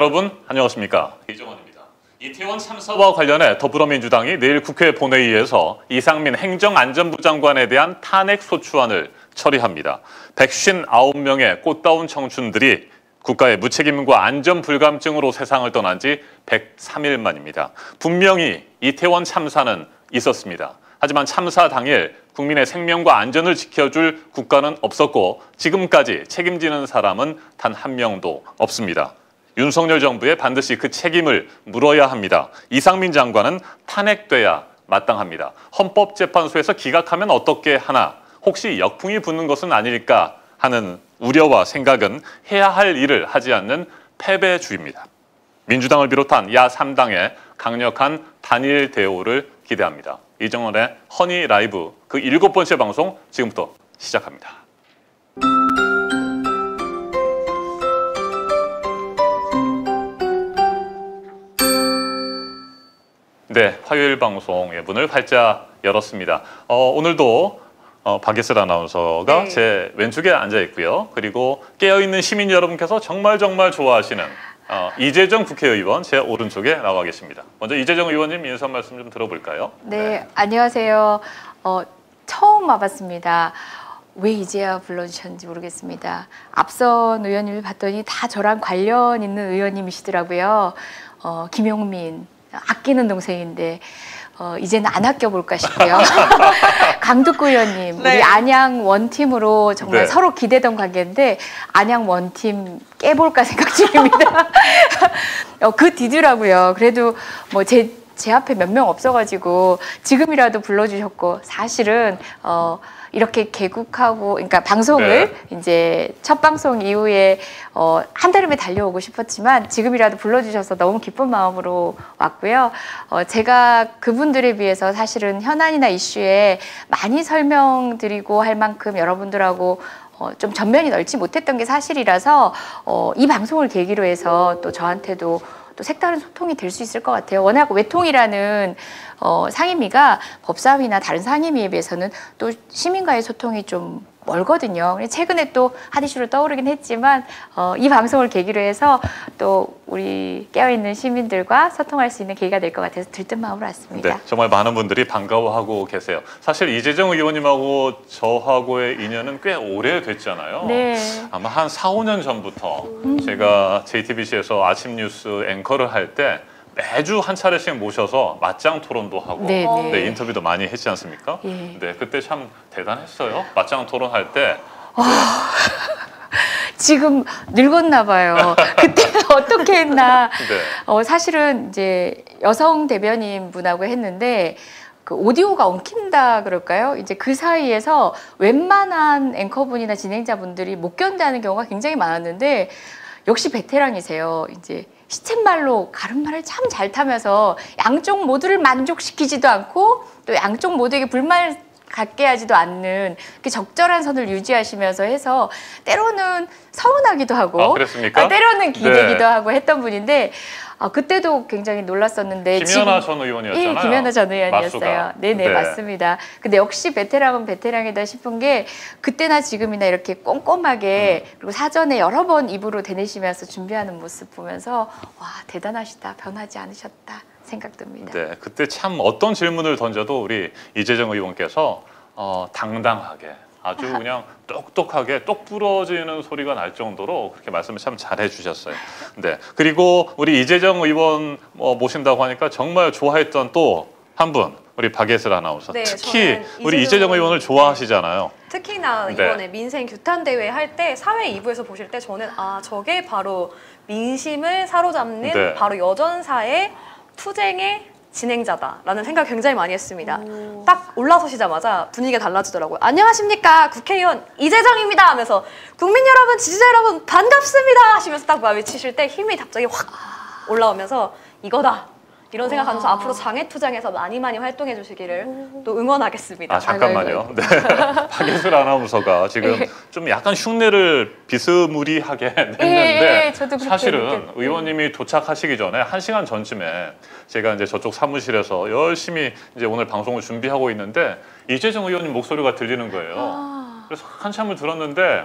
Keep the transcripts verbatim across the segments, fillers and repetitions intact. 여러분 안녕하십니까. 이정원입니다. 이태원 참사와 관련해 더불어민주당이 내일 국회 본회의에서 이상민 행정안전부 장관에 대한 탄핵소추안을 처리합니다. 백오십구 명의 꽃다운 청춘들이 국가의 무책임과 안전 불감증으로 세상을 떠난 지 백삼 일 만입니다. 분명히 이태원 참사는 있었습니다. 하지만 참사 당일 국민의 생명과 안전을 지켜줄 국가는 없었고 지금까지 책임지는 사람은 단 한 명도 없습니다. 윤석열 정부에 반드시 그 책임을 물어야 합니다. 이상민 장관은 탄핵돼야 마땅합니다. 헌법재판소에서 기각하면 어떻게 하나, 혹시 역풍이 붙는 것은 아닐까 하는 우려와 생각은 해야 할 일을 하지 않는 패배주의입니다. 민주당을 비롯한 야삼 당의 강력한 단일 대우를 기대합니다. 이정원의 허니라이브 그 일곱 번째 방송 지금부터 시작합니다. 네, 화요일 방송의 문을 활짝 열었습니다. 어, 오늘도 어, 박예슬 아나운서가 네. 제 왼쪽에 앉아있고요. 그리고 깨어있는 시민 여러분께서 정말 정말 좋아하시는 어, 이재정 국회의원 제 오른쪽에 나와 계십니다. 먼저 이재정 의원님 인사 말씀 좀 들어볼까요? 네, 네. 안녕하세요. 어, 처음 와봤습니다. 왜 이제야 불러주셨는지 모르겠습니다. 앞선 의원님을 봤더니 다 저랑 관련 있는 의원님이시더라고요. 어, 김용민, 아끼는 동생인데 어, 이제는 안 아껴볼까 싶고요. 강덕구 의원님, 네. 우리 안양 원팀으로 정말 네. 서로 기대던 관계인데 안양 원팀 깨볼까 생각 중입니다. 어, 그 뒤더라고요. 그래도 뭐 제, 제 앞에 몇 명 없어가지고 지금이라도 불러주셨고 사실은 어, 이렇게 개국하고 그러니까 방송을 네. 이제 첫 방송 이후에 어, 한 달음에 달려오고 싶었지만 지금이라도 불러주셔서 너무 기쁜 마음으로 왔고요. 어, 제가 그분들에 비해서 사실은 현안이나 이슈에 많이 설명드리고 할 만큼 여러분들하고 어, 좀 전면이 넓지 못했던 게 사실이라서 어, 이 방송을 계기로 해서 또 저한테도 또 색다른 소통이 될 수 있을 것 같아요. 워낙 외통이라는 어, 상임위가 법사위나 다른 상임위에 비해서는 또 시민과의 소통이 좀 멀거든요. 최근에 또 한 이슈로 떠오르긴 했지만 어, 이 방송을 계기로 해서 또 우리 깨어있는 시민들과 소통할 수 있는 계기가 될 것 같아서 들뜬 마음으로 왔습니다. 네, 정말 많은 분들이 반가워하고 계세요. 사실 이재정 의원님하고 저하고의 인연은 꽤 오래됐잖아요. 네. 아마 한 사, 오 년 전부터 음. 제가 제이티비씨에서 아침 뉴스 앵커를 할 때 매주 한 차례씩 모셔서 맞짱 토론도 하고 네, 네, 인터뷰도 많이 했지 않습니까? 네, 네 그때 참 대단했어요. 맞짱 토론할 때 와, 지금 늙었나 봐요. 그때는 어떻게 했나. 네. 어, 사실은 이제 여성 대변인 분하고 했는데 그 오디오가 엉킨다 그럴까요? 이제 그 사이에서 웬만한 앵커분이나 진행자분들이 못 견디는 경우가 굉장히 많았는데 역시 베테랑이세요. 이제 시쳇말로 가름마를 참 잘 타면서 양쪽 모두를 만족시키지도 않고 또 양쪽 모두에게 불만을 갖게 하지도 않는 그 적절한 선을 유지하시면서 해서 때로는 서운하기도 하고 아, 그랬습니까? 아, 때로는 기대기도 네. 하고 했던 분인데 아, 그때도 굉장히 놀랐었는데 김연아 전 의원이었잖아요. 예, 김연아 전 의원이었어요. 네네 네. 맞습니다. 근데 역시 베테랑은 베테랑이다 싶은 게 그때나 지금이나 이렇게 꼼꼼하게 음. 그리고 사전에 여러 번 입으로 되뇌시면서 준비하는 모습 보면서 와 대단하시다, 변하지 않으셨다 생각됩니다. 네, 그때 참 어떤 질문을 던져도 우리 이재정 의원께서 어, 당당하게 아주 그냥 똑똑하게 똑 부러지는 소리가 날 정도로 그렇게 말씀을 참 잘해주셨어요. 네, 그리고 우리 이재정 의원 어, 모신다고 하니까 정말 좋아했던 또 한 분 우리 박예슬 아나운서. 네, 특히 우리 이재정 의원을 좋아하시잖아요. 특히나 이번에 네. 민생 규탄 대회 할 때 사회 이 부에서 보실 때 저는 아 저게 바로 민심을 사로잡는 네. 바로 여전사의 투쟁의 진행자다라는 생각 굉장히 많이 했습니다. 오. 딱 올라서시자마자 분위기가 달라지더라고요. 안녕하십니까 국회의원 이재정입니다 하면서 국민 여러분 지지자 여러분 반갑습니다 하시면서 딱 외치실 때 힘이 갑자기 확 올라오면서 이거다 이런 생각하면서 와. 앞으로 장애투쟁에서 많이 많이 활동해 주시기를 오. 또 응원하겠습니다. 아 잠깐만요. 네. 박예슬 아나운서가 지금 예. 좀 약간 흉내를 비스무리하게 냈는데 예, 예, 사실은 느꼈는데. 의원님이 도착하시기 전에 한 시간 전쯤에 제가 이제 저쪽 사무실에서 열심히 이제 오늘 방송을 준비하고 있는데 이재정 의원님 목소리가 들리는 거예요. 아. 그래서 한참을 들었는데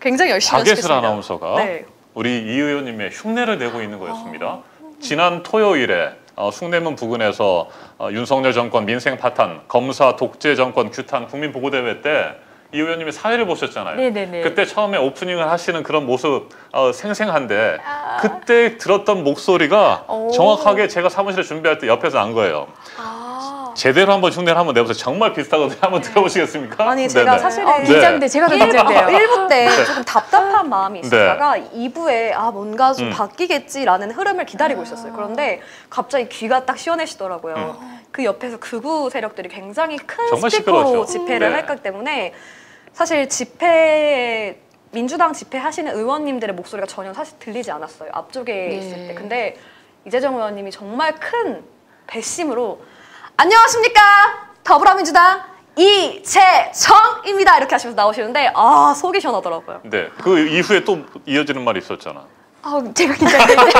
굉장히 열심히 박예슬 아나운서가 네. 우리 이 의원님의 흉내를 내고 있는 거였습니다. 지난 토요일에 어, 숭례문 부근에서 어, 윤석열 정권 민생 파탄, 검사 독재 정권 규탄 국민보고대회 때 이 의원님이 사회를 보셨잖아요. 네네네. 그때 처음에 오프닝을 하시는 그런 모습 어, 생생한데 아... 그때 들었던 목소리가 오... 정확하게 제가 사무실에 준비할 때 옆에서 난 거예요. 아... 제대로 한번 흉내를 한번 내보세요. 정말 비슷하거든요. 한번 들어보시겠습니까? 아니 제가 사실은 아, 긴장돼. 네. 제가 더 긴장돼요. 일 부 때 네. 조금 답답한 마음이 있었다가 네. 이 부에 아 뭔가 좀 음. 바뀌겠지라는 흐름을 기다리고 음. 있었어요. 그런데 갑자기 귀가 딱 시원해지더라고요. 음. 그 옆에서 극우 세력들이 굉장히 큰 스피커로 시끄러웠죠. 집회를 음. 할 것 때문에 사실 집회, 민주당 집회하시는 의원님들의 목소리가 전혀 사실 들리지 않았어요. 앞쪽에 네. 있을 때. 근데 이재정 의원님이 정말 큰 배심으로 안녕하십니까! 더불어민주당 이재정입니다! 이렇게 하시면서 나오시는데 아, 속이 시원하더라고요. 네, 그 이후에 또 이어지는 말이 있었잖아. 아, 제가 긴장했는데.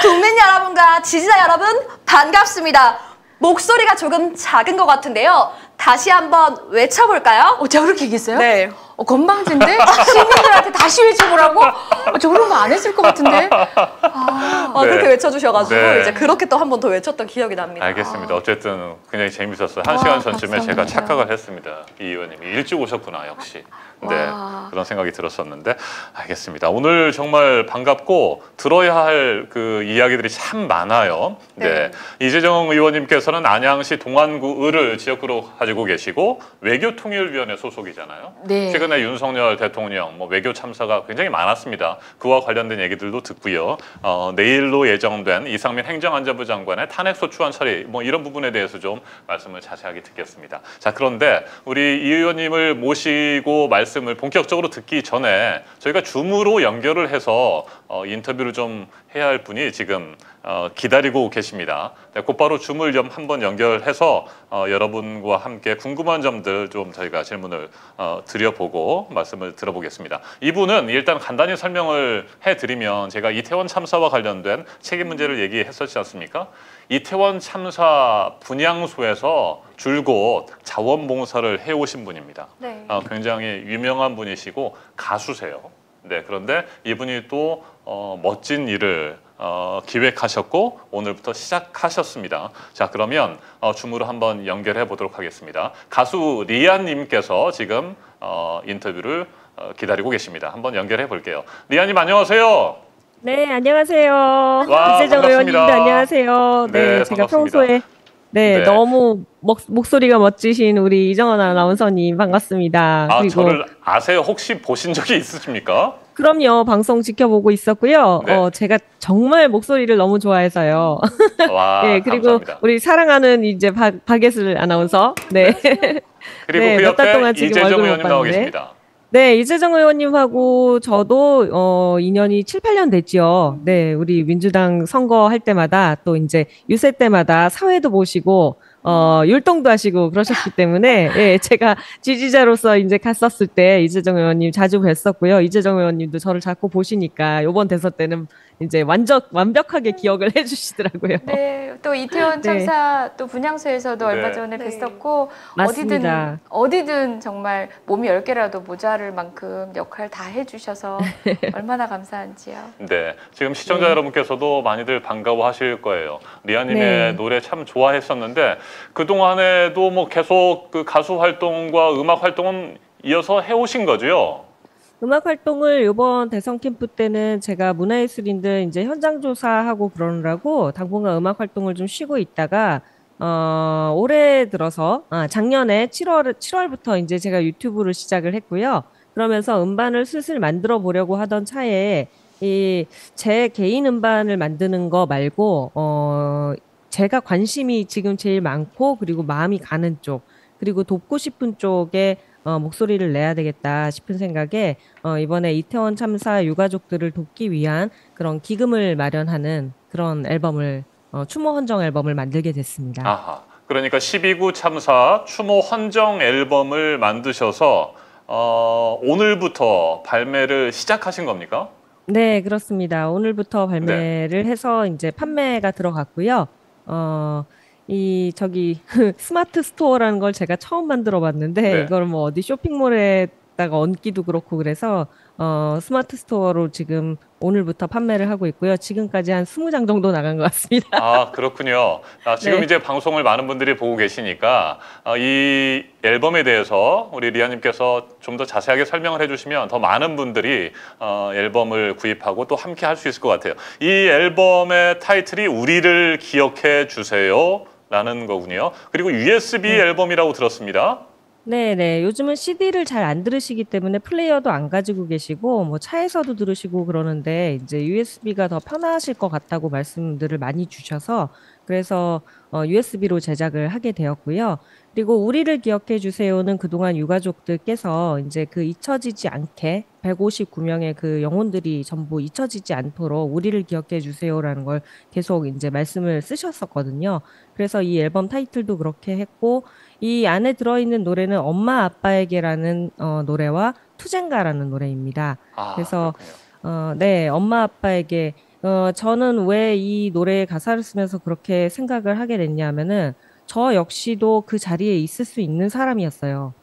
국민 여러분과 지지자 여러분 반갑습니다. 목소리가 조금 작은 것 같은데요. 다시 한번 외쳐볼까요? 어, 제가 그렇게 얘기했어요? 네. 어, 건방진데? 시민들한테 다시 외쳐보라고? 어, 저 그런 거 안 했을 것 같은데? 아, 네. 아 그렇게 외쳐주셔가지고 네. 이제 그렇게 또 한 번 더 외쳤던 기억이 납니다. 알겠습니다. 아. 어쨌든 굉장히 재밌었어요. 한 아, 시간 전쯤에 감사합니다. 제가 착각을 했습니다. 이 의원님이 일찍 오셨구나, 역시. 네, 와. 그런 생각이 들었었는데 알겠습니다. 오늘 정말 반갑고 들어야 할 그 이야기들이 참 많아요. 네, 네. 이재정 의원님께서는 안양시 동안구 을을 지역구로 가지고 계시고 외교통일위원회 소속이잖아요. 네. 최근에 윤석열 대통령 뭐 외교 참사가 굉장히 많았습니다. 그와 관련된 얘기들도 듣고요. 어, 내일로 예정된 이상민 행정안전부 장관의 탄핵소추안 처리 뭐 이런 부분에 대해서 좀 말씀을 자세하게 듣겠습니다. 자, 그런데 우리 이 의원님을 모시고 말씀을 본격적으로 듣기 전에 저희가 줌으로 연결을 해서 어, 인터뷰를 좀 해야 할 분이 지금 어, 기다리고 계십니다. 네, 곧바로 줌을 좀 한번 연결해서 어, 여러분과 함께 궁금한 점들 좀 저희가 질문을 어, 드려보고 말씀을 들어보겠습니다. 이분은 일단 간단히 설명을 해드리면 제가 이태원 참사와 관련된 책임 문제를 얘기했었지 않습니까? 이태원 참사 분향소에서 줄곧 자원봉사를 해오신 분입니다. 네. 어, 굉장히 유명한 분이시고 가수세요. 네, 그런데 이분이 또 어, 멋진 일을 어, 기획하셨고 오늘부터 시작하셨습니다. 자, 그러면 어, 줌으로 한번 연결해 보도록 하겠습니다. 가수 리아님께서 지금 어, 인터뷰를 어, 기다리고 계십니다. 한번 연결해 볼게요. 리아님 안녕하세요. 네, 안녕하세요. 와, 이재정 의원님도 안녕하세요. 네, 네 제가 평소에 네, 네. 너무 목, 목소리가 멋지신 우리 이정원 아나운서님 반갑습니다. 아, 그리고 저를 아세요? 혹시 보신 적이 있으십니까? 그럼요. 방송 지켜보고 있었고요. 네. 어, 제가 정말 목소리를 너무 좋아해서요. 와, 네, 그리고 감사합니다. 우리 사랑하는 이제 박, 박예슬 아나운서. 네. 그리고 네, 그 몇 달 동안 지금 얼굴 못 봤는데. 네, 이재정 의원님하고 저도 어, 인연이 칠, 팔 년 됐죠. 네, 우리 민주당 선거할 때마다 또 이제 유세 때마다 사회도 모시고 어, 율동도 하시고 그러셨기 때문에, 예, 제가 지지자로서 이제 갔었을 때 이재정 의원님 자주 뵀었고요. 이재정 의원님도 저를 자꾸 보시니까 요번 대선 때는 이제 완전 완벽하게 기억을 해주시더라고요. 네, 또 이태원 참사 네. 또 분향소에서도 네. 얼마 전에 뵀었고 네. 어디든 어디든 정말 몸이 열 개라도 모자랄 만큼 역할 다 해주셔서 얼마나 감사한지요. 네, 지금 시청자 네. 여러분께서도 많이들 반가워하실 거예요. 리아님의 네. 노래 참 좋아했었는데 그 동안에도 뭐 계속 그 가수 활동과 음악 활동은 이어서 해오신 거죠. 음악 활동을 이번 대선 캠프 때는 제가 문화예술인들 이제 현장 조사하고 그러느라고 당분간 음악 활동을 좀 쉬고 있다가 어, 올해 들어서 아, 작년에 칠월 칠월부터 이제 제가 유튜브를 시작을 했고요. 그러면서 음반을 슬슬 만들어 보려고 하던 차에 이 제 개인 음반을 만드는 거 말고 어, 제가 관심이 지금 제일 많고 그리고 마음이 가는 쪽 그리고 돕고 싶은 쪽에 어, 목소리를 내야 되겠다 싶은 생각에 어, 이번에 이태원 참사 유가족들을 돕기 위한 그런 기금을 마련하는 그런 앨범을 어, 추모 헌정 앨범을 만들게 됐습니다. 아하, 그러니까 십이 구 참사 추모 헌정 앨범을 만드셔서 어, 오늘부터 발매를 시작하신 겁니까? 네, 그렇습니다. 오늘부터 발매를 네. 해서 이제 판매가 들어갔고요. 어, 이 저기 스마트 스토어라는 걸 제가 처음 만들어 봤는데 네. 이걸 뭐 어디 쇼핑몰에 갖다가 얹기도 그렇고 그래서 어, 스마트 스토어로 지금 오늘부터 판매를 하고 있고요. 지금까지 한 이십 장 정도 나간 것 같습니다. 아, 그렇군요. 아, 지금 네. 이제 방송을 많은 분들이 보고 계시니까 아, 이 앨범에 대해서 우리 리아님께서 좀 더 자세하게 설명을 해주시면 더 많은 분들이 어, 앨범을 구입하고 또 함께 할 수 있을 것 같아요. 이 앨범의 타이틀이 우리를 기억해 주세요 라는 거군요. 그리고 유에스비 네. 앨범이라고 들었습니다. 네네. 요즘은 씨디를 잘 안 들으시기 때문에 플레이어도 안 가지고 계시고 뭐 차에서도 들으시고 그러는데 이제 유에스비가 더 편하실 것 같다고 말씀들을 많이 주셔서 그래서 어, 유에스비로 제작을 하게 되었고요. 그리고 우리를 기억해 주세요는 그동안 유가족들께서 이제 그 잊혀지지 않게 백오십구 명의 그 영혼들이 전부 잊혀지지 않도록 우리를 기억해 주세요라는 걸 계속 이제 말씀을 쓰셨었거든요. 그래서 이 앨범 타이틀도 그렇게 했고 이 안에 들어있는 노래는 엄마 아빠에게라는 어, 노래와 투쟁가라는 노래입니다. 아, 그래서 어, 네, 엄마 아빠에게 어, 저는 왜 이 노래의 가사를 쓰면서 그렇게 생각을 하게 됐냐면은 저 역시도 그 자리에 있을 수 있는 사람이었어요.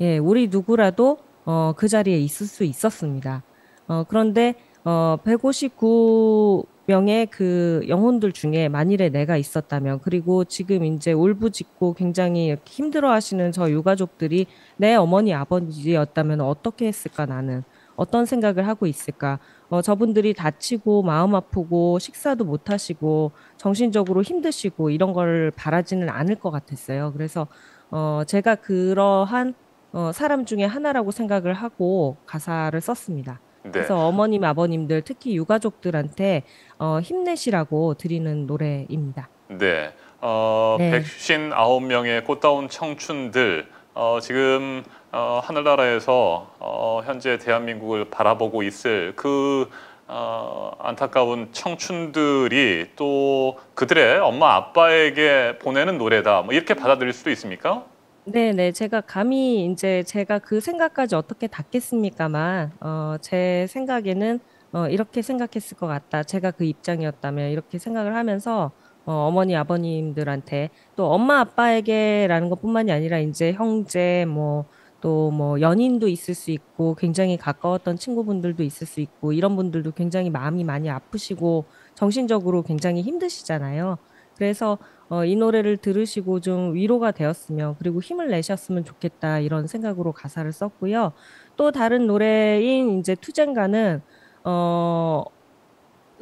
예, 우리 누구라도 어, 그 자리에 있을 수 있었습니다. 어, 그런데 어, 백오십구 명의 그 영혼들 중에 만일에 내가 있었다면 그리고 지금 이제 울부짖고 굉장히 힘들어하시는 저 유가족들이 내 어머니 아버지였다면 어떻게 했을까 나는 어떤 생각을 하고 있을까 어, 저분들이 다치고 마음 아프고 식사도 못 하시고 정신적으로 힘드시고 이런 걸 바라지는 않을 것 같았어요. 그래서 어, 제가 그러한 어, 사람 중에 하나라고 생각을 하고 가사를 썼습니다. 네. 그래서 어머님, 아버님들, 특히 유가족들한테 어, 힘내시라고 드리는 노래입니다. 네, 어, 네. 백오십구 명의 꽃다운 청춘들 어, 지금 어, 하늘나라에서 어, 현재 대한민국을 바라보고 있을 그 어, 안타까운 청춘들이 또 그들의 엄마, 아빠에게 보내는 노래다. 뭐 이렇게 받아들일 수도 있습니까? 네네. 제가 감히 이제 제가 그 생각까지 어떻게 닿겠습니까만, 어, 제 생각에는, 어, 이렇게 생각했을 것 같다. 제가 그 입장이었다면, 이렇게 생각을 하면서, 어, 어머니, 아버님들한테, 또 엄마, 아빠에게라는 것 뿐만이 아니라, 이제 형제, 뭐, 또 뭐, 연인도 있을 수 있고, 굉장히 가까웠던 친구분들도 있을 수 있고, 이런 분들도 굉장히 마음이 많이 아프시고, 정신적으로 굉장히 힘드시잖아요. 그래서, 어, 이 노래를 들으시고 좀 위로가 되었으면 그리고 힘을 내셨으면 좋겠다 이런 생각으로 가사를 썼고요. 또 다른 노래인 이제 투쟁가는 어,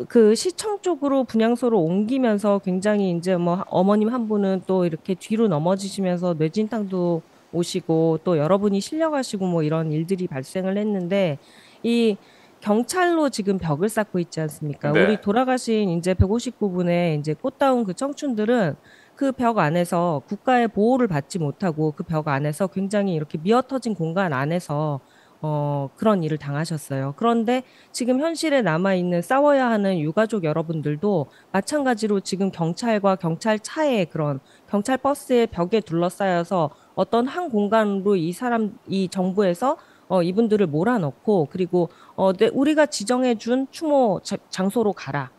그 시청 쪽으로 분향소로 옮기면서 굉장히 이제 뭐 어머님 한 분은 또 이렇게 뒤로 넘어지시면서 뇌진탕도 오시고 또 여러분이 실려가시고 뭐 이런 일들이 발생을 했는데 이 경찰로 지금 벽을 쌓고 있지 않습니까? 네. 우리 돌아가신 이제 백오십구 분의 이제 꽃다운 그 청춘들은 그 벽 안에서 국가의 보호를 받지 못하고 그 벽 안에서 굉장히 이렇게 미어터진 공간 안에서 어, 그런 일을 당하셨어요. 그런데 지금 현실에 남아있는 싸워야 하는 유가족 여러분들도 마찬가지로 지금 경찰과 경찰 차의 그런 경찰 버스의 벽에 둘러싸여서 어떤 한 공간으로 이 사람, 이 정부에서 어, 이분들을 몰아넣고 그리고 어, 내, 우리가 지정해준 추모 자, 장소로 가라.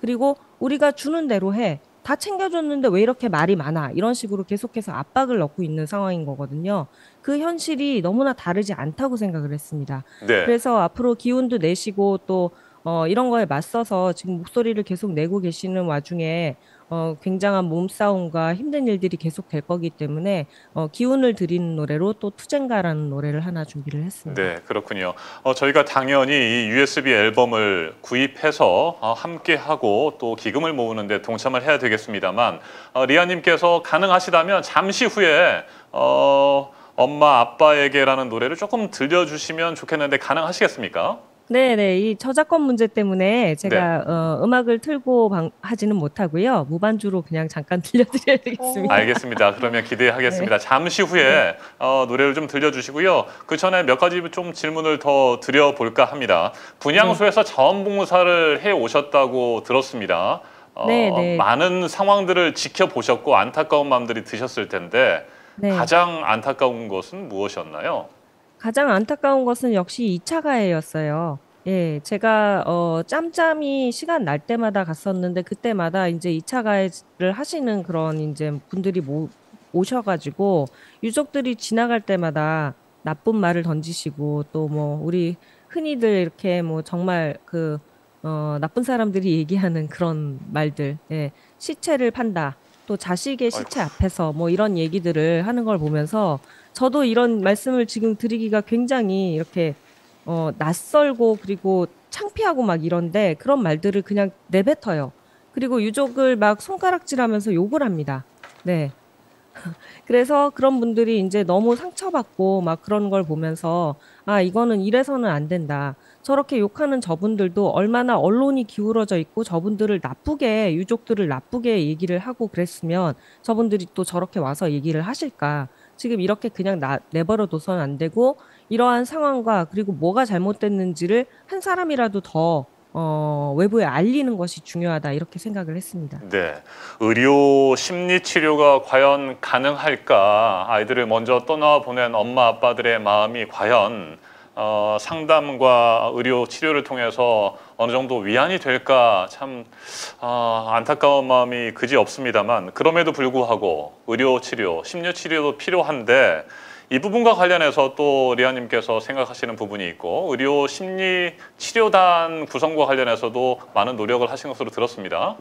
그리고 우리가 주는 대로 해. 다 챙겨줬는데 왜 이렇게 말이 많아. 이런 식으로 계속해서 압박을 넣고 있는 상황인 거거든요. 그 현실이 너무나 다르지 않다고 생각을 했습니다. 네. 그래서 앞으로 기운도 내시고 또 어, 이런 거에 맞서서 지금 목소리를 계속 내고 계시는 와중에 어, 굉장한 몸싸움과 힘든 일들이 계속 될 거기 때문에 어, 기운을 드리는 노래로 또 투쟁가라는 노래를 하나 준비를 했습니다. 네, 그렇군요. 어, 저희가 당연히 이 유에스비 앨범을 구입해서 어, 함께하고 또 기금을 모으는 데 동참을 해야 되겠습니다만 어, 리아님께서 가능하시다면 잠시 후에 어, 엄마 아빠에게라는 노래를 조금 들려주시면 좋겠는데 가능하시겠습니까? 네네. 이 저작권 문제 때문에 제가 네. 어, 음악을 틀고 방, 하지는 못하고요. 무반주로 그냥 잠깐 들려드려야 되겠습니다. 알겠습니다. 그러면 기대하겠습니다. 네. 잠시 후에 네. 어, 노래를 좀 들려주시고요. 그 전에 몇 가지 좀 질문을 더 드려볼까 합니다. 분향소에서 네. 자원봉사를 해오셨다고 들었습니다. 어, 네네. 많은 상황들을 지켜보셨고 안타까운 마음들이 드셨을 텐데 네. 가장 안타까운 것은 무엇이었나요? 가장 안타까운 것은 역시 이 차 가해였어요. 예, 제가 어, 짬짬이 시간 날 때마다 갔었는데 그때마다 이제 이 차 가해를 하시는 그런 이제 분들이 모, 오셔가지고 유족들이 지나갈 때마다 나쁜 말을 던지시고 또 뭐 우리 흔히들 이렇게 뭐 정말 그 어, 나쁜 사람들이 얘기하는 그런 말들, 예, 시체를 판다, 또 자식의 시체 앞에서 뭐 이런 얘기들을 하는 걸 보면서 저도 이런 말씀을 지금 드리기가 굉장히 이렇게 어, 낯설고 그리고 창피하고 막 이런데 그런 말들을 그냥 내뱉어요. 그리고 유족을 막 손가락질하면서 욕을 합니다. 네. 그래서 그런 분들이 이제 너무 상처받고 막 그런 걸 보면서 아, 이거는 이래서는 안 된다. 저렇게 욕하는 저분들도 얼마나 언론이 기울어져 있고 저분들을 나쁘게, 유족들을 나쁘게 얘기를 하고 그랬으면 저분들이 또 저렇게 와서 얘기를 하실까. 지금 이렇게 그냥 나, 내버려둬서는 안 되고 이러한 상황과 그리고 뭐가 잘못됐는지를 한 사람이라도 더 어, 외부에 알리는 것이 중요하다 이렇게 생각을 했습니다. 네, 의료 심리치료가 과연 가능할까? 아이들을 먼저 떠나보낸 엄마 아빠들의 마음이 과연 어, 상담과 의료 치료를 통해서 어느 정도 위안이 될까 참 어, 안타까운 마음이 그지 없습니다만 그럼에도 불구하고 의료 치료, 심리 치료도 필요한데 이 부분과 관련해서 또 리아님께서 생각하시는 부분이 있고 의료 심리 치료단 구성과 관련해서도 많은 노력을 하신 것으로 들었습니다.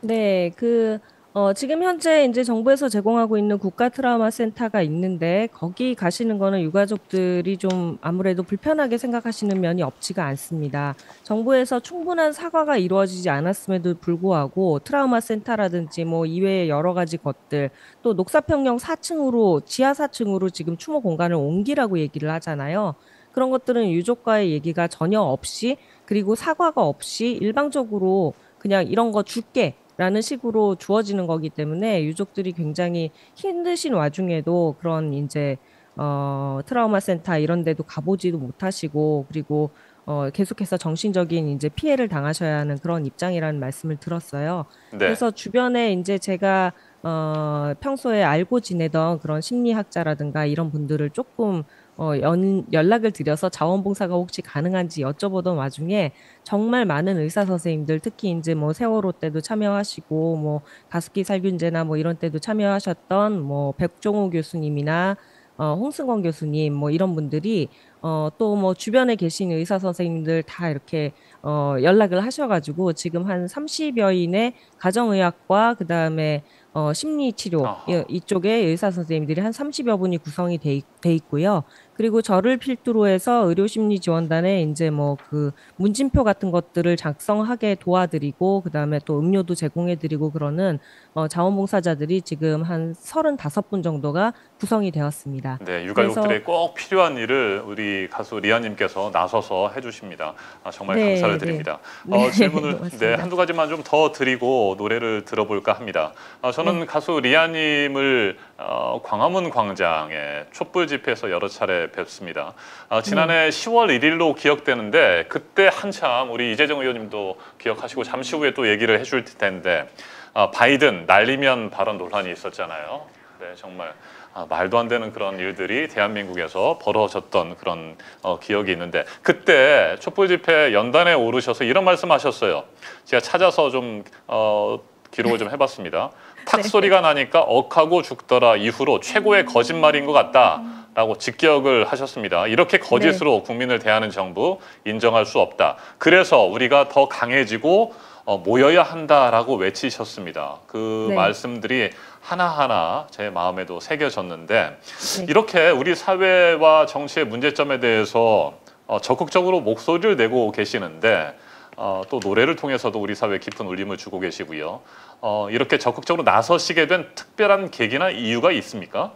네, 그 어, 지금 현재 이제 정부에서 제공하고 있는 국가 트라우마 센터가 있는데 거기 가시는 거는 유가족들이 좀 아무래도 불편하게 생각하시는 면이 없지가 않습니다. 정부에서 충분한 사과가 이루어지지 않았음에도 불구하고 트라우마 센터라든지 뭐 이외의 여러 가지 것들 또 녹사평역 사 층으로 지하 사 층으로 지금 추모 공간을 옮기라고 얘기를 하잖아요. 그런 것들은 유족과의 얘기가 전혀 없이 그리고 사과가 없이 일방적으로 그냥 이런 거 줄게 라는 식으로 주어지는 거기 때문에 유족들이 굉장히 힘드신 와중에도 그런 이제 어, 트라우마 센터 이런 데도 가보지도 못하시고 그리고 어, 계속해서 정신적인 이제 피해를 당하셔야 하는 그런 입장이라는 말씀을 들었어요. 네. 그래서 주변에 이제 제가 어, 평소에 알고 지내던 그런 심리학자라든가 이런 분들을 조금 어, 연, 연락을 드려서 자원봉사가 혹시 가능한지 여쭤보던 와중에 정말 많은 의사 선생님들 특히 이제 뭐 세월호 때도 참여하시고 뭐 가습기 살균제나 뭐 이런 때도 참여하셨던 뭐 백종호 교수님이나 어, 홍승건 교수님 뭐 이런 분들이 어, 또 뭐 주변에 계신 의사 선생님들 다 이렇게 어, 연락을 하셔가지고 지금 한 삼십여인의 가정의학과 그 다음에 어, 심리치료 이, 이쪽에 의사 선생님들이 한 삼십여 분이 구성이 돼, 돼 있고요. 그리고 저를 필두로 해서 의료심리지원단에 이제 뭐 그 문진표 같은 것들을 작성하게 도와드리고 그 다음에 또 음료도 제공해드리고 그러는 어, 자원봉사자들이 지금 한 서른다섯 분 정도가 구성이 되었습니다. 네, 육아육들의 꼭 필요한 일을 우리 가수 리아님께서 나서서 해주십니다. 아, 정말 네, 감사를 드립니다. 네. 어, 질문을 네, 한두 가지만 좀 더 드리고 노래를 들어볼까 합니다. 어, 저는 네. 가수 리아님을 어, 광화문 광장에 촛불 집회에서 여러 차례 뵙습니다. 아, 지난해 음. 시월 일일로 기억되는데 그때 한참 우리 이재정 의원님도 기억하시고 잠시 후에 또 얘기를 해줄 텐데 아, 바이든 날리면 발언 논란이 있었잖아요. 네, 정말 아, 말도 안 되는 그런 일들이 대한민국에서 벌어졌던 그런 어, 기억이 있는데 그때 촛불 집회 연단에 오르셔서 이런 말씀하셨어요. 제가 찾아서 좀 어, 기록을 좀 해봤습니다. 탁 네. 소리가 나니까 억하고 죽더라 이후로 최고의 거짓말인 것 같다. 음. 라고 직격을 하셨습니다. 이렇게 거짓으로 네. 국민을 대하는 정부 인정할 수 없다. 그래서 우리가 더 강해지고 어, 모여야 한다라고 외치셨습니다. 그 네. 말씀들이 하나하나 제 마음에도 새겨졌는데 네. 이렇게 우리 사회와 정치의 문제점에 대해서 어, 적극적으로 목소리를 내고 계시는데 어, 또 노래를 통해서도 우리 사회에 깊은 울림을 주고 계시고요. 어, 이렇게 적극적으로 나서시게 된 특별한 계기나 이유가 있습니까?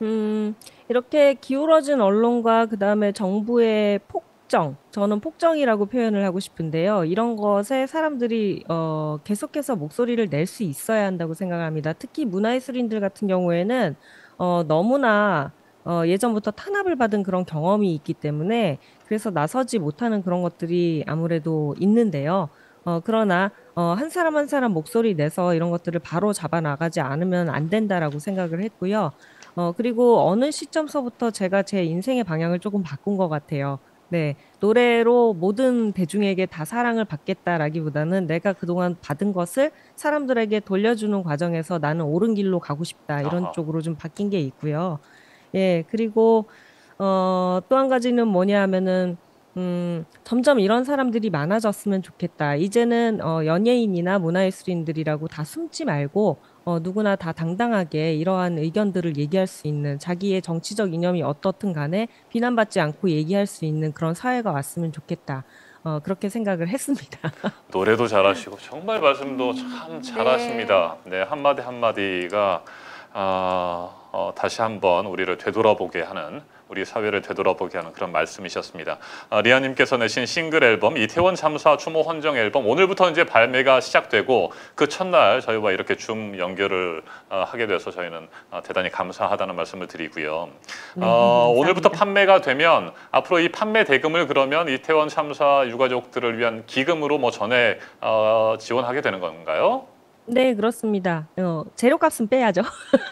음, 이렇게 기울어진 언론과 그다음에 정부의 폭정, 저는 폭정이라고 표현을 하고 싶은데요. 이런 것에 사람들이 어, 계속해서 목소리를 낼 수 있어야 한다고 생각합니다. 특히 문화예술인들 같은 경우에는 어, 너무나 어, 예전부터 탄압을 받은 그런 경험이 있기 때문에 그래서 나서지 못하는 그런 것들이 아무래도 있는데요. 어, 그러나 어, 한 사람 한 사람 목소리 내서 이런 것들을 바로 잡아 나가지 않으면 안 된다라고 생각을 했고요. 어, 그리고 어느 시점서부터 제가 제 인생의 방향을 조금 바꾼 것 같아요. 네. 노래로 모든 대중에게 다 사랑을 받겠다라기보다는 내가 그동안 받은 것을 사람들에게 돌려주는 과정에서 나는 옳은 길로 가고 싶다. 이런 아하. 쪽으로 좀 바뀐 게 있고요. 예. 그리고, 어, 또 한 가지는 뭐냐 하면은 음, 점점 이런 사람들이 많아졌으면 좋겠다. 이제는 어, 연예인이나 문화예술인들이라고 다 숨지 말고 어, 누구나 다 당당하게 이러한 의견들을 얘기할 수 있는, 자기의 정치적 이념이 어떻든 간에 비난받지 않고 얘기할 수 있는 그런 사회가 왔으면 좋겠다. 어, 그렇게 생각을 했습니다. 노래도 잘하시고 정말 말씀도 참 잘하십니다. 네, 네, 한마디 한마디가 어, 어, 다시 한번 우리를 되돌아보게 하는, 우리 사회를 되돌아보게 하는 그런 말씀이셨습니다. 아, 리아님께서 내신 싱글 앨범 이태원 참사 추모 헌정 앨범, 오늘부터 이제 발매가 시작되고 그 첫날 저희와 이렇게 줌 연결을 어, 하게 돼서 저희는 어, 대단히 감사하다는 말씀을 드리고요. 네, 어, 오늘부터 판매가 되면 앞으로 이 판매 대금을 그러면 이태원 참사 유가족들을 위한 기금으로 뭐 전에 어, 지원하게 되는 건가요? 네, 그렇습니다. 어, 재료값은 빼야죠.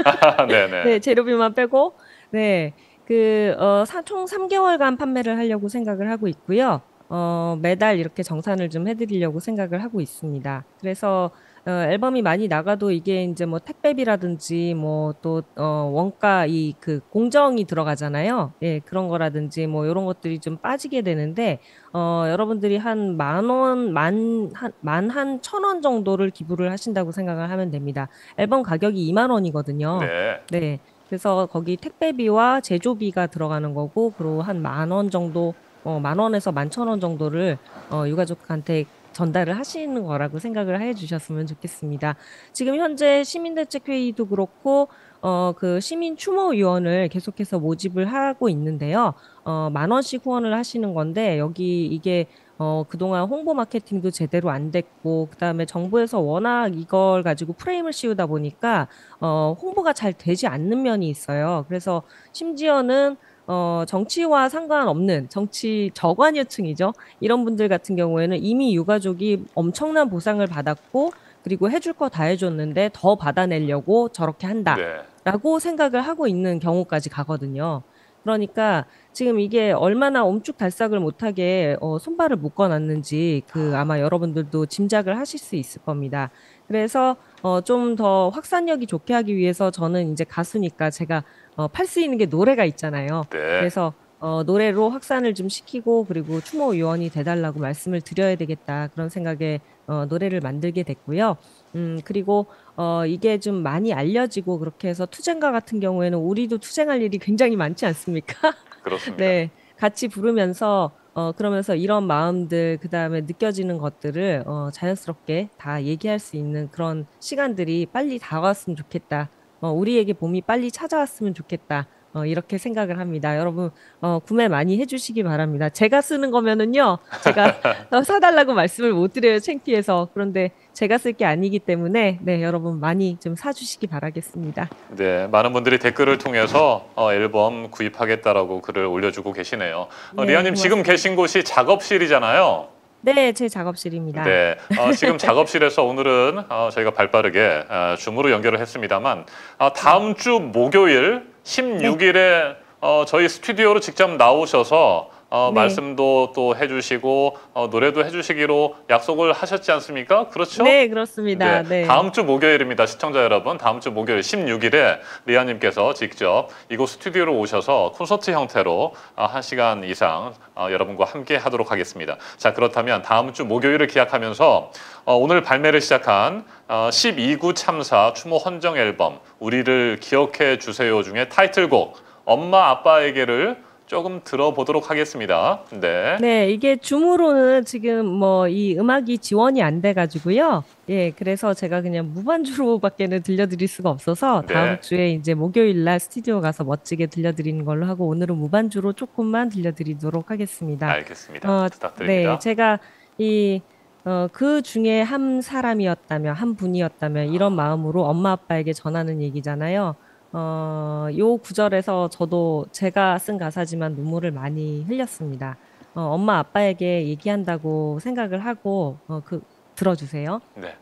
아, 네네. 네, 재료비만 빼고, 네. 그, 어, 사, 총 삼 개월간 판매를 하려고 생각을 하고 있고요. 어, 매달 이렇게 정산을 좀 해드리려고 생각을 하고 있습니다. 그래서, 어, 앨범이 많이 나가도 이게 이제 뭐 택배비라든지 뭐 또, 어, 원가 이 그 공정이 들어가잖아요. 예, 그런 거라든지 뭐 요런 것들이 좀 빠지게 되는데, 어, 여러분들이 한 만 원, 만, 한, 만 한 천 원 정도를 기부를 하신다고 생각을 하면 됩니다. 앨범 가격이 이만 원이거든요. 네. 네. 그래서 거기 택배비와 제조비가 들어가는 거고, 그리고 한 만 원 정도, 어, 만 원에서 만 천 원 정도를 어, 유가족한테 전달을 하시는 거라고 생각을 해주셨으면 좋겠습니다. 지금 현재 시민대책회의도 그렇고 어, 그 시민추모위원을 계속해서 모집을 하고 있는데요. 어, 만 원씩 후원을 하시는 건데, 여기 이게 어, 그동안 홍보 마케팅도 제대로 안 됐고, 그 다음에 정부에서 워낙 이걸 가지고 프레임을 씌우다 보니까, 어, 홍보가 잘 되지 않는 면이 있어요. 그래서 심지어는, 어, 정치와 상관없는 정치 저관여층이죠. 이런 분들 같은 경우에는 이미 유가족이 엄청난 보상을 받았고, 그리고 해줄 거 다 해줬는데 더 받아내려고 저렇게 한다라고 네. 생각을 하고 있는 경우까지 가거든요. 그러니까 지금 이게 얼마나 엄죽달싹을 못하게 어, 손발을 묶어놨는지 그 아마 여러분들도 짐작을 하실 수 있을 겁니다. 그래서 어, 좀 더 확산력이 좋게 하기 위해서 저는 이제 가수니까 제가 어, 팔 수 있는 게 노래가 있잖아요. 네. 그래서 어, 노래로 확산을 좀 시키고 그리고 추모위원이 돼달라고 말씀을 드려야 되겠다, 그런 생각에 어, 노래를 만들게 됐고요. 음, 그리고 어, 이게 좀 많이 알려지고 그렇게 해서 투쟁가 같은 경우에는 우리도 투쟁할 일이 굉장히 많지 않습니까? 그렇습니다. 네, 같이 부르면서 어, 그러면서 이런 마음들, 그 다음에 느껴지는 것들을 어, 자연스럽게 다 얘기할 수 있는 그런 시간들이 빨리 다가왔으면 좋겠다. 어, 우리에게 봄이 빨리 찾아왔으면 좋겠다. 어, 이렇게 생각을 합니다. 여러분 어, 구매 많이 해주시기 바랍니다. 제가 쓰는 거면은요, 제가 사달라고 말씀을 못 드려요, 창피해서. 그런데 제가 쓸 게 아니기 때문에 네, 여러분 많이 좀 사주시기 바라겠습니다. 네, 많은 분들이 댓글을 통해서 어, 앨범 구입하겠다라고 글을 올려주고 계시네요. 어, 네, 리아님 고맙습니다. 지금 계신 곳이 작업실이잖아요. 네, 제 작업실입니다. 네, 어, 지금 작업실에서 오늘은 어, 저희가 발빠르게 어, 줌으로 연결을 했습니다만 어, 다음 주 목요일 십육 일에 네. 어, 저희 스튜디오로 직접 나오셔서 어, 네. 말씀도 또 해주시고 어, 노래도 해주시기로 약속을 하셨지 않습니까? 그렇죠? 네, 그렇습니다. 네. 네. 다음 주 목요일입니다. 시청자 여러분, 다음 주 목요일 십육 일에 리아님께서 직접 이곳 스튜디오로 오셔서 콘서트 형태로 어, 한 시간 이상 어, 여러분과 함께 하도록 하겠습니다. 자, 그렇다면 다음 주 목요일을 기약하면서 어, 오늘 발매를 시작한 어, 십이 구 참사 추모 헌정 앨범 우리를 기억해 주세요 중에 타이틀곡 엄마 아빠에게를 조금 들어보도록 하겠습니다. 네. 네, 이게 줌으로는 지금 뭐 이 음악이 지원이 안 돼가지고요. 예, 그래서 제가 그냥 무반주로밖에는 들려드릴 수가 없어서 네. 다음 주에 이제 목요일 날 스튜디오 가서 멋지게 들려드리는 걸로 하고 오늘은 무반주로 조금만 들려드리도록 하겠습니다. 알겠습니다. 어, 부탁드립니다. 네, 제가 이 어, 그 중에 한 사람이었다면, 한 분이었다면 이런 마음으로 엄마 아빠에게 전하는 얘기잖아요. 어, 요 구절에서 저도 제가 쓴 가사지만 눈물을 많이 흘렸습니다. 어, 엄마 아빠에게 얘기한다고 생각을 하고 어, 그 들어주세요. 네.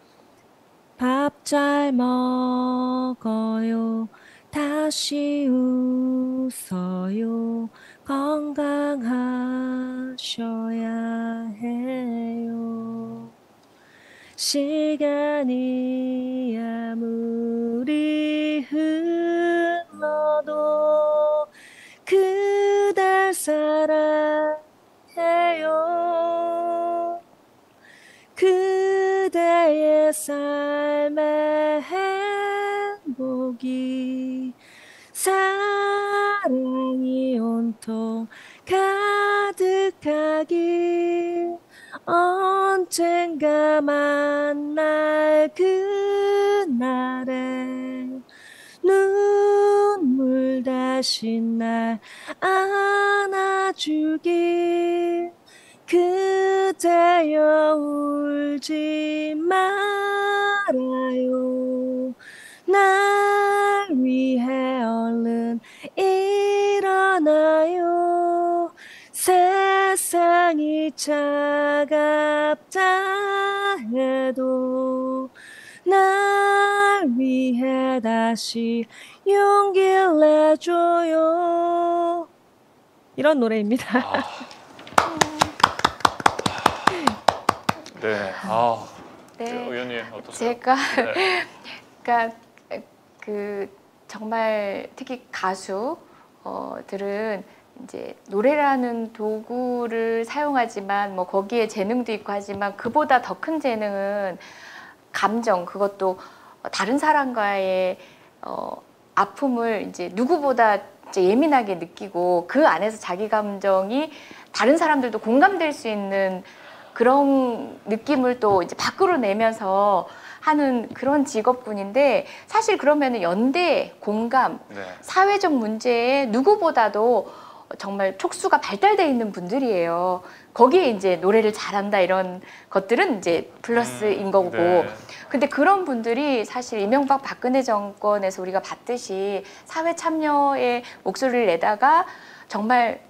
밥 잘 먹어요. 다시 웃어요. 건강하셔야 해요. 시간이 아무리 흘러도 그대 여기 사랑이 온통 가득하길 언젠가 만날 그날에 눈물 다시 날 안아주길 그대여 울지 말아요 날 위해 얼른 일어나요 세상이 차갑다 해도 날 위해 다시 용기를 내줘요. 이런 노래입니다. 아. 네. 아. 네. 의원님 어떠세요? 제가 네. 그러니까 그 정말 특히 가수들은 이제 노래라는 도구를 사용하지만 뭐 거기에 재능도 있고 하지만 그보다 더 큰 재능은 감정, 그것도 다른 사람과의 어, 아픔을 이제 누구보다 이제 예민하게 느끼고 그 안에서 자기 감정이 다른 사람들도 공감될 수 있는 그런 느낌을 또 이제 밖으로 내면서 하는 그런 직업군인데 사실 그러면은 연대, 공감, 네. 사회적 문제에 누구보다도 정말 촉수가 발달되어 있는 분들이에요. 거기에 이제 노래를 잘한다 이런 것들은 이제 플러스인 거고. 네. 근데 그런 분들이 사실 이명박 박근혜 정권에서 우리가 봤듯이 사회 참여의 목소리를 내다가 정말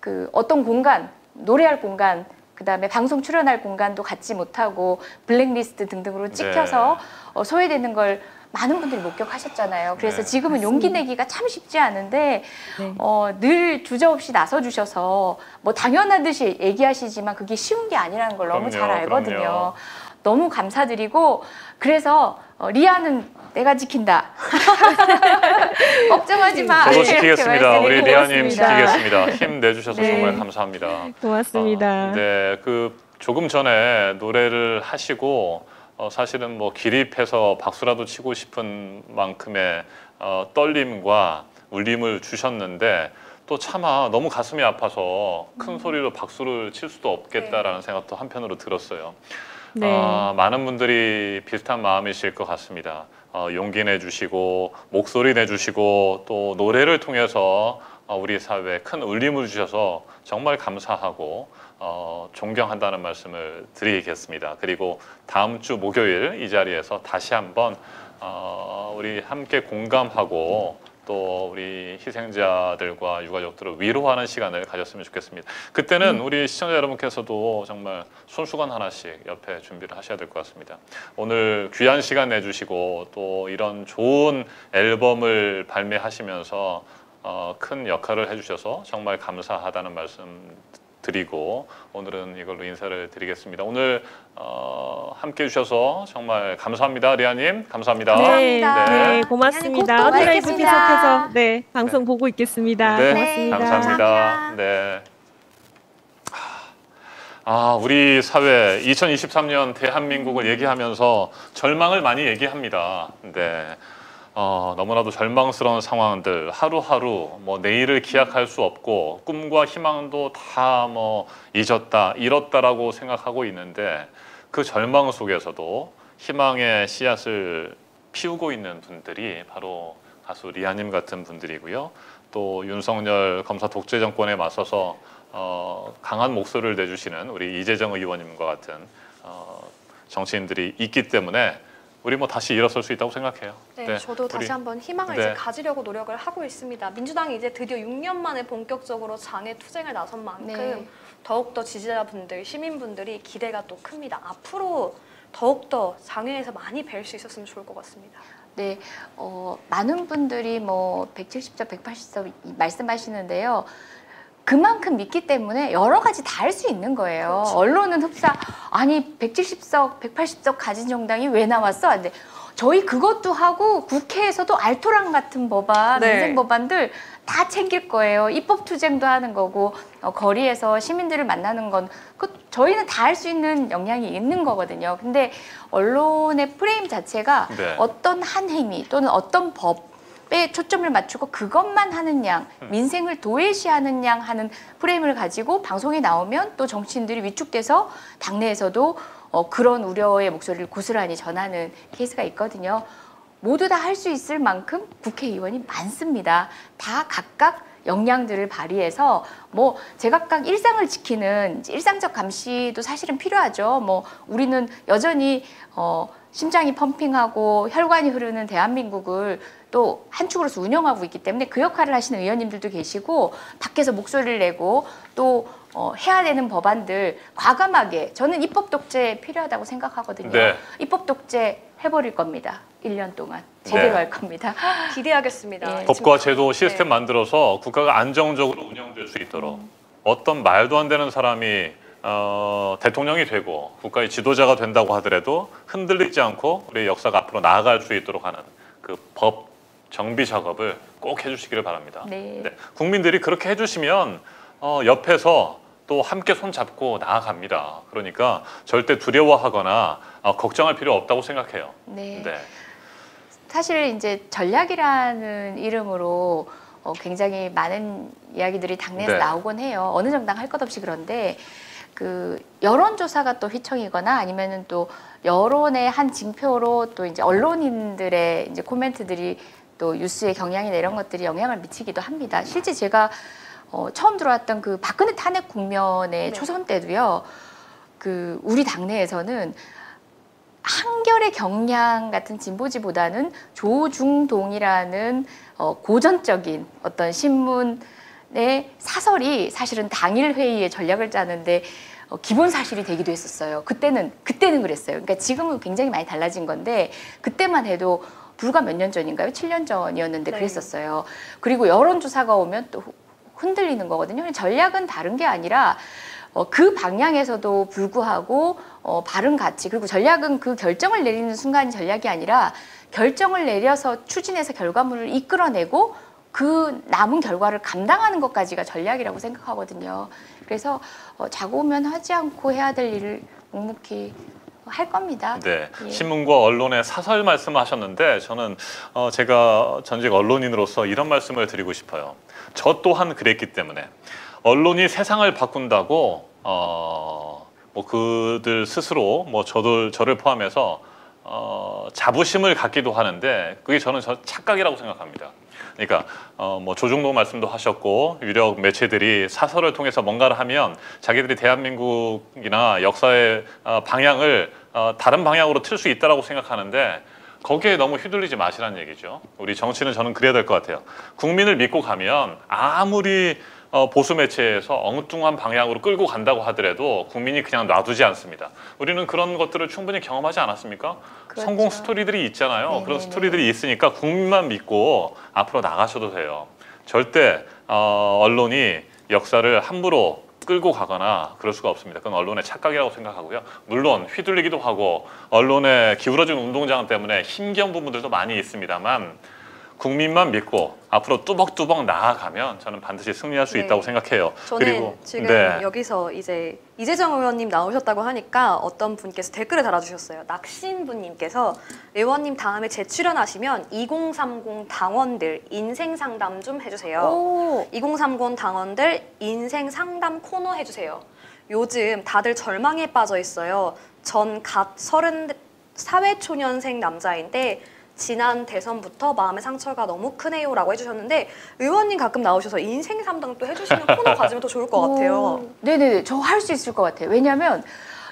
그 어떤 공간, 노래할 공간, 그 다음에 방송 출연할 공간도 갖지 못하고 블랙리스트 등등으로 찍혀서 네. 소외되는 걸 많은 분들이 목격하셨잖아요. 그래서 네, 지금은 맞습니다. 용기 내기가 참 쉽지 않은데 네. 어, 늘 주저없이 나서주셔서 뭐 당연한 듯이 얘기하시지만 그게 쉬운 게 아니라는 걸 너무 그럼요, 잘 알거든요. 그럼요. 너무 감사드리고 그래서 어, 리아는 내가 지킨다. 걱정하지 마. 저도 지키겠습니다. 우리 리아님 지키겠습니다. 힘 내주셔서 네. 정말 감사합니다. 고맙습니다. 어, 네, 그 조금 전에 노래를 하시고 어, 사실은 뭐 기립해서 박수라도 치고 싶은 만큼의 어, 떨림과 울림을 주셨는데 또 차마 너무 가슴이 아파서 큰 음. 소리로 박수를 칠 수도 없겠다라는 네. 생각도 한편으로 들었어요. 네. 어, 많은 분들이 비슷한 마음이실 것 같습니다. 어, 용기 내주시고 목소리 내주시고 또 노래를 통해서 어, 우리 사회에 큰 울림을 주셔서 정말 감사하고 어, 존경한다는 말씀을 드리겠습니다. 그리고 다음 주 목요일 이 자리에서 다시 한번 어, 우리 함께 공감하고 또 우리 희생자들과 유가족들을 위로하는 시간을 가졌으면 좋겠습니다. 그때는 우리 시청자 여러분께서도 정말 손수건 하나씩 옆에 준비를 하셔야 될 것 같습니다. 오늘 귀한 시간 내주시고 또 이런 좋은 앨범을 발매하시면서 어, 큰 역할을 해주셔서 정말 감사하다는 말씀 드리고 오늘은 이걸로 인사를 드리겠습니다. 오늘 어, 함께해 주셔서 정말 감사합니다. 리아님 감사합니다. 네, 네. 네 고맙습니다. 허니라이브 계속해서 네, 방송 네. 보고 있겠습니다. 네, 고맙습니다. 감사합니다. 감사합니다. 네. 아, 우리 사회 이천이십삼 년 대한민국을 얘기하면서 절망을 많이 얘기합니다. 네. 어, 너무나도 절망스러운 상황들 하루하루 뭐 내일을 기약할 수 없고 꿈과 희망도 다 뭐 잊었다 잃었다라고 생각하고 있는데 그 절망 속에서도 희망의 씨앗을 피우고 있는 분들이 바로 가수 리아님 같은 분들이고요. 또 윤석열 검사 독재 정권에 맞서서 어, 강한 목소리를 내주시는 우리 이재정 의원님과 같은 어, 정치인들이 있기 때문에 우리 뭐 다시 일어설 수 있다고 생각해요. 네, 네. 저도 다시 우리, 한번 희망을 네. 이제 가지려고 노력을 하고 있습니다. 민주당이 이제 드디어 육 년 만에 본격적으로 장애 투쟁을 나선 만큼 네. 더욱더 지지자분들, 시민분들이 기대가 또 큽니다. 앞으로 더욱더 장애에서 많이 뵐 수 있었으면 좋을 것 같습니다. 네, 어, 많은 분들이 뭐 백칠십 점, 백팔십 점 말씀하시는데요. 그만큼 믿기 때문에 여러 가지 다 할 수 있는 거예요. 그렇죠. 언론은 흡사 아니 백칠십 석, 백팔십 석 가진 정당이 왜 나왔어? 근데 저희 그것도 하고 국회에서도 알토란 같은 법안, 네. 민생 법안들 다 챙길 거예요. 입법 투쟁도 하는 거고 어, 거리에서 시민들을 만나는 건 그 저희는 다 할 수 있는 역량이 있는 거거든요. 근데 언론의 프레임 자체가 네. 어떤 한 행위 또는 어떤 법 에 초점을 맞추고 그것만 하는 양, 민생을 도외시하는 양 하는 프레임을 가지고 방송에 나오면 또 정치인들이 위축돼서 당내에서도 어, 그런 우려의 목소리를 고스란히 전하는 케이스가 있거든요. 모두 다 할 수 있을 만큼 국회의원이 많습니다. 다 각각 역량들을 발휘해서 뭐 제각각 일상을 지키는 일상적 감시도 사실은 필요하죠. 뭐 우리는 여전히 어, 심장이 펌핑하고 혈관이 흐르는 대한민국을 또 한 축으로서 운영하고 있기 때문에 그 역할을 하시는 의원님들도 계시고 밖에서 목소리를 내고 또 어, 해야 되는 법안들 과감하게 저는 입법 독재 필요하다고 생각하거든요. 네. 입법 독재 해버릴 겁니다. 일 년 동안 제대로 네. 할 겁니다. 기대하겠습니다. 예. 법과 제도 시스템 네. 만들어서 국가가 안정적으로 운영될 수 있도록 음. 어떤 말도 안 되는 사람이 어, 대통령이 되고 국가의 지도자가 된다고 하더라도 흔들리지 않고 우리 역사가 앞으로 나아갈 수 있도록 하는 그 법 정비 작업을 꼭 해주시기를 바랍니다. 네. 네. 국민들이 그렇게 해주시면 어, 옆에서 또 함께 손잡고 나아갑니다. 그러니까 절대 두려워하거나 어, 걱정할 필요 없다고 생각해요. 네. 네. 사실 이제 전략이라는 이름으로 어, 굉장히 많은 이야기들이 당내에서 네. 나오곤 해요. 어느 정당 할 것 없이 그런데 그 여론조사가 또 휘청이거나 아니면은 또 여론의 한 징표로 또 이제 언론인들의 이제 코멘트들이 또 뉴스의 경향이나 이런 것들이 영향을 미치기도 합니다. 실제 제가 어, 처음 들어왔던 그 박근혜 탄핵 국면의 네. 초선 때도요. 그 우리 당내에서는 한결의 경향 같은 진보지보다는 조중동이라는 어, 고전적인 어떤 신문 네, 사설이 사실은 당일 회의에 전략을 짜는데 어, 기본 사실이 되기도 했었어요. 그때는 그때는 그랬어요. 그러니까 지금은 굉장히 많이 달라진 건데 그때만 해도 불과 몇 년 전인가요? 칠 년 전이었는데 네. 그랬었어요. 그리고 여론조사가 오면 또 흔들리는 거거든요. 전략은 다른 게 아니라 어, 그 방향에서도 불구하고 어, 바른 가치 그리고 전략은 그 결정을 내리는 순간이 전략이 아니라 결정을 내려서 추진해서 결과물을 이끌어내고 그 남은 결과를 감당하는 것까지가 전략이라고 생각하거든요. 그래서 어, 자고 오면 하지 않고 해야 될 일을 묵묵히 할 겁니다. 네, 예. 신문과 언론의 사설 말씀하셨는데 저는 어, 제가 전직 언론인으로서 이런 말씀을 드리고 싶어요. 저 또한 그랬기 때문에 언론이 세상을 바꾼다고 어, 뭐 그들 스스로 뭐 저들 저를 포함해서 어, 자부심을 갖기도 하는데 그게 저는 저 착각이라고 생각합니다. 그러니까 어, 뭐 조중동 말씀도 하셨고 유력 매체들이 사설을 통해서 뭔가를 하면 자기들이 대한민국이나 역사의 어, 방향을 어, 다른 방향으로 틀 수 있다라고 생각하는데 거기에 너무 휘둘리지 마시라는 얘기죠. 우리 정치는 저는 그래야 될 것 같아요. 국민을 믿고 가면 아무리 어, 보수 매체에서 엉뚱한 방향으로 끌고 간다고 하더라도 국민이 그냥 놔두지 않습니다. 우리는 그런 것들을 충분히 경험하지 않았습니까? 그렇죠. 성공 스토리들이 있잖아요. 네네네. 그런 스토리들이 있으니까 국민만 믿고 앞으로 나가셔도 돼요. 절대 어, 언론이 역사를 함부로 끌고 가거나 그럴 수가 없습니다. 그건 언론의 착각이라고 생각하고요. 물론 휘둘리기도 하고 언론의 기울어진 운동장 때문에 힘겨운 부분들도 많이 있습니다만 국민만 믿고 앞으로 뚜벅뚜벅 나아가면 저는 반드시 승리할 수 네. 있다고 생각해요. 저는 그리고 지금 네. 여기서 이제 이재정 의원님 나오셨다고 하니까 어떤 분께서 댓글을 달아주셨어요. 낙신분님께서 의원님 다음에 재출연하시면 이공삼공 당원들 인생상담 좀 해주세요. 오. 이공삼공 당원들 인생상담 코너 해주세요. 요즘 다들 절망에 빠져 있어요. 전 갓 서른 사회초년생 남자인데 지난 대선부터 마음의 상처가 너무 크네요 라고 해주셨는데 의원님 가끔 나오셔서 인생 상담 또 해주시는 코너 가지면 더 좋을 것 같아요. 오, 네네, 저 할 수 있을 것 같아요. 왜냐하면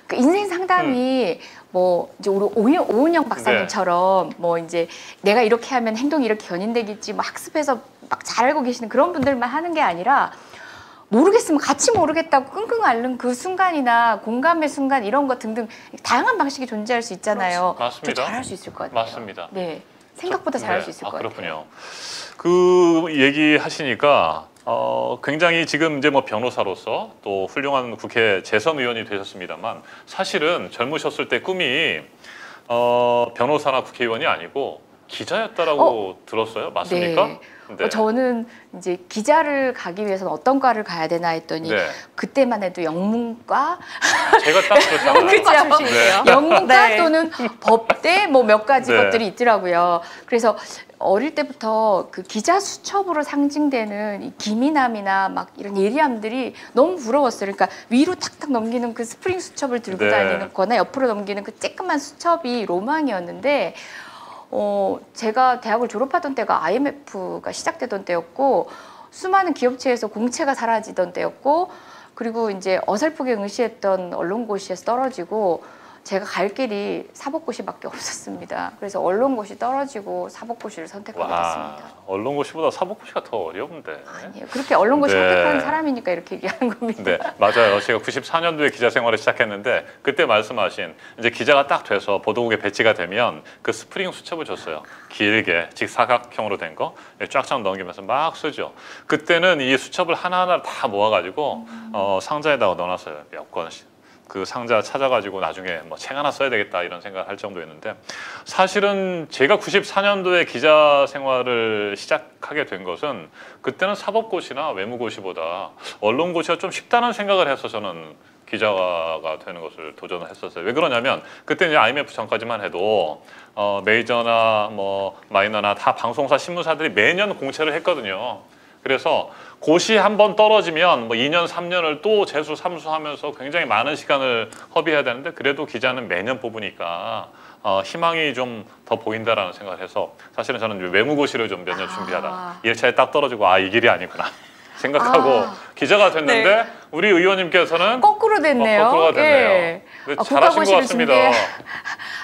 그 인생 상담이 음. 뭐 이제 우리 오은영, 오은영 박사님처럼 네. 뭐 이제 내가 이렇게 하면 행동이 이렇게 견인되겠지 뭐 학습해서 막 잘 알고 계시는 그런 분들만 하는 게 아니라 모르겠으면 같이 모르겠다고 끙끙 앓는 그 순간이나 공감의 순간 이런 것 등등 다양한 방식이 존재할 수 있잖아요. 맞습니다. 저 잘할 수 있을 것 같아요. 맞습니다. 네, 생각보다 잘할 네. 수 있을 아, 것 그렇군요. 같아요. 그렇군요. 그 얘기하시니까 어, 굉장히 지금 이제 뭐 변호사로서 또 훌륭한 국회 재선 의원이 되셨습니다만 사실은 젊으셨을 때 꿈이 어, 변호사나 국회의원이 아니고 기자였다라고 어? 들었어요. 맞습니까? 네. 네. 저는 이제 기자를 가기 위해서는 어떤 과를 가야 되나 했더니 네. 그때만 해도 영문과 제가 딱 그렇잖아요. 네. 영문과 네. 또는 법대 뭐 몇 가지 네. 것들이 있더라고요. 그래서 어릴 때부터 그 기자 수첩으로 상징되는 이 기미남이나 막 이런 예리함들이 너무 부러웠어요. 그러니까 위로 탁탁 넘기는 그 스프링 수첩을 들고 네. 다니는 거나 옆으로 넘기는 그 쬐끄만 수첩이 로망이었는데, 어, 제가 대학을 졸업하던 때가 아이엠에프가 시작되던 때였고, 수많은 기업체에서 공채가 사라지던 때였고, 그리고 이제 어설프게 응시했던 언론고시에서 떨어지고, 제가 갈 길이 사법고시밖에 없었습니다. 그래서 언론고시 떨어지고 사법고시를 선택하게 됐습니다. 언론고시보다 사법고시가 더 어려운데. 아니에요. 그렇게 언론고시 네. 선택하는 사람이니까 이렇게 얘기하는 겁니다. 네, 맞아요. 제가 구십사 년도에 기자 생활을 시작했는데 그때 말씀하신 이제 기자가 딱 돼서 보도국에 배치가 되면 그 스프링 수첩을 줬어요. 길게 직사각형으로 된 거 쫙쫙 넘기면서 막 쓰죠. 그때는 이 수첩을 하나하나 다 모아가지고 음. 어, 상자에다가 넣어놨어요. 몇 권씩. 그 상자 찾아가지고 나중에 뭐 책 하나 써야 되겠다 이런 생각을 할 정도였는데, 사실은 제가 구십사 년도에 기자 생활을 시작하게 된 것은 그때는 사법고시나 외무고시보다 언론고시가 좀 쉽다는 생각을 해서 저는 기자가 되는 것을 도전을 했었어요. 왜 그러냐면 그때 이제 아이엠에프 전까지만 해도 어, 메이저나 뭐 마이너나 다 방송사 신문사들이 매년 공채를 했거든요. 그래서 고시 한 번 떨어지면 뭐 이 년, 삼 년을 또 재수, 삼수하면서 굉장히 많은 시간을 허비해야 되는데, 그래도 기자는 매년 뽑으니까 어, 희망이 좀 더 보인다라는 생각을 해서 사실은 저는 외무고시를 좀 몇 년 준비하다가 일 차에 딱 떨어지고 아, 이 길이 아니구나 생각하고 아, 기자가 됐는데 네. 우리 의원님께서는 거꾸로 됐네요. 어, 거꾸로가 됐네요. 예. 아, 잘하신 것 같습니다. 준비...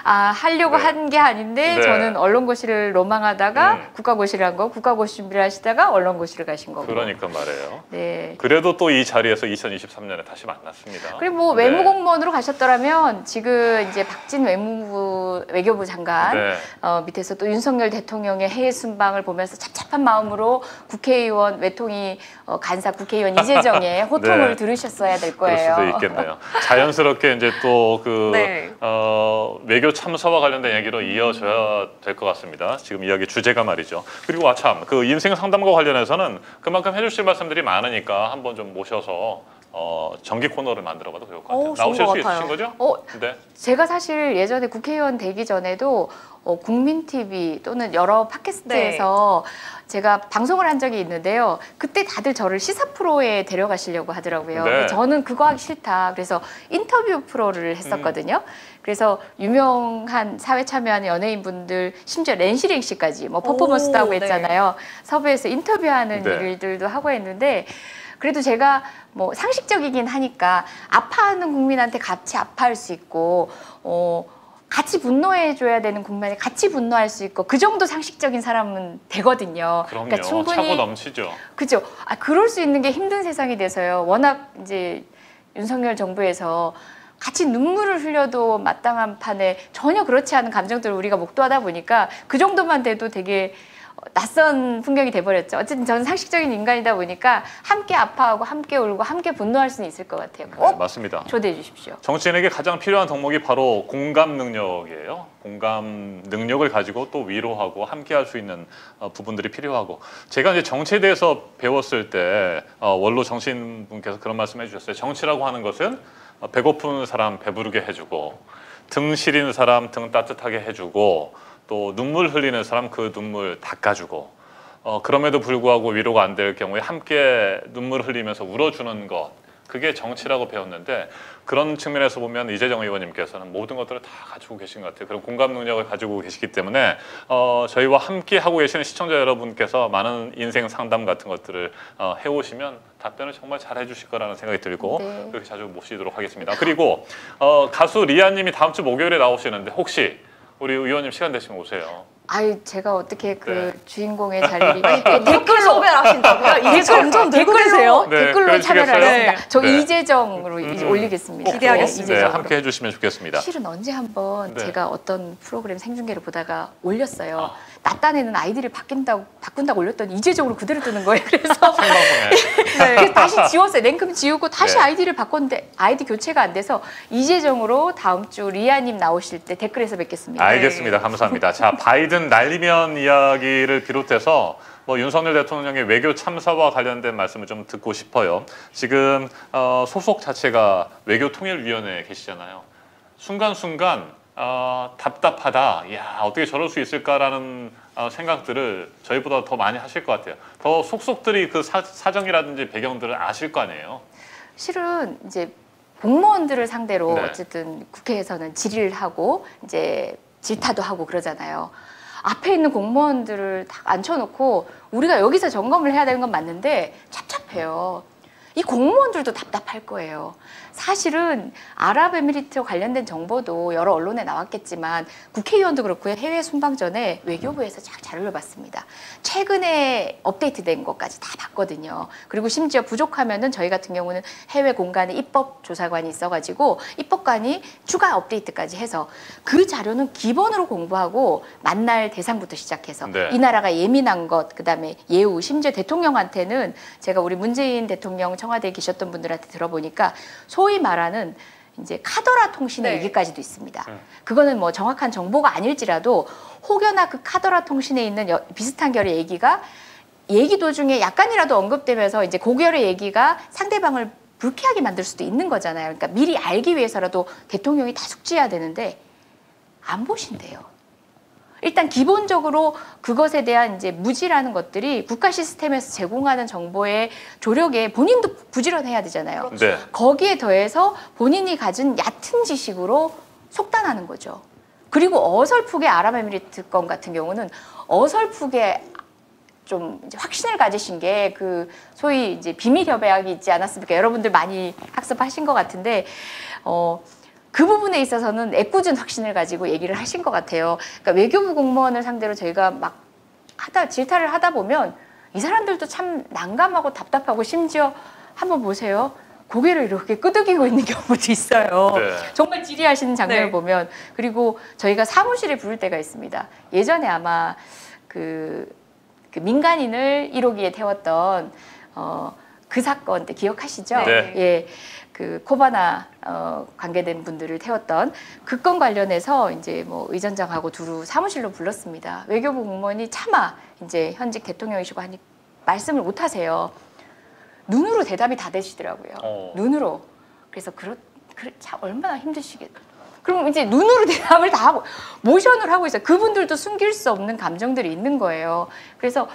아, 하려고 네. 한 게 아닌데 네. 저는 언론고시를 로망하다가 음. 국가고시를 한 거, 국가고시 준비를 하시다가 언론고시를 가신 거고. 그러니까 말이에요. 네. 그래도 또 이 자리에서 이천이십삼 년에 다시 만났습니다. 그리고 뭐 네. 외무공무원으로 가셨더라면 지금 이제 박진 외무부 외교부 장관 네. 어, 밑에서 또 윤석열 대통령의 해외 순방을 보면서 찹찹한 마음으로 국회의원 외통위 어, 간사 국회의원 이재정의 호통을 네. 들으셨어야 될 거예요. 그럴 수도 있겠네요. 자연스럽게 이제 또 그 네. 어, 외교 참사와 관련된 얘기로 이어져야 될 것 같습니다. 지금 이야기 주제가 말이죠. 그리고 아 참, 그 인생 상담과 관련해서는 그만큼 해주실 말씀들이 많으니까 한번 좀 모셔서 어, 정기 코너를 만들어봐도 좋을 것 같아요. 오, 나오실 것 수 같아요. 있으신 거죠? 어, 네. 제가 사실 예전에 국회의원 되기 전에도 어, 국민티비 또는 여러 팟캐스트에서 네. 제가 방송을 한 적이 있는데요. 그때 다들 저를 시사 프로에 데려가시려고 하더라고요. 네. 저는 그거 하기 싫다. 그래서 인터뷰 프로를 했었거든요. 음. 그래서 유명한 사회 참여하는 연예인분들, 심지어 렌시링 씨까지 뭐 퍼포먼스도 하고 했잖아요. 네. 섭외해서 인터뷰하는 네. 일들도 하고 했는데, 그래도 제가 뭐 상식적이긴 하니까 아파하는 국민한테 같이 아파할 수 있고, 어, 같이 분노해줘야 되는 국민이 같이 분노할 수 있고, 그 정도 상식적인 사람은 되거든요. 그럼요. 그러니까 충분히 차고 넘치죠. 그죠. 아, 그럴 수 있는 게 힘든 세상이 돼서요. 워낙 이제 윤석열 정부에서 같이 눈물을 흘려도 마땅한 판에 전혀 그렇지 않은 감정들을 우리가 목도하다 보니까 그 정도만 돼도 되게 낯선 풍경이 돼버렸죠. 어쨌든 저는 상식적인 인간이다 보니까 함께 아파하고 함께 울고 함께 분노할 수는 있을 것 같아요. 네, 맞습니다. 초대해 주십시오. 정치인에게 가장 필요한 덕목이 바로 공감 능력이에요. 공감 능력을 가지고 또 위로하고 함께할 수 있는 어, 부분들이 필요하고, 제가 이제 정치에 대해서 배웠을 때 어, 원로 정치인분께서 그런 말씀해 주셨어요. 정치라고 하는 것은 어, 배고픈 사람 배부르게 해주고, 등 시린 사람 등 따뜻하게 해주고, 또 눈물 흘리는 사람 그 눈물 닦아주고, 어, 그럼에도 불구하고 위로가 안 될 경우에 함께 눈물 흘리면서 울어주는 것, 그게 정치라고 배웠는데, 그런 측면에서 보면 이재정 의원님께서는 모든 것들을 다 가지고 계신 것 같아요. 그런 공감 능력을 가지고 계시기 때문에 어, 저희와 함께 하고 계시는 시청자 여러분께서 많은 인생 상담 같은 것들을 어, 해오시면 답변을 정말 잘 해주실 거라는 생각이 들고 네. 그렇게 자주 모시도록 하겠습니다. 그리고 어, 가수 리아님이 다음 주 목요일에 나오시는데 혹시 우리 의원님 시간 되시면 오세요. 아유, 제가 어떻게 그 네. 주인공의 자리를 댓글로 소멸하신다고요? 이게 점점 댓글이세요? 네, 댓글로 참여하겠습니다. 네. 저 네. 이재정으로 음. 올리겠습니다. 기대하겠습니다. 네, 함께 해주시면 좋겠습니다. 실은 언제 한번 네. 제가 어떤 프로그램 생중계를 보다가 올렸어요. 아. 낮단에는 아이디를 바뀐다고 바꾼다고 올렸더니 이재정으로 그대로 뜨는 거예요. 그래서 네. 그래서 다시 지웠어요. 냉큼 지우고 다시 네. 아이디를 바꿨는데 아이디 교체가 안 돼서 이재정으로 다음 주 리아님 나오실 때 댓글에서 뵙겠습니다. 알겠습니다. 네. 감사합니다. 자, 바이든 날리면 이야기를 비롯해서 뭐 윤석열 대통령의 외교 참사와 관련된 말씀을 좀 듣고 싶어요. 지금 어, 소속 자체가 외교통일위원회에 계시잖아요. 순간순간 어, 답답하다, 야, 어떻게 저럴 수 있을까라는 생각들을 저희보다 더 많이 하실 것 같아요. 더 속속들이 그 사, 사정이라든지 배경들을 아실 거 아니에요. 실은 이제 공무원들을 상대로 네. 어쨌든 국회에서는 질의를 하고 이제 질타도 하고 그러잖아요. 앞에 있는 공무원들을 딱 앉혀놓고 우리가 여기서 점검을 해야 되는 건 맞는데 찹찹해요. 이 공무원들도 답답할 거예요. 사실은 아랍에미리트와 관련된 정보도 여러 언론에 나왔겠지만 국회의원도 그렇고 해외 순방 전에 외교부에서 쫙 자료를 봤습니다. 최근에 업데이트된 것까지 다 봤거든요. 그리고 심지어 부족하면은 저희 같은 경우는 해외 공간에 입법조사관이 있어가지고 입법관이 추가 업데이트까지 해서 그 자료는 기본으로 공부하고 만날 대상부터 시작해서 네. 이 나라가 예민한 것, 그다음에 예우, 심지어 대통령한테는 제가 우리 문재인 대통령 청와대에 계셨던 분들한테 들어보니까 소위 말하는 이제 카더라 통신의 네. 얘기까지도 있습니다. 네. 그거는 뭐 정확한 정보가 아닐지라도 혹여나 그 카더라 통신에 있는 여, 비슷한 결의 얘기가 얘기 도중에 약간이라도 언급되면서 이제 고결의 얘기가 상대방을 불쾌하게 만들 수도 있는 거잖아요. 그러니까 미리 알기 위해서라도 대통령이 다 숙지해야 되는데 안 보신대요. 일단 기본적으로 그것에 대한 이제 무지라는 것들이 국가 시스템에서 제공하는 정보의 조력에 본인도 부지런해야 되잖아요. 네. 거기에 더해서 본인이 가진 얕은 지식으로 속단하는 거죠. 그리고 어설프게 아랍에미리트 건 같은 경우는 어설프게 좀 이제 확신을 가지신 게 그 소위 이제 비밀 협약이 있지 않았습니까? 여러분들 많이 학습하신 것 같은데 어. 그 부분에 있어서는 애꿎은 확신을 가지고 얘기를 하신 것 같아요. 그러니까 외교부 공무원을 상대로 저희가 막 하다 질타를 하다 보면 이 사람들도 참 난감하고 답답하고 심지어 한번 보세요. 고개를 이렇게 끄덕이고 있는 경우도 있어요. 네. 정말 질의하시는 장면을 네. 보면. 그리고 저희가 사무실에 부를 때가 있습니다. 예전에 아마 그, 그 민간인을 일호기에 태웠던 어, 그 사건 때 기억하시죠? 네. 예. 그 코바나 어, 관계된 분들을 태웠던 그 건 관련해서 이제 뭐 의전장하고 두루 사무실로 불렀습니다. 외교부 공무원이 차마 이제 현직 대통령이시고 하니 말씀을 못 하세요. 눈으로 대답이 다 되시더라고요. 어. 눈으로. 그래서 그렇 그래, 참 얼마나 힘드시겠. 그럼 이제 눈으로 대답을 다 하고 모션을 하고 있어요. 그분들도 숨길 수 없는 감정들이 있는 거예요. 그래서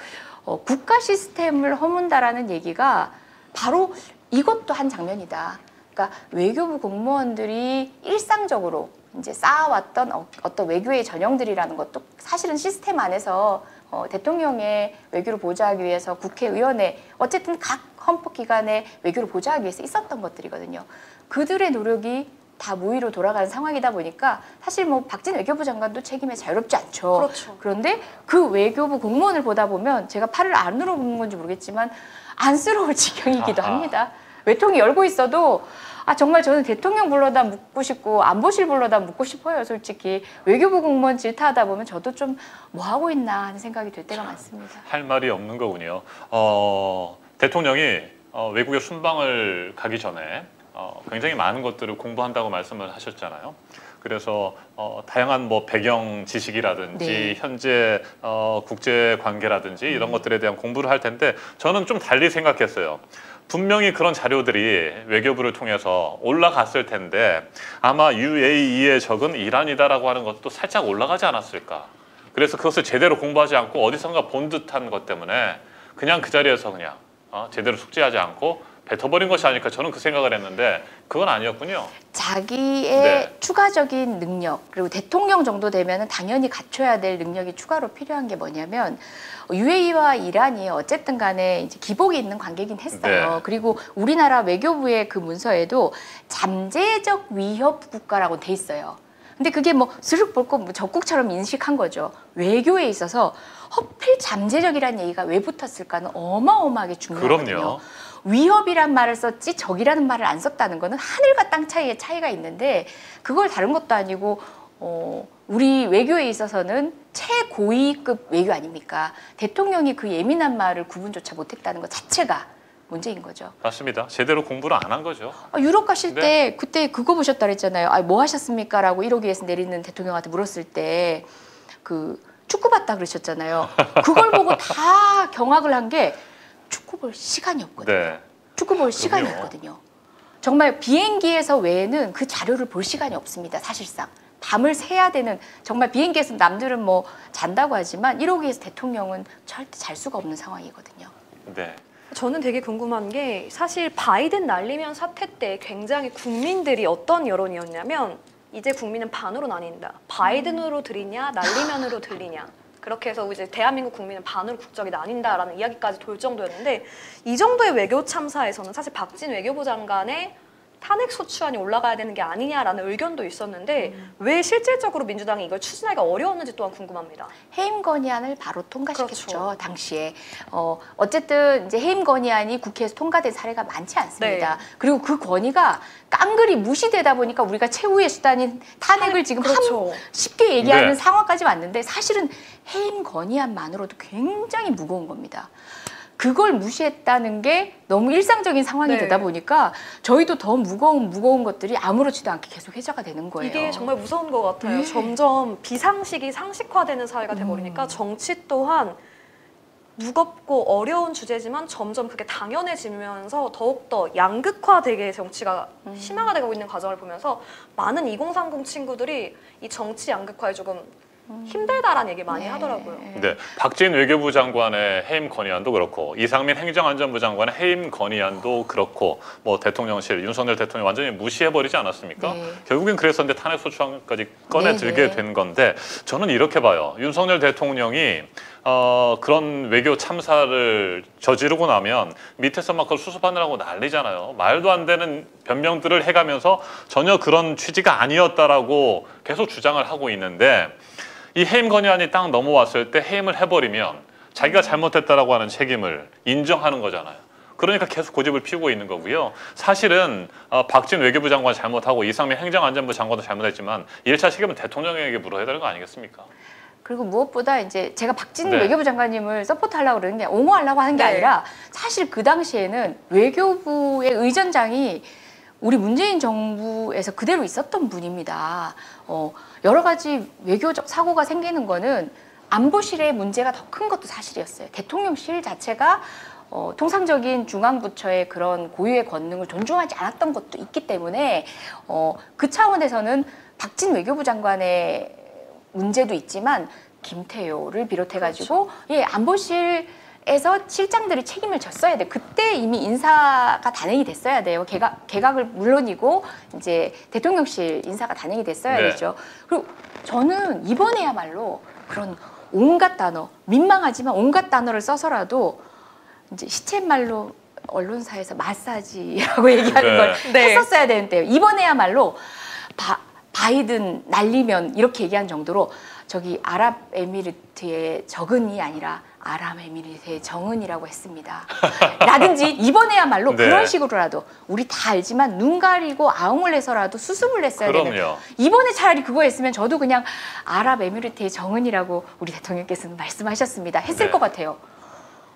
어, 국가 시스템을 허문다라는 얘기가 바로 이것도 한 장면이다. 그러니까 외교부 공무원들이 일상적으로 이제 쌓아왔던 어떤 외교의 전형들이라는 것도 사실은 시스템 안에서 어, 대통령의 외교를 보좌하기 위해서 국회의원의 어쨌든 각 헌법기관의 외교를 보좌하기 위해서 있었던 것들이거든요. 그들의 노력이 다 무위로 돌아가는 상황이다 보니까 사실 뭐 박진 외교부 장관도 책임에 자유롭지 않죠. 그렇죠. 그런데 그 외교부 공무원을 보다 보면 제가 팔을 안으로 굽는 건지 모르겠지만 안쓰러울 지경이기도 아하. 합니다. 외통이 열고 있어도 아 정말 저는 대통령 불러다 묻고 싶고 안보실 불러다 묻고 싶어요. 솔직히 외교부 공무원 질타하다 보면 저도 좀 뭐 하고 있나 하는 생각이 들 때가 참, 많습니다. 할 말이 없는 거군요. 어, 대통령이 어, 외국에 순방을 가기 전에 어, 굉장히 많은 것들을 공부한다고 말씀을 하셨잖아요. 그래서 어, 다양한 뭐 배경 지식이라든지 네. 현재 어, 국제 관계라든지 이런 음. 것들에 대한 공부를 할 텐데 저는 좀 달리 생각했어요. 분명히 그런 자료들이 외교부를 통해서 올라갔을 텐데 아마 유에이이의 적은 이란이다라고 하는 것도 살짝 올라가지 않았을까. 그래서 그것을 제대로 공부하지 않고 어디선가 본 듯한 것 때문에 그냥 그 자리에서 그냥 어, 제대로 숙지하지 않고 뱉어버린 것이 아닐까 저는 그 생각을 했는데 그건 아니었군요. 자기의 네. 추가적인 능력 그리고 대통령 정도 되면 당연히 갖춰야 될 능력이 추가로 필요한 게 뭐냐면 유에이와 이란이 어쨌든 간에 이제 기복이 있는 관계긴 했어요. 네. 그리고 우리나라 외교부의 그 문서에도 잠재적 위협 국가라고 돼 있어요. 근데 그게 뭐 스륵 볼 거 뭐 적국처럼 인식한 거죠. 외교에 있어서 허필 잠재적이라는 얘기가 왜 붙었을까는 어마어마하게 중요하거든요. 그럼요. 위협이란 말을 썼지 적이라는 말을 안 썼다는 거는 하늘과 땅 차이의 차이가 있는데 그걸 다른 것도 아니고 어, 우리 외교에 있어서는 최고위급 외교 아닙니까? 대통령이 그 예민한 말을 구분조차 못했다는 것 자체가 문제인 거죠. 맞습니다. 제대로 공부를 안 한 거죠. 아, 유럽 가실 네. 때 그때 그거 보셨다 그랬잖아요. 아, 뭐 하셨습니까? 라고 일호기에서 내리는 대통령한테 물었을 때 그 축구 봤다 그러셨잖아요. 그걸 보고 다 경악을 한 게 축구 볼 시간이 없거든요. 네. 축구 볼 시간이 없거든요. 정말 비행기에서 외에는 그 자료를 볼 시간이 없습니다. 사실상. 밤을 새야 되는, 정말 비행기에서 남들은 뭐 잔다고 하지만 일호기에서 대통령은 절대 잘 수가 없는 상황이거든요. 네. 저는 되게 궁금한 게, 사실 바이든 날리면 사태 때 굉장히 국민들이 어떤 여론이었냐면 이제 국민은 반으로 나뉜다. 바이든으로 들이냐 날리면으로 들리냐. 그렇게 해서 이제 대한민국 국민은 반으로 국적이 나뉜다라는 이야기까지 돌 정도였는데, 이 정도의 외교 참사에서는 사실 박진 외교부 장관의 탄핵 소추안이 올라가야 되는 게 아니냐라는 의견도 있었는데 음. 왜 실질적으로 민주당이 이걸 추진하기가 어려웠는지 또한 궁금합니다. 해임 건의안을 바로 통과시켰죠. 그렇죠. 당시에. 어, 어쨌든 이제 해임 건의안이 국회에서 통과된 사례가 많지 않습니다. 네. 그리고 그 권위가 깡그리 무시되다 보니까 우리가 최후의 수단인 탄핵을 지금 그렇죠. 한, 쉽게 얘기하는 네. 상황까지 왔는데, 사실은 해임 건의안만으로도 굉장히 무거운 겁니다. 그걸 무시했다는 게 너무 일상적인 상황이 네. 되다 보니까 저희도 더 무거운 무거운 것들이 아무렇지도 않게 계속 회자가 되는 거예요. 이게 정말 무서운 것 같아요. 네. 점점 비상식이 상식화되는 사회가 돼버리니까 음. 정치 또한 무겁고 어려운 주제지만 점점 그게 당연해지면서 더욱더 양극화되게 정치가 음. 심화되고 있는 과정을 보면서 많은 이공삼공 친구들이 이 정치 양극화에 조금 힘들다라는 얘기 많이 네. 하더라고요. 네, 박진 외교부 장관의 해임 건의안도 그렇고 이상민 행정안전부 장관의 해임 건의안도 그렇고 뭐 대통령실, 윤석열 대통령 완전히 무시해버리지 않았습니까? 네. 결국엔 그래서 이제 탄핵 소추안까지 꺼내들게 네. 된 건데, 저는 이렇게 봐요. 윤석열 대통령이 어, 그런 외교 참사를 저지르고 나면 밑에서 막 그걸 수습하느라고 난리잖아요. 말도 안 되는 변명들을 해가면서 전혀 그런 취지가 아니었다라고 계속 주장을 하고 있는데, 이 해임 건의안이 딱 넘어왔을 때 해임을 해버리면 자기가 잘못했다라고 하는 책임을 인정하는 거잖아요. 그러니까 계속 고집을 피우고 있는 거고요. 사실은 어, 박진 외교부 장관 잘못하고 이상민 행정안전부 장관도 잘못했지만 일차 책임은 대통령에게 물어야 되는 거 아니겠습니까? 그리고 무엇보다 이제 제가 박진 네. 외교부 장관님을 서포트하려고 그러는 게, 옹호하려고 하는 게 네. 아니라, 사실 그 당시에는 외교부의 의전장이 우리 문재인 정부에서 그대로 있었던 분입니다. 어, 여러 가지 외교적 사고가 생기는 거는 안보실의 문제가 더 큰 것도 사실이었어요. 대통령실 자체가 어, 통상적인 중앙부처의 그런 고유의 권능을 존중하지 않았던 것도 있기 때문에 어, 그 차원에서는 박진 외교부 장관의 문제도 있지만 김태효를 비롯해가지고 그렇죠. 예, 안보실에서 실장들이 책임을 졌어야 돼. 그때 이미 인사가 단행이 됐어야 돼요. 개각, 개각을 물론이고 이제 대통령실 인사가 단행이 됐어야 네. 되죠. 그리고 저는 이번에야말로 그런 온갖 단어, 민망하지만 온갖 단어를 써서라도 이제 시쳇말로 언론사에서 마사지라고 얘기하는 네. 걸 네. 했었어야 되는데요. 이번에야말로 바, 바이든 날리면 이렇게 얘기한 정도로, 저기 아랍에미리트의 적은이 아니라 아랍에미리트의 정은이라고 했습니다. 라든지 이번에야말로 네. 그런 식으로라도 우리 다 알지만 눈 가리고 아웅을 해서라도 수습을 했어야 그럼요. 되는, 이번에 차라리 그거 했으면 저도 그냥 아랍에미리트의 정은이라고 우리 대통령께서는 말씀하셨습니다 했을 네. 것 같아요.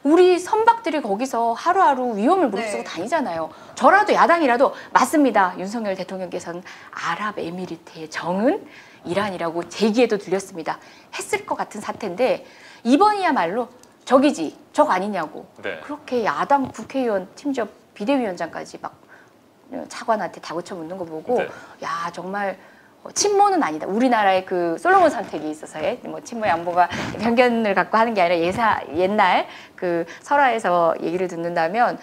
우리 선박들이 거기서 하루하루 위험을 무릅쓰고 네. 다니잖아요. 저라도 야당이라도 맞습니다. 윤석열 대통령께서는 아랍에미리트의 정은 이란이라고 제기에도 들렸습니다. 했을 것 같은 사태인데, 이번이야말로 적이지 적 아니냐고 네. 그렇게 야당 국회의원, 심지어 비대위원장까지 막 차관한테 다구쳐 묻는 거 보고 네. 야 정말 친모는 아니다. 우리나라의 그 솔로몬 선택이 있어서의 뭐 친모 양보가 편견을 갖고 하는 게 아니라 예사, 옛날 그 설화에서 얘기를 듣는다면,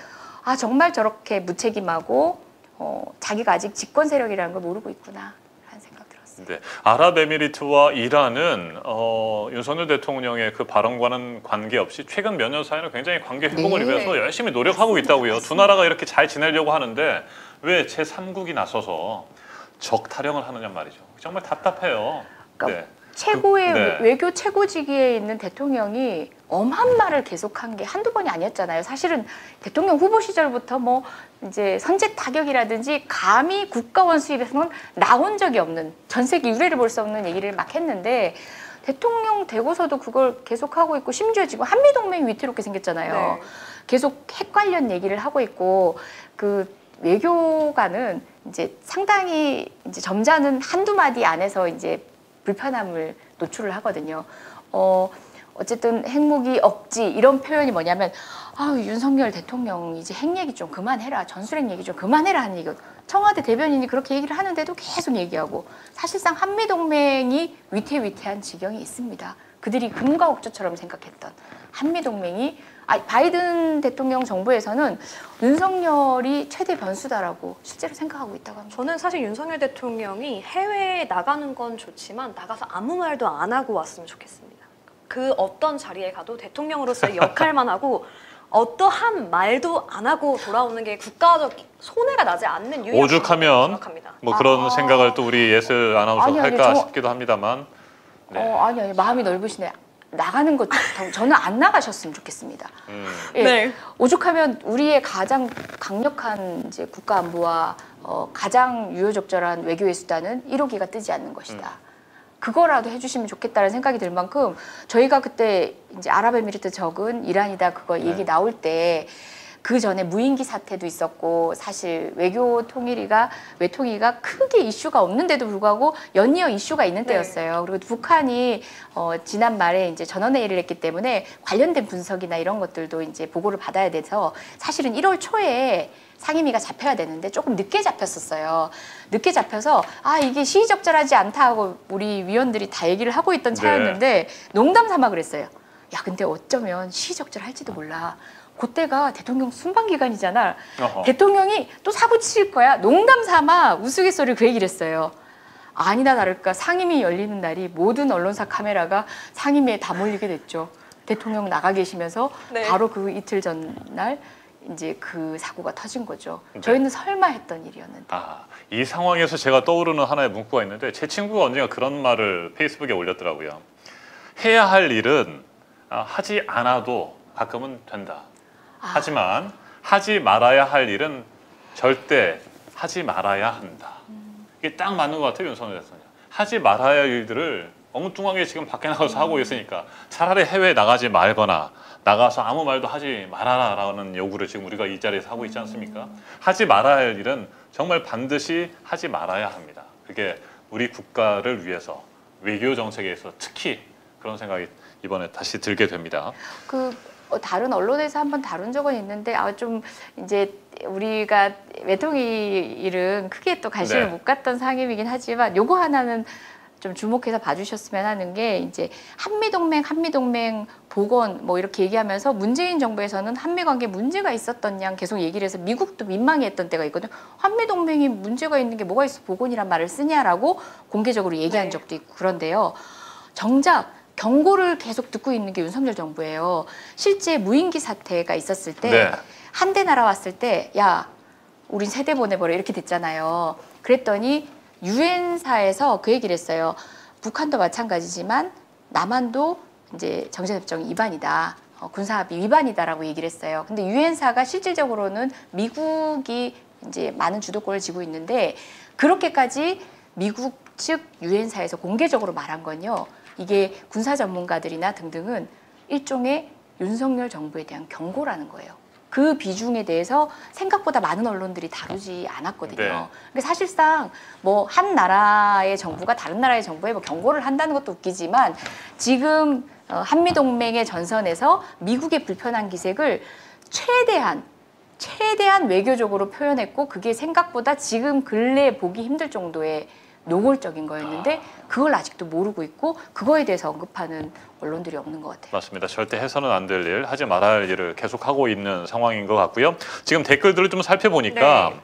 아 정말 저렇게 무책임하고 어, 자기가 아직 집권 세력이라는 걸 모르고 있구나 하는 생각 들었어요. 네, 아랍에미리트와 이란은 어, 윤석열 대통령의 그 발언과는 관계없이 최근 몇 년 사이는 굉장히 관계 회복을 네. 위해서 열심히 노력하고 맞습니다. 있다고요. 맞습니다. 두 나라가 이렇게 잘 지내려고 하는데 왜 제삼국이 나서서 적 타령을 하느냐 말이죠. 정말 답답해요. 그러니까 네. 최고의 그, 네. 외교 최고직위에 있는 대통령이 엄한 말을 계속한 게 한두 번이 아니었잖아요. 사실은 대통령 후보 시절부터 뭐 이제 선제 타격이라든지 감히 국가원 수입에서는 나온 적이 없는, 전 세계 유례를 볼 수 없는 얘기를 막 했는데, 대통령 되고서도 그걸 계속하고 있고, 심지어 지금 한미동맹이 위태롭게 생겼잖아요. 네. 계속 핵 관련 얘기를 하고 있고, 그 외교관은 이제 상당히 이제 점잖은 한두 마디 안에서 이제 불편함을 노출을 하거든요. 어, 어쨌든 핵무기 억지 이런 표현이 뭐냐면 아 윤석열 대통령 이제 핵 얘기 좀 그만해라, 전술핵 얘기 좀 그만해라 하는 얘기. 청와대 대변인이 그렇게 얘기를 하는데도 계속 얘기하고 사실상 한미동맹이 위태위태한 지경이 있습니다. 그들이 금과 옥조처럼 생각했던 한미동맹이 아, 바이든 대통령 정부에서는 윤석열이 최대 변수다라고 실제로 생각하고 있다고 합니다. 저는 사실 윤석열 대통령이 해외에 나가는 건 좋지만 나가서 아무 말도 안 하고 왔으면 좋겠습니다. 그 어떤 자리에 가도 대통령으로서의 역할만 하고 어떠한 말도 안 하고 돌아오는 게 국가적 손해가 나지 않는 유일한 오죽하면 생각합니다. 뭐 아, 그런 아, 생각을 또 우리 예슬 아나운서 아니, 할까 아니, 저, 싶기도 합니다만 네. 어, 아니 아니 마음이 넓으시네. 나가는 것 저는 안 나가셨으면 좋겠습니다. 음. 예, 네. 오죽하면 우리의 가장 강력한 이제 국가 안보와 어, 가장 유효적절한 외교의 수단은 일호기가 뜨지 않는 것이다. 음. 그거라도 해주시면 좋겠다는 생각이 들 만큼 저희가 그때 이제 아랍에미리트 적은 이란이다 그거 얘기 네. 나올 때 그 전에 무인기 사태도 있었고 사실 외교 통일위가 외통위가 크게 이슈가 없는데도 불구하고 연이어 이슈가 있는 네. 때였어요. 그리고 북한이 어, 지난 말에 이제 전원회의를 했기 때문에 관련된 분석이나 이런 것들도 이제 보고를 받아야 돼서 사실은 일월 초에 상임위가 잡혀야 되는데 조금 늦게 잡혔었어요. 늦게 잡혀서 아 이게 시의적절하지 않다 하고 우리 위원들이 다 얘기를 하고 있던 차였는데 네. 농담 삼아 그랬어요. 야 근데 어쩌면 시의적절할지도 몰라. 그때가 대통령 순방 기간이잖아. 어허. 대통령이 또 사고 칠 거야. 농담 삼아 우스갯소리를 그 얘기를 했어요. 아니나 다를까 상임위 열리는 날이 모든 언론사 카메라가 상임위에 다 몰리게 됐죠. 대통령 나가 계시면서 네. 바로 그 이틀 전날 이제 그 사고가 터진 거죠. 네. 저희는 설마 했던 일이었는데. 아, 이 상황에서 제가 떠오르는 하나의 문구가 있는데 제 친구가 언젠가 그런 말을 페이스북에 올렸더라고요. 해야 할 일은 하지 않아도 가끔은 된다. 아. 하지만 하지 말아야 할 일은 절대 하지 말아야 한다. 음. 이게 딱 맞는 것 같아요, 윤석열 대통령. 하지 말아야 할 일들을 엉뚱하게 지금 밖에 나가서 음. 하고 있으니까 차라리 해외에 나가지 말거나 나가서 아무 말도 하지 말아라라는 요구를 지금 우리가 이 자리에서 하고 있지 않습니까? 음. 하지 말아야 할 일은 정말 반드시 하지 말아야 합니다. 그게 우리 국가를 위해서 외교 정책에 있어서 특히 그런 생각이 이번에 다시 들게 됩니다. 그 다른 언론에서 한번 다룬 적은 있는데 아 좀 이제 우리가 외통일은 크게 또 관심을 네. 못 갔던 상임이긴 하지만 요거 하나는 좀 주목해서 봐주셨으면 하는 게 이제 한미동맹, 한미동맹 복원 뭐 이렇게 얘기하면서 문재인 정부에서는 한미관계 문제가 있었던 양 계속 얘기를 해서 미국도 민망해했던 때가 있거든요. 한미동맹이 문제가 있는 게 뭐가 있어 복원이란 말을 쓰냐라고 공개적으로 얘기한 네. 적도 있고 그런데요. 정작 경고를 계속 듣고 있는 게 윤석열 정부예요. 실제 무인기 사태가 있었을 때 네. 한 대 날아왔을 때 야, 우린 세 대 보내버려 이렇게 됐잖아요. 그랬더니 유엔사에서 그 얘기를 했어요. 북한도 마찬가지지만 남한도 이제 정전협정 위반이다. 어, 군사합의 위반이다라고 얘기를 했어요. 근데 유엔사가 실질적으로는 미국이 이제 많은 주도권을 쥐고 있는데 그렇게까지 미국 측 유엔사에서 공개적으로 말한 건요. 이게 군사 전문가들이나 등등은 일종의 윤석열 정부에 대한 경고라는 거예요. 그 비중에 대해서 생각보다 많은 언론들이 다루지 않았거든요. 네. 그러니까 사실상 뭐 한 나라의 정부가 다른 나라의 정부에 뭐 경고를 한다는 것도 웃기지만 지금 한미동맹의 전선에서 미국의 불편한 기색을 최대한 최대한 외교적으로 표현했고 그게 생각보다 지금 근래에 보기 힘들 정도의 노골적인 거였는데 그걸 아직도 모르고 있고 그거에 대해서 언급하는 언론들이 없는 것 같아요. 맞습니다. 절대 해서는 안 될 일, 하지 말아야 할 일을 계속하고 있는 상황인 것 같고요. 지금 댓글들을 좀 살펴보니까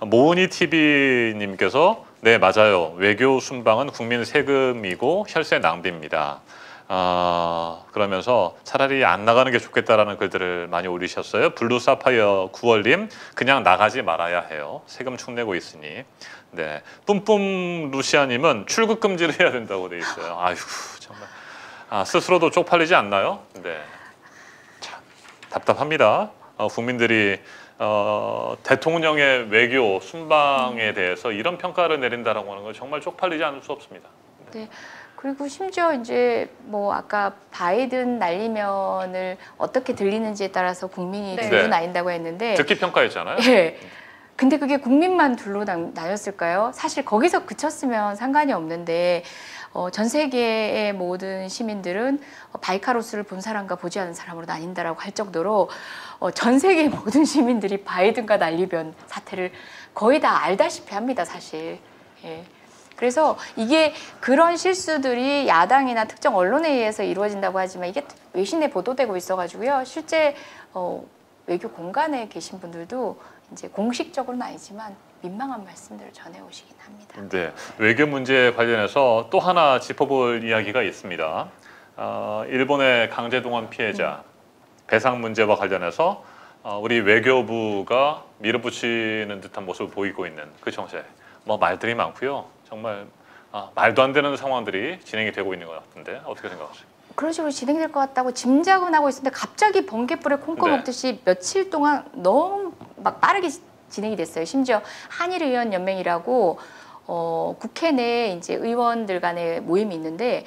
네. 모으니티비님께서 네, 맞아요. 외교 순방은 국민 세금이고 혈세 낭비입니다. 어, 그러면서 차라리 안 나가는 게 좋겠다라는 글들을 많이 올리셨어요. 블루사파이어 구월님 그냥 나가지 말아야 해요. 세금 축내고 있으니. 네, 뿜뿜 루시아님은 출국 금지를 해야 된다고 돼 있어요. 아이고 정말 아, 스스로도 쪽팔리지 않나요? 네, 참 답답합니다. 어, 국민들이 어, 대통령의 외교 순방에 대해서 이런 평가를 내린다라고 하는 건 정말 쪽팔리지 않을 수 없습니다. 네. 네. 그리고 심지어 이제 뭐 아까 바이든 날리면을 어떻게 들리는지에 따라서 국민이 네. 기분 아닌다고 했는데 듣기 평가했잖아요. 예. 근데 그게 국민만 둘로 나뉘었을까요? 사실 거기서 그쳤으면 상관이 없는데 어, 전 세계의 모든 시민들은 바이카로스를 본 사람과 보지 않은 사람으로 나뉜다라고 할 정도로 어, 전 세계의 모든 시민들이 바이든과 난리변 사태를 거의 다 알다시피 합니다, 사실. 예. 그래서 이게 그런 실수들이 야당이나 특정 언론에 의해서 이루어진다고 하지만 이게 외신에 보도되고 있어가지고요. 실제 어, 외교 공간에 계신 분들도 이제 공식적으로는 아니지만 민망한 말씀들을 전해오시긴 합니다. 네, 외교 문제 관련해서 또 하나 짚어볼 이야기가 있습니다. 어, 일본의 강제동원 피해자 음. 배상 문제와 관련해서 어, 우리 외교부가 밀어붙이는 듯한 모습을 보이고 있는 그 정세. 뭐 말들이 많고요. 정말 아, 말도 안 되는 상황들이 진행이 되고 있는 것 같은데 어떻게 생각하세요? 그런 식으로 진행될 것 같다고 짐작은 하고 있었는데 갑자기 번개불에 콩고 먹듯이 네. 며칠 동안 너무 막 빠르게 진행이 됐어요. 심지어 한일의원연맹이라고 어, 국회 내 이제 의원들 간의 모임이 있는데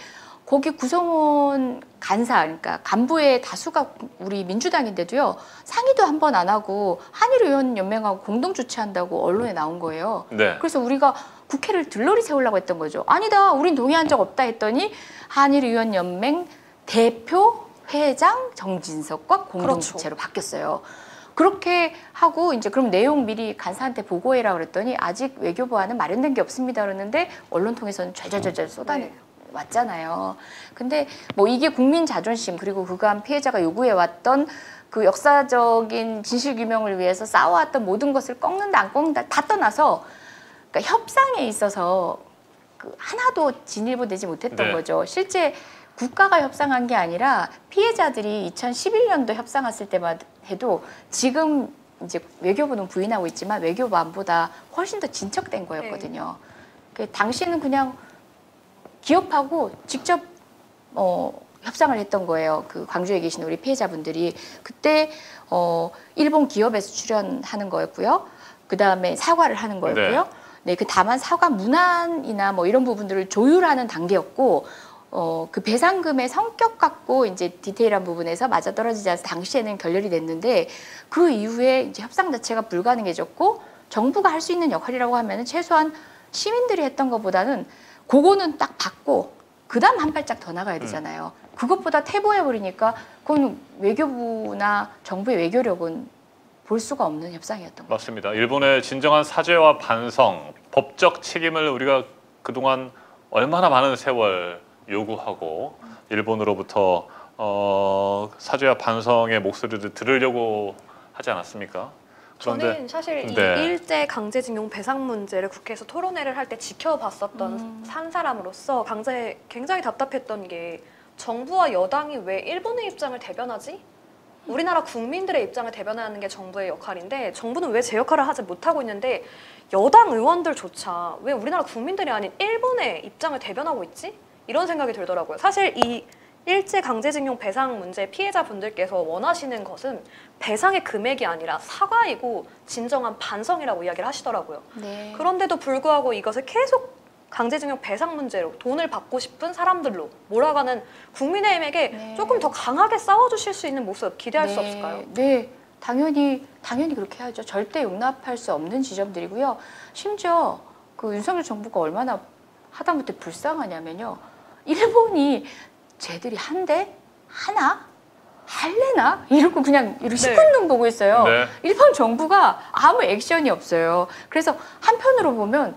거기 구성원 간사, 그러니까 간부의 다수가 우리 민주당인데도요. 상의도 한 번 안 하고 한일의원연맹하고 공동 주최한다고 언론에 나온 거예요. 네. 그래서 우리가 국회를 들러리 세우려고 했던 거죠. 아니다, 우린 동의한 적 없다 했더니 한일의원연맹 대표 회장 정진석과 공동 주최로 그렇죠. 바뀌었어요. 그렇게 하고 이제 그럼 내용 미리 간사한테 보고해라 그랬더니 아직 외교부안은 마련된 게 없습니다 그러는데 언론 통해서는 쩔쩔쩔쩔 쏟아내요. 네. 왔잖아요. 근데 뭐 이게 국민 자존심 그리고 그간 피해자가 요구해왔던 그 역사적인 진실규명을 위해서 싸워왔던 모든 것을 꺾는다 안 꺾는다 다 떠나서 그러니까 협상에 있어서 그 하나도 진일보되지 못했던 네. 거죠. 실제 국가가 협상한 게 아니라 피해자들이 이천십일 년도 협상했을 때만 해도 지금 이제 외교부는 부인하고 있지만 외교안보다 훨씬 더 진척된 거였거든요. 네. 당시는 그냥 기업하고 직접 어, 협상을 했던 거예요. 그 광주에 계신 우리 피해자분들이 그때 어, 일본 기업에서 출연하는 거였고요. 그 다음에 사과를 하는 거였고요. 네. 네, 그 다만 사과 문안이나 뭐 이런 부분들을 조율하는 단계였고, 어, 그 배상금의 성격 갖고 이제 디테일한 부분에서 맞아떨어지지 않아서 당시에는 결렬이 됐는데 그 이후에 이제 협상 자체가 불가능해졌고 정부가 할 수 있는 역할이라고 하면은 최소한 시민들이 했던 것보다는 그거는 딱 받고 그다음 한 발짝 더 나가야 되잖아요. 음. 그것보다 퇴보해버리니까 그건 외교부나 정부의 외교력은 볼 수가 없는 협상이었던 거죠. 맞습니다. 일본의 진정한 사죄와 반성, 법적 책임을 우리가 그동안 얼마나 많은 세월 요구하고 일본으로부터 어, 사죄와 반성의 목소리를 들으려고 하지 않았습니까? 그런데, 저는 사실 네. 이 일제 강제징용 배상 문제를 국회에서 토론회를 할 때 지켜봤었던 음. 산 사람으로서 강제 굉장히 답답했던 게 정부와 여당이 왜 일본의 입장을 대변하지? 우리나라 국민들의 입장을 대변하는 게 정부의 역할인데 정부는 왜 제 역할을 하지 못하고 있는데 여당 의원들조차 왜 우리나라 국민들이 아닌 일본의 입장을 대변하고 있지? 이런 생각이 들더라고요. 사실 이 일제 강제징용 배상 문제 피해자분들께서 원하시는 것은 배상의 금액이 아니라 사과이고 진정한 반성이라고 이야기를 하시더라고요. 네. 그런데도 불구하고 이것을 계속 강제징용 배상 문제로 돈을 받고 싶은 사람들로 몰아가는 국민의힘에게 네. 조금 더 강하게 싸워주실 수 있는 모습 기대할 네. 수 없을까요? 네, 당연히 당연히 그렇게 해야죠. 절대 용납할 수 없는 지점들이고요. 심지어 그 윤석열 정부가 얼마나 하다못해 불쌍하냐면요. 일본이 쟤들이 한대? 하나? 할래나? 이러고 그냥 이렇게 시큰 눈 보고 있어요. 네. 일본 정부가 아무 액션이 없어요. 그래서 한편으로 보면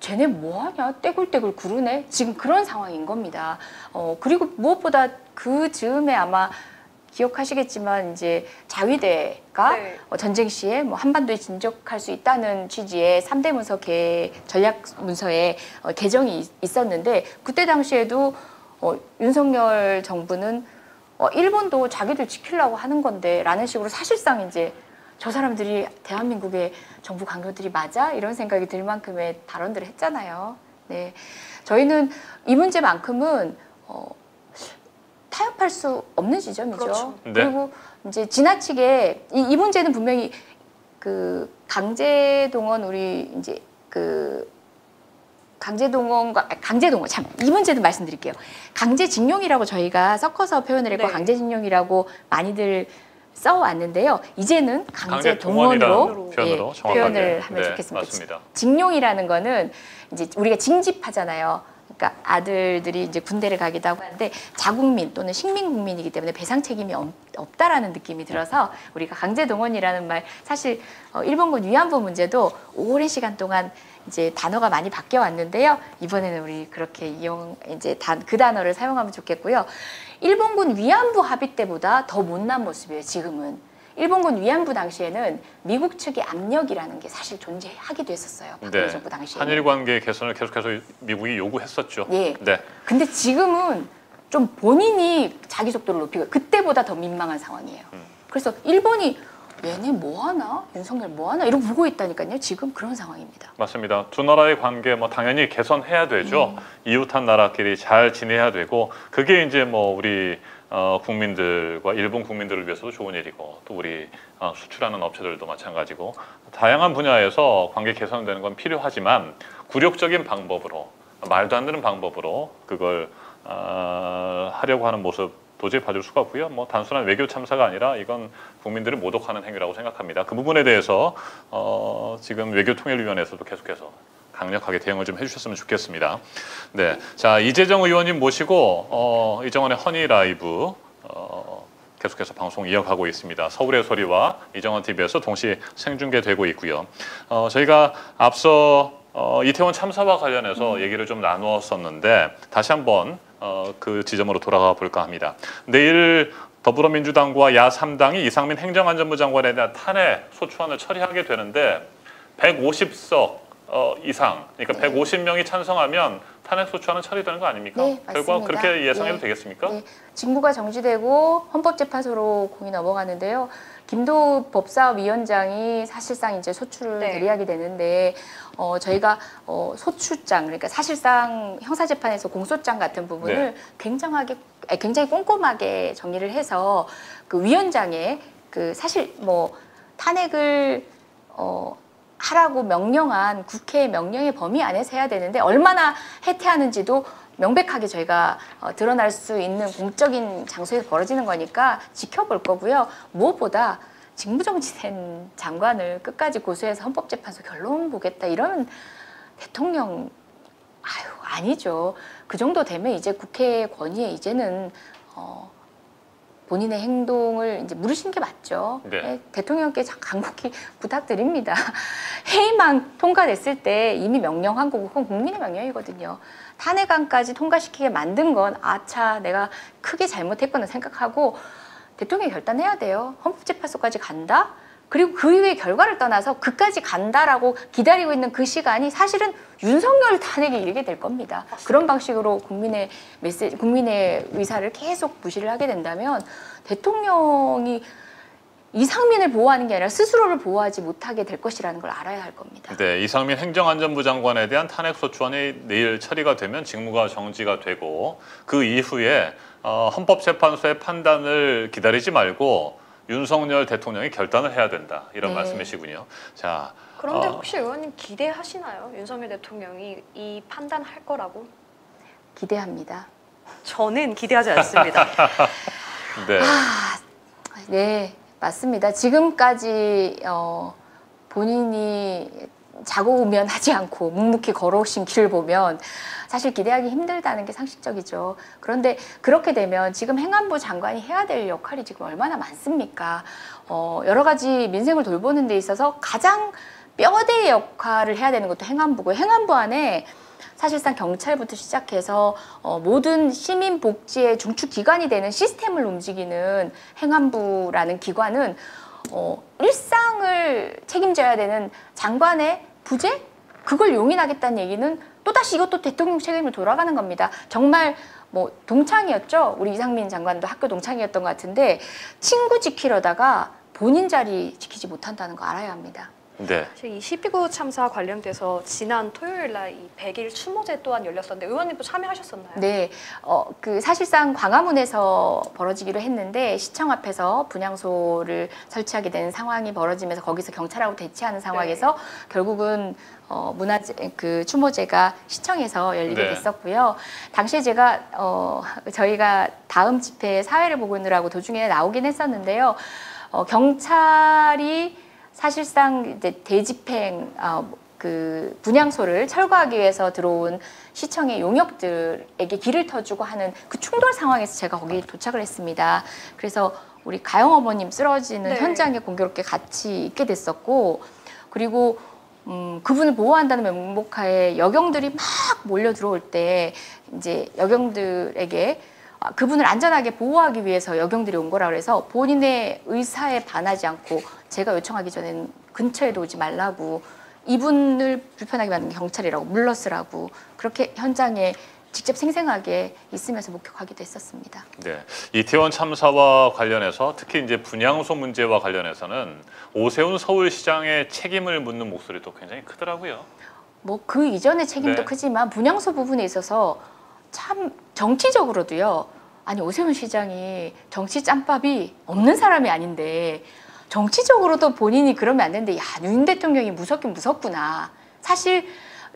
쟤네 뭐하냐? 떼굴떼굴 구르네? 지금 그런 상황인 겁니다. 어, 그리고 무엇보다 그 즈음에 아마 기억하시겠지만 이제 자위대가 네. 어, 전쟁 시에 뭐 한반도에 진격할 수 있다는 취지의 삼 대 문서 개, 전략 문서에 어, 개정이 있, 있었는데 그때 당시에도 어, 윤석열 정부는 어, 일본도 자기들 지키려고 하는 건데 라는 식으로 사실상 이제 저 사람들이 대한민국의 정부 관료들이 맞아? 이런 생각이 들 만큼의 발언들을 했잖아요. 네, 저희는 이 문제만큼은 어, 타협할 수 없는 지점이죠. 그렇죠. 네. 그리고 이제 지나치게 이, 이 문제는 분명히 그 강제동원 우리 이제 그 강제동원과 강제동원 참 이 문제도 말씀드릴게요. 강제징용이라고 저희가 섞어서 표현을 했고 네. 강제징용이라고 많이들 써왔는데요. 이제는 강제, 강제 동원으로 표현으로 예, 표현을 하면 네, 좋겠습니다. 맞습니다. 징용이라는 거는 이제 우리가 징집하잖아요. 그러니까 아들들이 이제 군대를 가기도 하고 하는데 자국민 또는 식민국민이기 때문에 배상 책임이 없다라는 느낌이 들어서 우리가 강제동원이라는 말, 사실 일본군 위안부 문제도 오랜 시간 동안 이제 단어가 많이 바뀌어 왔는데요. 이번에는 우리 그렇게 이용 이제 단, 그 단어를 사용하면 좋겠고요. 일본군 위안부 합의 때보다 더 못난 모습이에요, 지금은. 일본군 위안부 당시에는 미국 측의 압력이라는 게 사실 존재하기도 했었어요. 박근혜 네. 정부 당시에. 한일 관계 개선을 계속해서 미국이 요구했었죠. 예. 네. 근데 지금은 좀 본인이 자기 속도를 높이고 그때보다 더 민망한 상황이에요. 음. 그래서 일본이 얘네 뭐하나? 윤석열 뭐하나? 이러고 보고 있다니까요. 지금 그런 상황입니다. 맞습니다. 두 나라의 관계 뭐 당연히 개선해야 되죠. 음. 이웃한 나라끼리 잘 지내야 되고 그게 이제 뭐 우리 어, 국민들과 일본 국민들을 위해서도 좋은 일이고 또 우리 어, 수출하는 업체들도 마찬가지고 다양한 분야에서 관계 개선되는 건 필요하지만 굴욕적인 방법으로 말도 안 되는 방법으로 그걸 어, 하려고 하는 모습 도저히 봐줄 수가 없고요. 뭐 단순한 외교 참사가 아니라 이건 국민들을 모독하는 행위라고 생각합니다. 그 부분에 대해서 어, 지금 외교통일위원회에서도 계속해서 강력하게 대응을 좀 해주셨으면 좋겠습니다. 네, 자 이재정 의원님 모시고 어, 이정원의 허니라이브 어, 계속해서 방송 이어가고 있습니다. 서울의 소리와 이정원 티비에서 동시 생중계되고 있고요. 어, 저희가 앞서 어, 이태원 참사와 관련해서 음. 얘기를 좀 나누었었는데 다시 한번 어, 그 지점으로 돌아가 볼까 합니다. 내일 더불어민주당과 야삼 당이 이상민 행정안전부 장관에 대한 탄핵 소추안을 처리하게 되는데 백오십 석 어, 이상, 그러니까 네. 백오십 명이 찬성하면 탄핵소추안은 처리되는 거 아닙니까? 네, 맞습니다. 결과 그렇게 예상해도 네. 되겠습니까? 네. 직무가 정지되고 헌법재판소로 공이 넘어가는데요. 김도읍 법사위원장이 사실상 이제 소추를 네. 대리하게 되는데 어, 저희가 어, 소추장, 그러니까 사실상 형사재판에서 공소장 같은 부분을 네. 굉장하게, 굉장히 꼼꼼하게 정리를 해서 그 위원장의 그 사실 뭐 탄핵을 어, 하라고 명령한 국회의 명령의 범위 안에서 해야 되는데 얼마나 해태하는지도 명백하게 저희가 어, 드러날 수 있는 공적인 장소에서 벌어지는 거니까 지켜볼 거고요. 무엇보다 직무정지된 장관을 끝까지 고소해서 헌법재판소 결론 보겠다 이런 대통령 아유 아니죠. 그 정도 되면 이제 국회의 권위에 이제는 어, 본인의 행동을 이제 물으신 게 맞죠. 네. 대통령께 간곡히 부탁드립니다. 회의만 통과됐을 때 이미 명령한 거고 그건 국민의 명령이거든요. 탄핵안까지 통과시키게 만든 건 아차 내가 크게 잘못했구나 생각하고 대통령이 결단해야 돼요. 헌법재판소까지 간다? 그리고 그 이후의 결과를 떠나서 그까지 간다라고 기다리고 있는 그 시간이 사실은 윤석열 탄핵에 이르게 될 겁니다. 그런 방식으로 국민의 메시지, 국민의 의사를 계속 무시를 하게 된다면 대통령이 이상민을 보호하는 게 아니라 스스로를 보호하지 못하게 될 것이라는 걸 알아야 할 겁니다. 네, 이상민 행정안전부 장관에 대한 탄핵소추안이 내일 처리가 되면 직무가 정지가 되고 그 이후에 어, 헌법재판소의 판단을 기다리지 말고 윤석열 대통령이 결단을 해야 된다. 이런 네. 말씀이시군요. 자, 그런데 어, 혹시 의원님 기대하시나요? 윤석열 대통령이 이 판단할 거라고? 기대합니다. 저는 기대하지 않습니다. 네. 아, 네, 맞습니다. 지금까지 어, 본인이 자고우면하지 않고 묵묵히 걸어오신 길을 보면 사실 기대하기 힘들다는 게 상식적이죠. 그런데 그렇게 되면 지금 행안부 장관이 해야 될 역할이 지금 얼마나 많습니까? 어, 여러 가지 민생을 돌보는 데 있어서 가장 뼈대의 역할을 해야 되는 것도 행안부고 행안부 안에 사실상 경찰부터 시작해서 어, 모든 시민복지의 중추기관이 되는 시스템을 움직이는 행안부라는 기관은 어, 일상을 책임져야 되는 장관의 부재? 그걸 용인하겠다는 얘기는 또다시 이것도 대통령 책임으로 돌아가는 겁니다. 정말 뭐 동창이었죠? 우리 이상민 장관도 학교 동창이었던 것 같은데 친구 지키려다가 본인 자리 지키지 못한다는 거 알아야 합니다. 네. 사실 이 십이 구 참사와 관련돼서 지난 토요일 날 이 백일 추모제 또한 열렸었는데 의원님도 참여하셨었나요? 네. 어, 그 사실상 광화문에서 벌어지기로 했는데 시청 앞에서 분향소를 설치하게 되는 상황이 벌어지면서 거기서 경찰하고 대치하는 상황에서 네. 결국은 어, 문화제, 그 추모제가 시청에서 열리게 네. 됐었고요. 당시에 제가 어, 저희가 다음 집회 사회를 보고 있느라고 도중에 나오긴 했었는데요. 어, 경찰이 사실상 이제 대집행 어, 그 분향소를 철거하기 위해서 들어온 시청의 용역들에게 길을 터주고 하는 그 충돌 상황에서 제가 거기 도착을 했습니다. 그래서 우리 가영 어머님 쓰러지는 네. 현장에 공교롭게 같이 있게 됐었고, 그리고 음, 그분을 보호한다는 명목하에 여경들이 막 몰려 들어올 때 이제 여경들에게 그분을 안전하게 보호하기 위해서 여경들이 온 거라 그래서 본인의 의사에 반하지 않고 제가 요청하기 전에는 근처에도 오지 말라고, 이분을 불편하게 만든 게 경찰이라고 물러서라고 그렇게 현장에 직접 생생하게 있으면서 목격하기도 했었습니다. 네, 이태원 참사와 관련해서 특히 이제 분향소 문제와 관련해서는 오세훈 서울시장의 책임을 묻는 목소리도 굉장히 크더라고요. 뭐 그 이전의 책임도 네. 크지만 분향소 부분에 있어서 참 정치적으로도요. 아니 오세훈 시장이 정치 짬밥이 없는 사람이 아닌데 정치적으로도 본인이 그러면 안 되는데 야, 윤 대통령이 무섭긴 무섭구나. 사실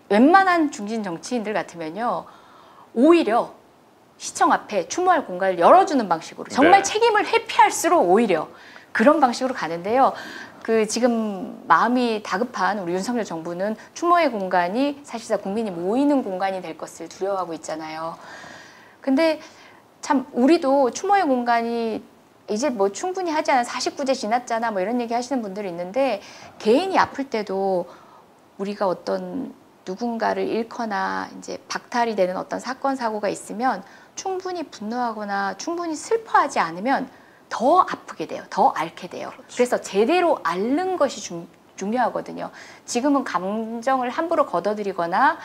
웬만한 중진 정치인들 같으면요. 오히려 시청 앞에 추모할 공간을 열어주는 방식으로 정말 네. 책임을 회피할수록 오히려 그런 방식으로 가는데요. 그 지금 마음이 다급한 우리 윤석열 정부는 추모의 공간이 사실상 국민이 모이는 공간이 될 것을 두려워하고 있잖아요. 근데 참 우리도 추모의 공간이 이제 뭐 충분히 하지 않아, 사십구 대 지났잖아 뭐 이런 얘기 하시는 분들이 있는데, 개인이 아플 때도 우리가 어떤 누군가를 잃거나 이제 박탈이 되는 어떤 사건 사고가 있으면 충분히 분노하거나 충분히 슬퍼하지 않으면 더 아프게 돼요. 더 앓게 돼요. 그렇죠. 그래서 제대로 앓는 것이 중, 중요하거든요. 지금은 감정을 함부로 걷어들이거나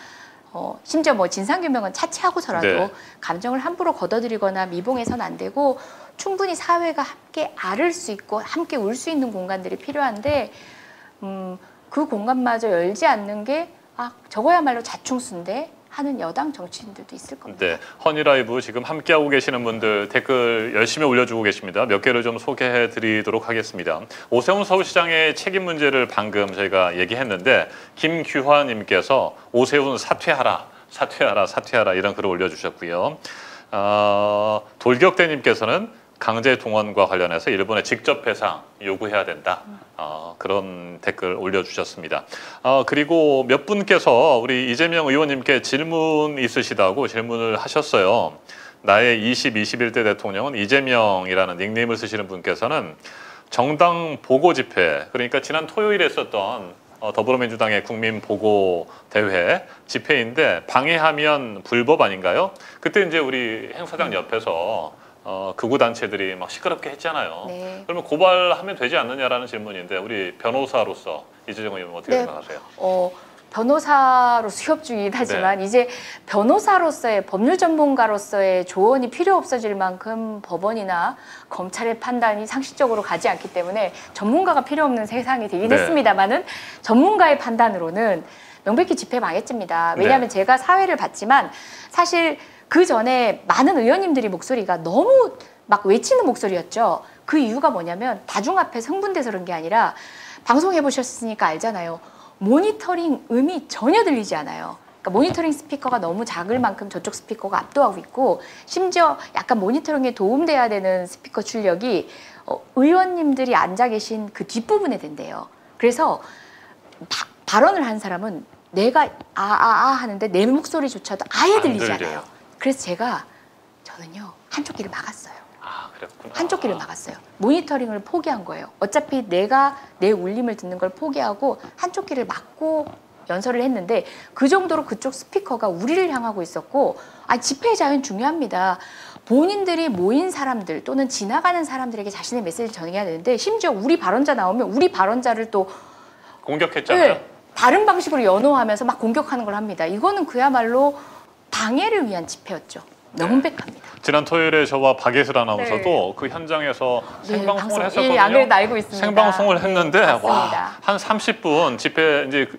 어, 심지어 뭐 진상규명은 차치하고서라도 네. 감정을 함부로 걷어들이거나 미봉해서는 안 되고 충분히 사회가 함께 앓을 수 있고 함께 울 수 있는 공간들이 필요한데 음, 그 공간마저 열지 않는 게 아, 저거야말로 자충수인데 하는 여당 정치인들도 있을 겁니다. 네, 허니라이브 지금 함께하고 계시는 분들 댓글 열심히 올려주고 계십니다. 몇 개를 좀 소개해드리도록 하겠습니다. 오세훈 서울시장의 책임 문제를 방금 저희가 얘기했는데 김규환님께서 오세훈 사퇴하라, 사퇴하라, 사퇴하라 이런 글을 올려주셨고요. 어, 돌격대님께서는 강제 동원과 관련해서 일본에 직접 배상 요구해야 된다. 어, 그런 댓글 올려주셨습니다. 어, 그리고 몇 분께서 우리 이재명 의원님께 질문 있으시다고 질문을 하셨어요. 나의 이십, 이십일 대 대통령은 이재명이라는 닉네임을 쓰시는 분께서는 정당 보고 집회, 그러니까 지난 토요일에 있었던 어, 더불어민주당의 국민 보고 대회 집회인데 방해하면 불법 아닌가요? 그때 이제 우리 행사장 옆에서 어, 극우단체들이 막 시끄럽게 했잖아요. 네. 그러면 고발하면 되지 않느냐라는 질문인데 우리 변호사로서 이재정 의원님 어떻게 네. 생각하세요? 어, 변호사로 수협 중이긴 하지만 네. 이제 변호사로서의 법률 전문가로서의 조언이 필요 없어질 만큼 법원이나 검찰의 판단이 상식적으로 가지 않기 때문에 전문가가 필요 없는 세상이 되긴 네. 했습니다만은 전문가의 판단으로는 명백히 집회 방해죄입니다. 왜냐하면 네. 제가 사회를 봤지만 사실 그 전에 많은 의원님들이 목소리가 너무 막 외치는 목소리였죠. 그 이유가 뭐냐면 다중 앞에서 흥분돼서 그런 게 아니라 방송해보셨으니까 알잖아요. 모니터링 음이 전혀 들리지 않아요. 그러니까 모니터링 스피커가 너무 작을 만큼 저쪽 스피커가 압도하고 있고, 심지어 약간 모니터링에 도움돼야 되는 스피커 출력이 어, 의원님들이 앉아 계신 그 뒷부분에 된대요. 그래서 막 발언을 한 사람은 내가 아아아 하는데 내 목소리조차도 아예 들리지 않아요. 그래서 제가 저는요 한쪽 귀를 막았어요. 아, 그랬구나. 한쪽 귀를 막았어요. 모니터링을 포기한 거예요. 어차피 내가 내 울림을 듣는 걸 포기하고 한쪽 귀를 막고 연설을 했는데 그 정도로 그쪽 스피커가 우리를 향하고 있었고, 아, 집회의 자유는 중요합니다. 본인들이 모인 사람들 또는 지나가는 사람들에게 자신의 메시지를 전해야 되는데, 심지어 우리 발언자 나오면 우리 발언자를 또 공격했잖아요. 네, 다른 방식으로 연호하면서 막 공격하는 걸 합니다. 이거는 그야말로 방해를 위한 집회였죠. 명백합니다. 네. 지난 토요일에 저와 박예슬 아나운서도 네. 그 현장에서 생방송을 네, 했었거든요. 예, 안을 알고 있습니다. 생방송을 했는데 네, 와, 한 삼십 분 집회 이제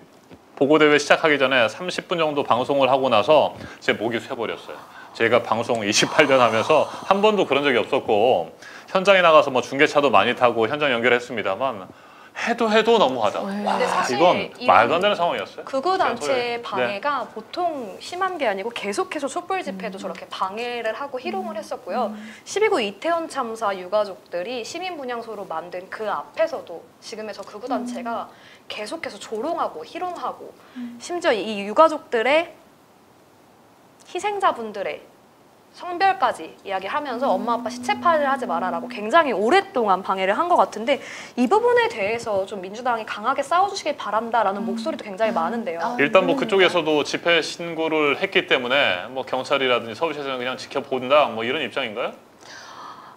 보고대회 시작하기 전에 삼십 분 정도 방송을 하고 나서 제 목이 쇠버렸어요. 제가 방송 이십팔 년 하면서 한 번도 그런 적이 없었고 현장에 나가서 뭐 중계차도 많이 타고 현장 연결했습니다만 해도 해도 너무하다. 와, 이건 말도 안 되는 상황이었어요. 극우 단체의 방해가 네. 보통 심한 게 아니고 계속해서 촛불 집회도 음. 저렇게 방해를 하고 희롱을 했었고요. 음. 십이구 이태원 참사 유가족들이 시민분향소로 만든 그 앞에서도 지금의 저 극우 단체가 음. 계속해서 조롱하고 희롱하고 음. 심지어 이 유가족들의 희생자분들의 성별까지 이야기하면서 엄마 아빠 시체 파일을 하지 마라라고 굉장히 오랫동안 방해를 한 것 같은데 이 부분에 대해서 좀 민주당이 강하게 싸워주시길 바란다라는 음. 목소리도 굉장히 많은데요. 아, 일단 뭐 그쪽에서도 집회 신고를 했기 때문에 뭐 경찰이라든지 서울시에서는 그냥 지켜본다 뭐 이런 입장인가요?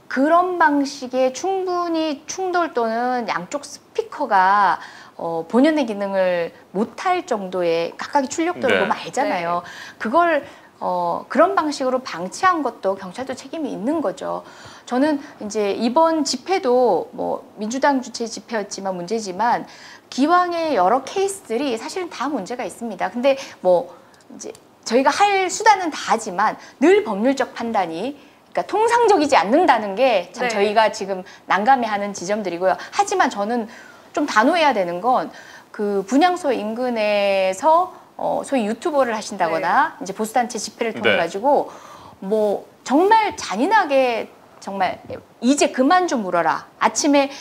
그런 방식의 충분히 충돌 또는 양쪽 스피커가 어, 본연의 기능을 못할 정도의 각각의 출력도를 네. 보면 알잖아요. 네. 그걸 어, 그런 방식으로 방치한 것도 경찰도 책임이 있는 거죠. 저는 이제 이번 집회도 뭐 민주당 주최 집회였지만 문제지만 기왕의 여러 케이스들이 사실은 다 문제가 있습니다. 근데 뭐 이제 저희가 할 수단은 다지만 늘 법률적 판단이 그러니까 통상적이지 않는다는 게 참 네. 저희가 지금 난감해하는 지점들이고요. 하지만 저는 좀 단호해야 되는 건 그 분향소 인근에서 어, 소위 유튜버를 하신다거나 네. 이제 보수단체 집회를 통해 가지고 네. 뭐 정말 잔인하게 정말 이제 그만 좀 울어라. 아침에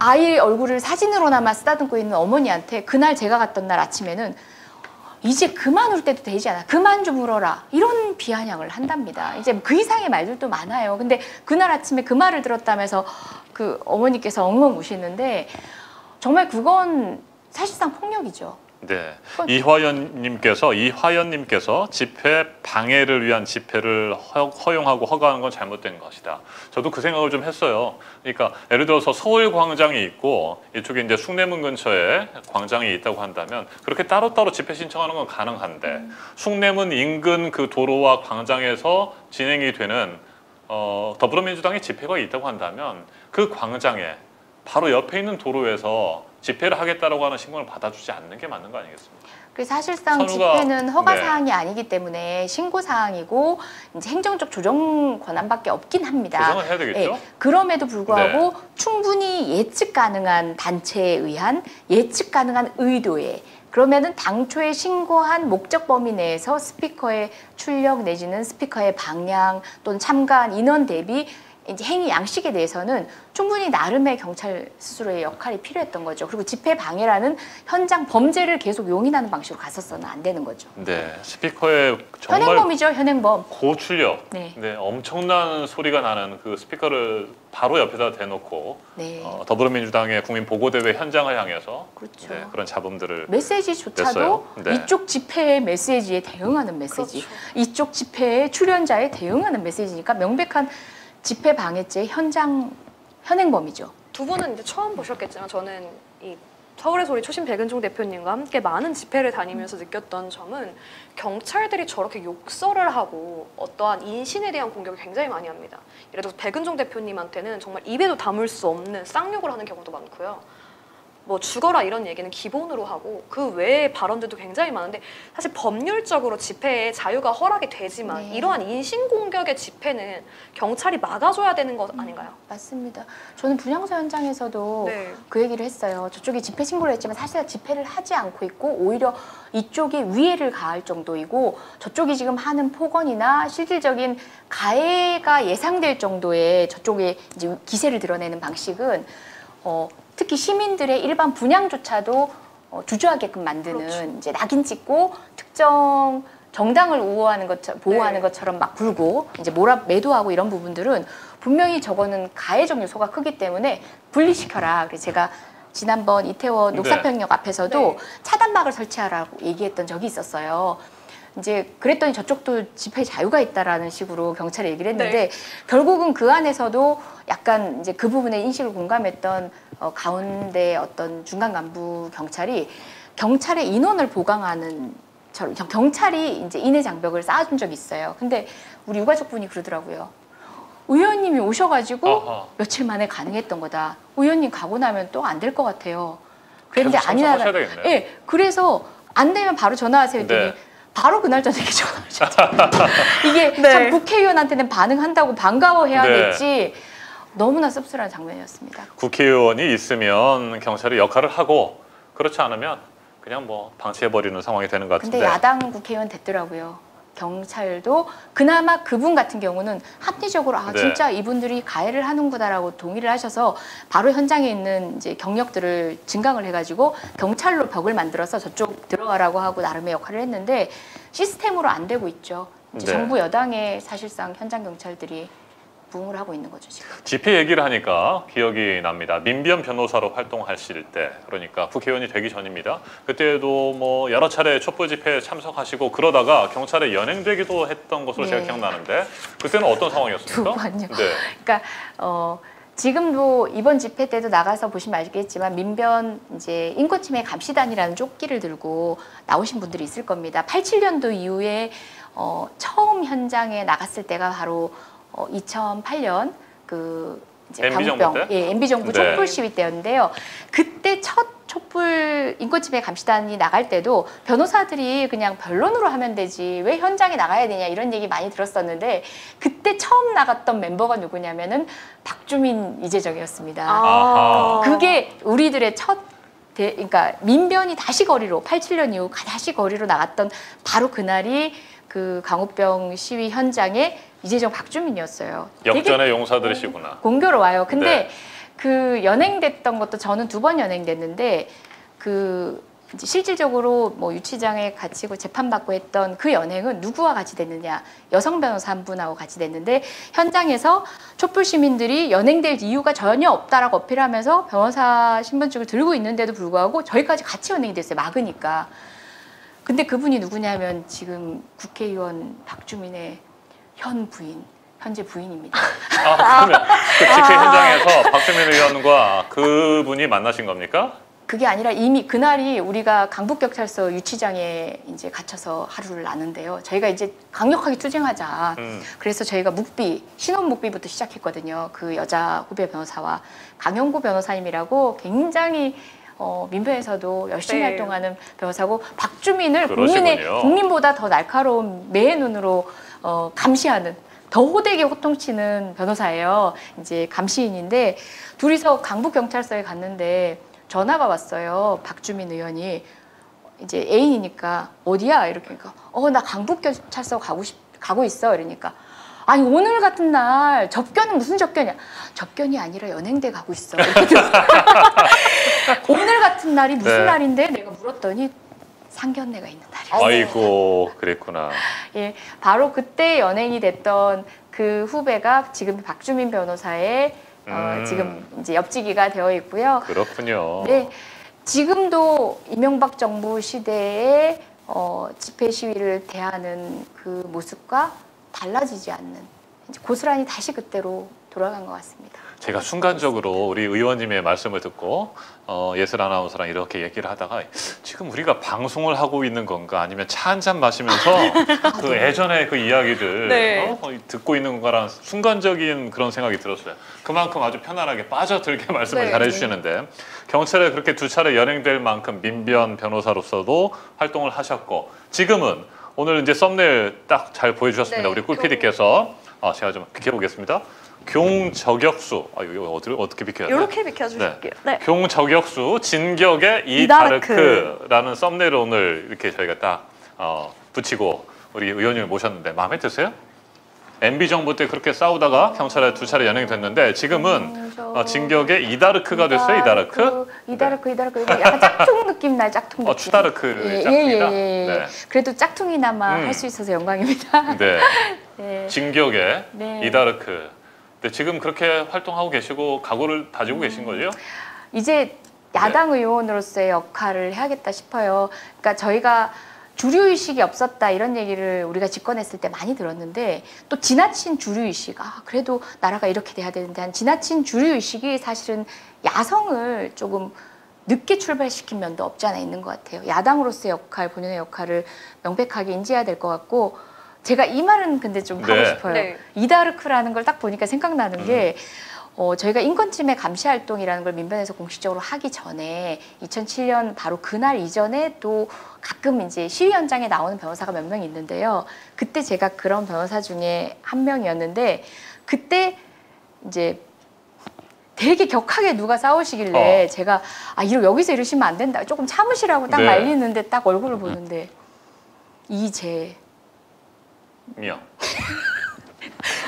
아이 얼굴을 사진으로나마 쓰다듬고 있는 어머니한테 그날 제가 갔던 날 아침에는 이제 그만 울 때도 되지 않아. 그만 좀 울어라. 이런 비아냥을 한답니다. 이제 그 이상의 말들도 많아요. 근데 그날 아침에 그 말을 들었다면서 그 어머니께서 엉엉 우시는데 정말 그건 사실상 폭력이죠. 네, 이화연님께서 이화연님께서 집회 방해를 위한 집회를 허용하고 허가하는 건 잘못된 것이다. 저도 그 생각을 좀 했어요. 그러니까 예를 들어서 서울 광장이 있고 이쪽에 이제 숭례문 근처에 광장이 있다고 한다면 그렇게 따로따로 집회 신청하는 건 가능한데 음. 숭례문 인근 그 도로와 광장에서 진행이 되는 어, 더불어민주당의 집회가 있다고 한다면 그 광장에 바로 옆에 있는 도로에서 집회를 하겠다라고 하는 신고를 받아주지 않는 게 맞는 거 아니겠습니까? 그래서 사실상 선우가, 집회는 허가 사항이 네. 아니기 때문에 신고 사항이고 이제 행정적 조정 권한밖에 없긴 합니다. 조정을 해야 되겠죠? 네. 그럼에도 불구하고 네. 충분히 예측 가능한 단체에 의한 예측 가능한 의도에 그러면은 당초에 신고한 목적 범위 내에서 스피커의 출력 내지는 스피커의 방향 또는 참가한 인원 대비 이제 행위 양식에 대해서는 충분히 나름의 경찰 스스로의 역할이 필요했던 거죠. 그리고 집회 방해라는 현장 범죄를 계속 용인하는 방식으로 갔었어는 안 되는 거죠. 네, 스피커의 정말 현행범이죠, 현행범. 고출력, 네, 네 엄청난 소리가 나는 그 스피커를 바로 옆에다 대놓고 네. 어, 더불어민주당의 국민 보고대회 현장을 향해서 그렇죠. 네, 그런 잡음들을 메시지조차도 네. 이쪽 집회의 메시지에 대응하는 메시지, 그렇죠. 이쪽 집회의 출연자에 대응하는 메시지니까 명백한 집회 방해죄 현장 현행범이죠. 두 분은 이제 처음 보셨겠지만 저는 이 서울의 소리 초심 백은종 대표님과 함께 많은 집회를 다니면서 느꼈던 점은 경찰들이 저렇게 욕설을 하고 어떠한 인신에 대한 공격을 굉장히 많이 합니다. 예를 들어서 백은종 대표님한테는 정말 입에도 담을 수 없는 쌍욕을 하는 경우도 많고요. 뭐 죽어라 이런 얘기는 기본으로 하고 그 외의 발언들도 굉장히 많은데 사실 법률적으로 집회의 자유가 허락이 되지만 네. 이러한 인신공격의 집회는 경찰이 막아줘야 되는 것 아닌가요? 음, 맞습니다. 저는 분향소 현장에서도 네. 그 얘기를 했어요. 저쪽이 집회 신고를 했지만 사실 집회를 하지 않고 있고 오히려 이쪽이 위해를 가할 정도이고 저쪽이 지금 하는 폭언이나 실질적인 가해가 예상될 정도의 저쪽에 이제 기세를 드러내는 방식은 어, 특히 시민들의 일반 분향조차도 어, 주저하게끔 만드는 그렇죠. 이제 낙인 찍고 특정 정당을 우호하는 것처럼 보호하는 네. 것처럼 막 굴고 이제 몰아 매도하고 이런 부분들은 분명히 저거는 가해적 요소가 크기 때문에 분리시켜라. 그래서 제가 지난번 이태원 녹사평역 앞에서도 네. 차단막을 설치하라고 얘기했던 적이 있었어요. 이제 그랬더니 저쪽도 집회 자유가 있다라는 식으로 경찰에 얘기를 했는데 네. 결국은 그 안에서도 약간 이제 그 부분에 인식을 공감했던 어, 가운데 어떤 중간 간부 경찰이 경찰의 인원을 보강하는 처럼 경찰이 이제 인해 장벽을 쌓아준 적이 있어요. 근데 우리 유가족분이 그러더라고요. 의원님이 오셔가지고 아하. 며칠 만에 가능했던 거다. 의원님 가고 나면 또 안 될 것 같아요. 그런데 아니라 예, 그래서 안 되면 바로 전화하세요. 했더니 네. 바로 그날 저녁에 전화하셨죠. 이게 네. 참 국회의원한테는 반응한다고 반가워해야 네. 될지 너무나 씁쓸한 장면이었습니다. 국회의원이 있으면 경찰이 역할을 하고 그렇지 않으면 그냥 뭐 방치해버리는 상황이 되는 것 같은데. 근데 야당 국회의원 됐더라고요. 경찰도 그나마 그분 같은 경우는 합리적으로 아 네. 진짜 이분들이 가해를 하는구나라고 동의를 하셔서 바로 현장에 있는 이제 경력들을 증강을 해가지고 경찰로 벽을 만들어서 저쪽 들어가라고 하고 나름의 역할을 했는데 시스템으로 안 되고 있죠. 이제 네. 정부 여당의 사실상 현장 경찰들이 부응을 하고 있는 거죠. 지금. 집회 얘기를 하니까 기억이 납니다. 민변 변호사로 활동하실 때, 그러니까 국회의원이 되기 전입니다. 그때도 뭐 여러 차례 촛불 집회에 참석하시고 그러다가 경찰에 연행되기도 했던 것으로 네. 제가 기억나는데 그때는 어떤 상황이었습니까? 두 번요. 네. 그러니까 어, 지금도 이번 집회 때도 나가서 보시면 알겠지만 민변 이제 인권침해 감시단이라는 조끼를 들고 나오신 분들이 있을 겁니다. 팔십칠 년도 이후에 어, 처음 현장에 나갔을 때가 바로 어, 이천팔 년 그 이제 광우병 예, 엠비 정부 네. 촛불 시위 때였는데요. 그때 첫 촛불 인권침해 감시단이 나갈 때도 변호사들이 그냥 변론으로 하면 되지 왜 현장에 나가야 되냐 이런 얘기 많이 들었었는데 그때 처음 나갔던 멤버가 누구냐면은 박주민, 이재정이었습니다. 아하. 그게 우리들의 첫 대, 그러니까 민변이 다시 거리로 팔십칠 년 이후 다시 거리로 나갔던 바로 그날이 그 광우병 시위 현장에 이재정, 박주민이었어요. 역전의 용사들이시구나. 공교로워요. 근데 네. 그 연행됐던 것도 저는 두 번 연행됐는데 그 이제 실질적으로 뭐 유치장에 갇히고 재판받고 했던 그 연행은 누구와 같이 됐느냐. 여성 변호사 한 분하고 같이 됐는데 현장에서 촛불 시민들이 연행될 이유가 전혀 없다라고 어필하면서 변호사 신분증을 들고 있는데도 불구하고 저희까지 같이 연행이 됐어요. 막으니까. 근데 그분이 누구냐면 지금 국회의원 박주민의 현 부인, 현재 부인입니다. 아, 그러면 그 집회 현장에서 박주민 의원과 그분이 만나신 겁니까? 그게 아니라 이미 그날이 우리가 강북경찰서 유치장에 이제 갇혀서 하루를 나는데요. 저희가 이제 강력하게 투쟁하자. 음. 그래서 저희가 묵비, 신혼 묵비부터 시작했거든요. 그 여자 후배 변호사와 강형구 변호사님이라고 굉장히 어, 민변에서도 열심히 네. 활동하는 변호사고 박주민을 국민의, 국민보다 더 날카로운 매의 눈으로 어, 감시하는 더 호되게 호통치는 변호사예요. 이제 감시인인데 둘이서 강북경찰서에 갔는데 전화가 왔어요. 박주민 의원이 이제 애인이니까 어디야? 이렇게 하니까 어, 나 강북경찰서 가고 싶, 가고 있어. 이러니까 아니 오늘 같은 날 접견은 무슨 접견이야? 접견이 아니라 연행대 가고 있어. 오늘 같은 날이 무슨 네. 날인데? 내가 물었더니 상견례가 있는 날이었어요. 아이고 그랬구나. 예, 바로 그때 연행이 됐던 그 후배가 지금 박주민 변호사의 음. 어, 지금 이제 옆지기가 되어 있고요. 그렇군요. 네, 지금도 이명박 정부 시대의 어, 집회 시위를 대하는 그 모습과 달라지지 않는 이제 고스란히 다시 그때로 돌아간 것 같습니다. 제가 순간적으로 우리 의원님의 말씀을 듣고 어, 예슬 아나운서랑 이렇게 얘기를 하다가 지금 우리가 방송을 하고 있는 건가 아니면 차 한잔 마시면서 그 예전의 그 이야기를 네. 어, 듣고 있는 건가라는 순간적인 그런 생각이 들었어요. 그만큼 아주 편안하게 빠져들게 말씀을 네. 잘 해주시는데 경찰에 그렇게 두 차례 연행될 만큼 민변 변호사로서도 활동을 하셨고 지금은 오늘 이제 썸네일 딱 잘 보여주셨습니다. 네. 우리 꿀피디께서 아, 제가 좀 비켜보겠습니다. 경저격수, 아, 이거 어떻게, 어떻게 비켜야 돼요? 이렇게 비켜주실게요. 네. 네. 경저격수 진격의 이다르크라는 썸네일을 오늘 이렇게 저희가 딱 어, 붙이고 우리 의원님을 모셨는데 마음에 드세요? 엠비 정부 때 그렇게 싸우다가 경찰에 두 차례 연행됐는데 지금은 어, 진격의 이다르크가 됐어요. 이다르크, 이다르크, 네. 이다르크. 이거 약간 짝퉁 느낌 날 짝퉁 느낌. 어, 추다르크 예, 짝퉁이다. 예, 예, 예. 네. 그래도 짝퉁이나마 음. 할 수 있어서 영광입니다. 네. 네. 진격의 네. 이다르크. 네, 지금 그렇게 활동하고 계시고 각오를 다지고 음. 계신 거죠? 이제 야당 네. 의원으로서의 역할을 해야겠다 싶어요. 그러니까 저희가 주류의식이 없었다 이런 얘기를 우리가 집권했을 때 많이 들었는데 또 지나친 주류의식, 아 그래도 나라가 이렇게 돼야 되는데 한 지나친 주류의식이 사실은 야성을 조금 늦게 출발시킨 면도 없지 않아 있는 것 같아요. 야당으로서의 역할, 본연의 역할을 명백하게 인지해야 될 것 같고 제가 이 말은 근데 좀 네. 하고 싶어요. 네. 이다르크라는 걸 딱 보니까 생각나는 음. 게 어, 저희가 인권침해 감시 활동이라는 걸 민변에서 공식적으로 하기 전에 이천칠 년 바로 그날 이전에 또 가끔 이제 시위 현장에 나오는 변호사가 몇 명 있는데요. 그때 제가 그런 변호사 중에 한 명이었는데 그때 이제 되게 격하게 누가 싸우시길래 어. 제가 아 이러, 여기서 이러시면 안 된다. 조금 참으시라고 딱 네. 말리는데 딱 얼굴을 보는데 이재명.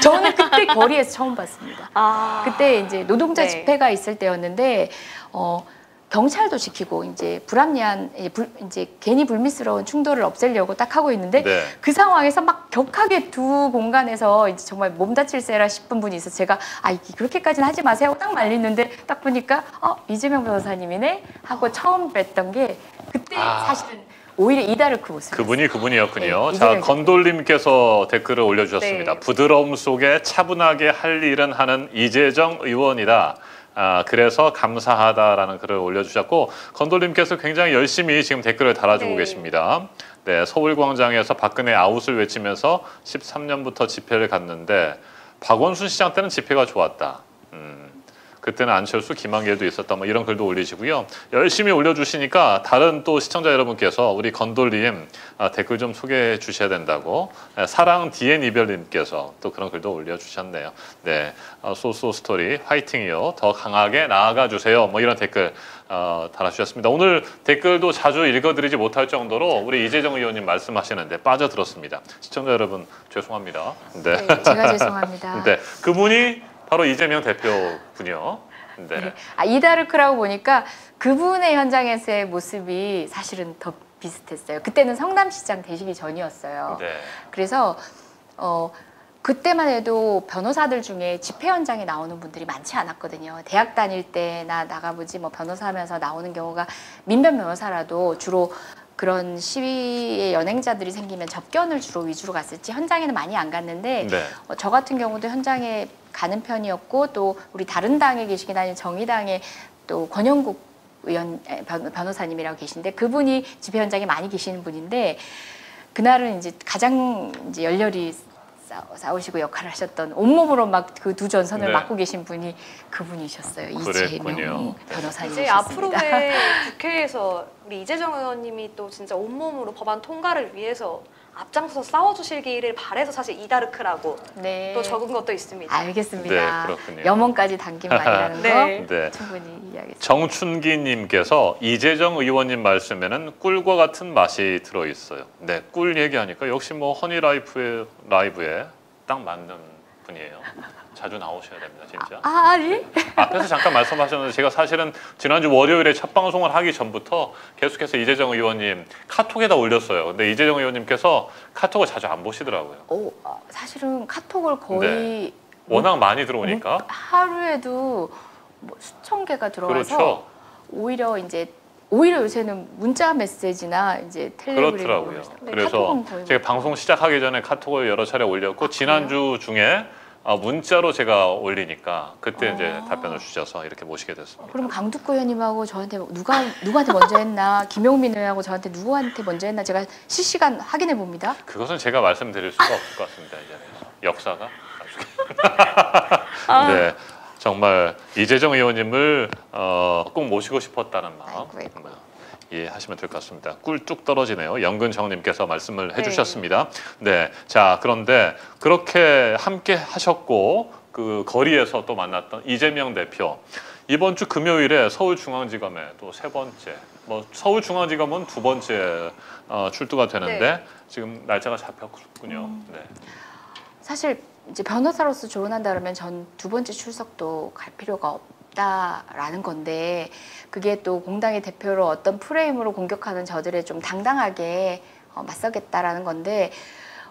저는 그때 거리에서 처음 봤습니다. 아. 그때 이제 노동자 네. 집회가 있을 때였는데 어, 경찰도 지키고 이제 불합리한 불, 이제 괜히 불미스러운 충돌을 없애려고 딱 하고 있는데 네. 그 상황에서 막 격하게 두 공간에서 이제 정말 몸 다칠 세라 싶은 분이 있어서 제가 아 그렇게까지는 하지 마세요 하고 딱 말리는데 딱 보니까 어 이재명 변호사님이네 하고 처음 뵀던 게 그때 아. 사실은 오히려 이다르크 모습. 그분이 그분이었군요. 네, 자, 건돌님께서 댓글을 올려주셨습니다. 네. 부드러움 속에 차분하게 할 일은 하는 이재정 의원이다. 아, 그래서 감사하다라는 글을 올려주셨고 건돌님께서 굉장히 열심히 지금 댓글을 달아주고 네. 계십니다. 네, 서울광장에서 박근혜 아웃을 외치면서 십삼 년부터 집회를 갔는데 박원순 시장 때는 집회가 좋았다. 음. 그때는 안철수, 김한길도 있었다. 뭐 이런 글도 올리시고요. 열심히 올려주시니까 다른 또 시청자 여러분께서 우리 건돌님 아, 댓글 좀 소개해 주셔야 된다고 네, 사랑 디엔 이별님께서 또 그런 글도 올려주셨네요. 네, 아, 소소 스토리 화이팅이요. 더 강하게 나아가 주세요. 뭐 이런 댓글 어, 달아주셨습니다. 오늘 댓글도 자주 읽어드리지 못할 정도로 우리 이재정 의원님 말씀하시는데 빠져들었습니다. 시청자 여러분 죄송합니다. 네, 네 제가 죄송합니다. 네, 그분이 바로 이재명 대표군요. 네. 네. 아, 이다르크라고 보니까 그분의 현장에서의 모습이 사실은 더 비슷했어요. 그때는 성남시장 되시기 전이었어요. 네. 그래서 어, 그때만 해도 변호사들 중에 집회 현장에 나오는 분들이 많지 않았거든요. 대학 다닐 때나 나가보지 뭐 변호사하면서 나오는 경우가 민변 변호사라도 주로 그런 시위의 연행자들이 생기면 접견을 주로 위주로 갔을지 현장에는 많이 안 갔는데 네. 어, 저 같은 경우도 현장에 가는 편이었고 또 우리 다른 당에 계시긴 하니 정의당의 또 권영국 의원 변호사님이라고 계신데 그분이 집회 현장에 많이 계시는 분인데 그날은 이제 가장 이제 열렬히 싸우시고 역할을 하셨던 온몸으로 막 그 두 전선을 네. 맡고 계신 분이 그분이셨어요. 이재명 변호사님이셨습니다. 이제 앞으로의 국회에서 우리 이재정 의원님이 또 진짜 온몸으로 법안 통과를 위해서 앞장서서 싸워주시기를 바래서 사실 이다르크라고 네. 또 적은 것도 있습니다. 알겠습니다. 네, 염원까지 담긴 말이라는 네. 거 네. 충분히 이야기했습니다. 정춘기님께서 이재정 의원님 말씀에는 꿀과 같은 맛이 들어있어요. 네, 꿀 얘기하니까 역시 뭐 허니라이프의 라이브에 딱 맞는 분이에요. 자주 나오셔야 됩니다, 진짜. 아, 아니? 앞에서 잠깐 말씀하셨는데 제가 사실은 지난주 월요일에 첫 방송을 하기 전부터 계속해서 이재정 의원님 카톡에다 올렸어요. 근데 이재정 의원님께서 카톡을 자주 안 보시더라고요. 오, 사실은 카톡을 거의... 네. 워낙 많이 들어오니까. 하루에도 뭐 수천 개가 들어와서 그렇죠. 오히려 이제 오히려 요새는 문자 메시지나 이제 텔레그램 그렇더라고요. 그래서 제가 방송 시작하기 전에 카톡을 여러 차례 올렸고 아, 지난주 중에 아, 문자로 제가 올리니까 그때 어... 이제 답변을 주셔서 이렇게 모시게 됐습니다. 그럼 강두구 의원님하고 저한테 누가, 누구한테 먼저 했나 김용민 의원하고 저한테 누구한테 먼저 했나 제가 실시간 확인해 봅니다. 그것은 제가 말씀드릴 수가 없을 것 같습니다. 이 자리에서. 역사가 아... 네, 정말 이재정 의원님을 어, 꼭 모시고 싶었다는 마음 이해하시면 될 것 같습니다. 꿀 뚝 떨어지네요. 영근정님께서 말씀을 해주셨습니다. 네, 자 그런데 그렇게 함께 하셨고 그 거리에서 또 만났던 이재명 대표 이번 주 금요일에 서울중앙지검에 또 세 번째 뭐 서울중앙지검은 두 번째 어, 출두가 되는데 네. 지금 날짜가 잡혔군요. 음. 네. 사실 이제 변호사로서 조언한다 그러면 전 두 번째 출석도 갈 필요가 없. 라는 건데 그게 또 공당의 대표로 어떤 프레임으로 공격하는 저들에 좀 당당하게 어, 맞서겠다라는 건데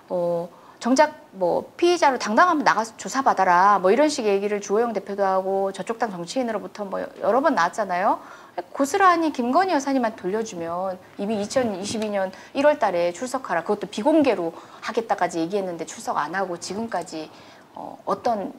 어, 정작 뭐 피의자로 당당하면 나가서 조사받아라 뭐 이런 식의 얘기를 주호영 대표도 하고 저쪽 당 정치인으로부터 뭐 여러 번 나왔잖아요. 고스란히 김건희 여사님한테 돌려주면 이미 이천이십이 년 일 월 달에 출석하라 그것도 비공개로 하겠다까지 얘기했는데 출석 안 하고 지금까지 어, 어떤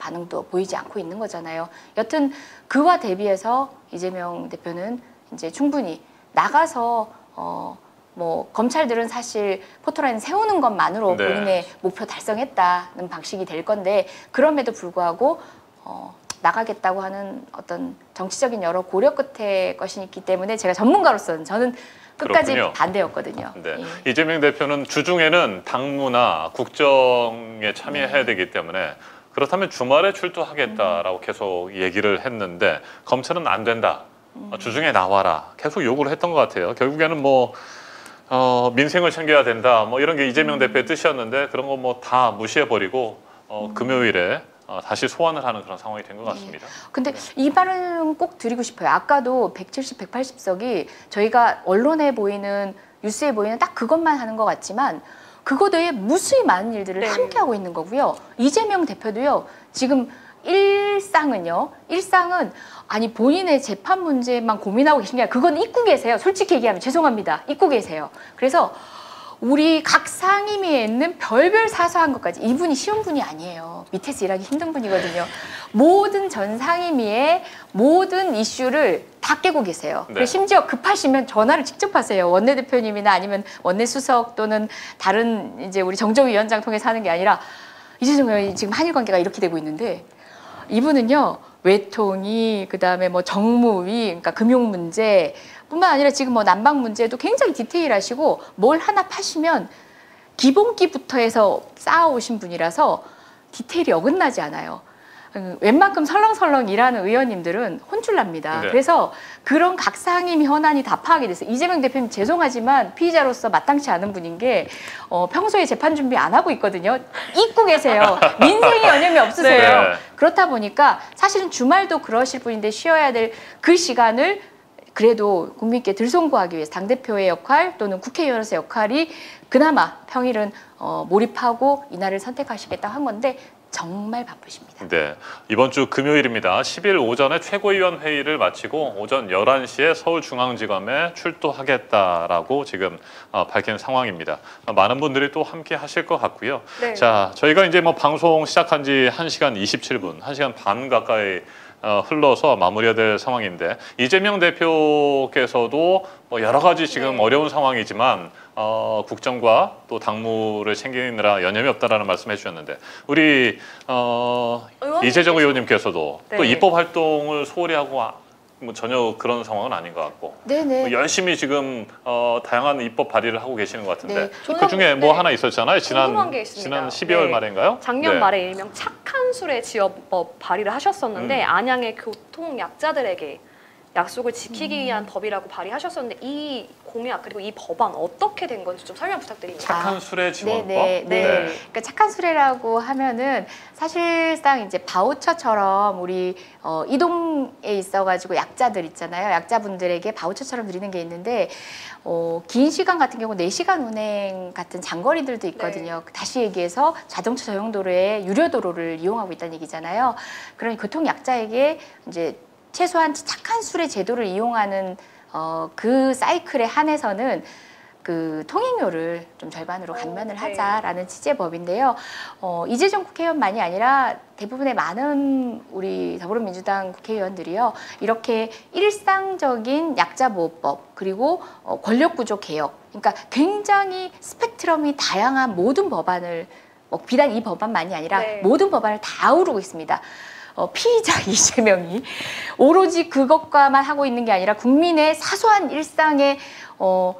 반응도 보이지 않고 있는 거잖아요. 여튼 그와 대비해서 이재명 대표는 이제 충분히 나가서 어 뭐 검찰들은 사실 포토라인 세우는 것만으로 네. 본인의 목표 달성했다는 방식이 될 건데 그럼에도 불구하고 어 나가겠다고 하는 어떤 정치적인 여러 고려 끝에 것이 있기 때문에 제가 전문가로서는 저는 끝까지 그렇군요. 반대였거든요. 네. 예. 이재명 대표는 주중에는 당무나 국정에 참여해야 되기 때문에 그렇다면 주말에 출두하겠다라고 계속 얘기를 했는데 검찰은 안 된다. 주중에 나와라. 계속 요구를 했던 것 같아요. 결국에는 뭐 어, 민생을 챙겨야 된다. 뭐 이런 게 이재명 대표의 뜻이었는데 그런 거 뭐 다 무시해버리고 어, 금요일에 다시 소환을 하는 그런 상황이 된 것 같습니다. 네. 근데 이 말은 꼭 드리고 싶어요. 아까도 백칠십, 백팔십 석이 저희가 언론에 보이는 뉴스에 보이는 딱 그것만 하는 것 같지만 그거 외에 무수히 많은 일들을 네. 함께 하고 있는 거고요. 이재명 대표도요. 지금 일상은요. 일상은 아니 본인의 재판 문제만 고민하고 계신 게 아니라 그건 잊고 계세요. 솔직히 얘기하면 죄송합니다. 잊고 계세요. 그래서 우리 각 상임위에 있는 별별 사소한 것까지 이분이 쉬운 분이 아니에요. 밑에서 일하기 힘든 분이거든요. 모든 전 상임위의 모든 이슈를 다 깨고 계세요. 네. 심지어 급하시면 전화를 직접 하세요. 원내대표님이나 아니면 원내수석 또는 다른 이제 우리 정정위원장 통해서 하는 게 아니라 이재정 의원이 지금 한일 관계가 이렇게 되고 있는데 이분은요. 외통이 그다음에 뭐 정무위 그러니까 금융 문제 뿐만 아니라 지금 뭐 난방 문제도 굉장히 디테일하시고 뭘 하나 파시면 기본기부터 해서 쌓아오신 분이라서 디테일이 어긋나지 않아요. 웬만큼 설렁설렁 일하는 의원님들은 혼쭐납니다. 네. 그래서 그런 각 상임위 현안이 다 파악이 됐어요. 이재명 대표님 죄송하지만 피의자로서 마땅치 않은 분인 게 어, 평소에 재판 준비 안 하고 있거든요. 잊고 계세요. 민생이 여념이 없으세요. 네. 그렇다 보니까 사실은 주말도 그러실 분인데 쉬어야 될 그 시간을 그래도 국민께 들송구하기 위해서 당대표의 역할 또는 국회의원으로서의 역할이 그나마 평일은 어, 몰입하고 이날을 선택하시겠다 한 건데 정말 바쁘십니다. 네, 이번 주 금요일입니다. 십일 오전에 최고위원 회의를 마치고 오전 열한 시에 서울중앙지검에 출두하겠다라고 지금 밝힌 상황입니다. 많은 분들이 또 함께 하실 것 같고요. 네. 자, 저희가 이제 뭐 방송 시작한 지 한 시간 이십칠 분, 한 시간 반 가까이 어, 흘러서 마무리해야 될 상황인데 이재명 대표께서도 뭐 여러 가지 지금 네. 어려운 상황이지만 어, 국정과 또 당무를 챙기느라 여념이 없다라는 말씀해 주셨는데 우리 어, 이재정 의원님께서도 네. 또 입법 활동을 소홀히 하고 뭐 전혀 그런 상황은 아닌 것 같고 네네. 뭐 열심히 지금 어, 다양한 입법 발의를 하고 계시는 것 같은데 네. 그중에 뭐 하나 있었잖아요. 지난, 지난 십이월 네. 말인가요? 작년 네. 말에 일명 착한 술의 지역법 발의를 하셨었는데 음. 안양의 교통약자들에게 약속을 지키기 위한 음. 법이라고 발의하셨었는데 이 공약 그리고 이 법안 어떻게 된 건지 좀 설명 부탁드립니다. 착한 수레 지원법? 네네. 네. 네. 그러니까 착한 수레라고 하면은 사실상 이제 바우처처럼 우리 어, 이동에 있어가지고 약자들 있잖아요. 약자분들에게 바우처처럼 드리는 게 있는데 어, 긴 시간 같은 경우 네 시간 운행 같은 장거리들도 있거든요. 네. 다시 얘기해서 자동차 전용도로에 유료도로를 이용하고 있다는 얘기잖아요. 그런 교통약자에게 이제 최소한 착한 수레 제도를 이용하는 어, 그 사이클에 한해서는 그 통행료를 좀 절반으로 감면을 하자라는 취지의 법인데요. 어, 이재정 국회의원만이 아니라 대부분의 많은 우리 더불어민주당 국회의원들이요. 이렇게 일상적인 약자보호법 그리고 어, 권력구조 개혁 그러니까 굉장히 스펙트럼이 다양한 모든 법안을 뭐 비단 이 법안만이 아니라 네. 모든 법안을 다 아우르고 있습니다. 어, 피의자 이재명이 오로지 그것과만 하고 있는 게 아니라 국민의 사소한 일상에 어,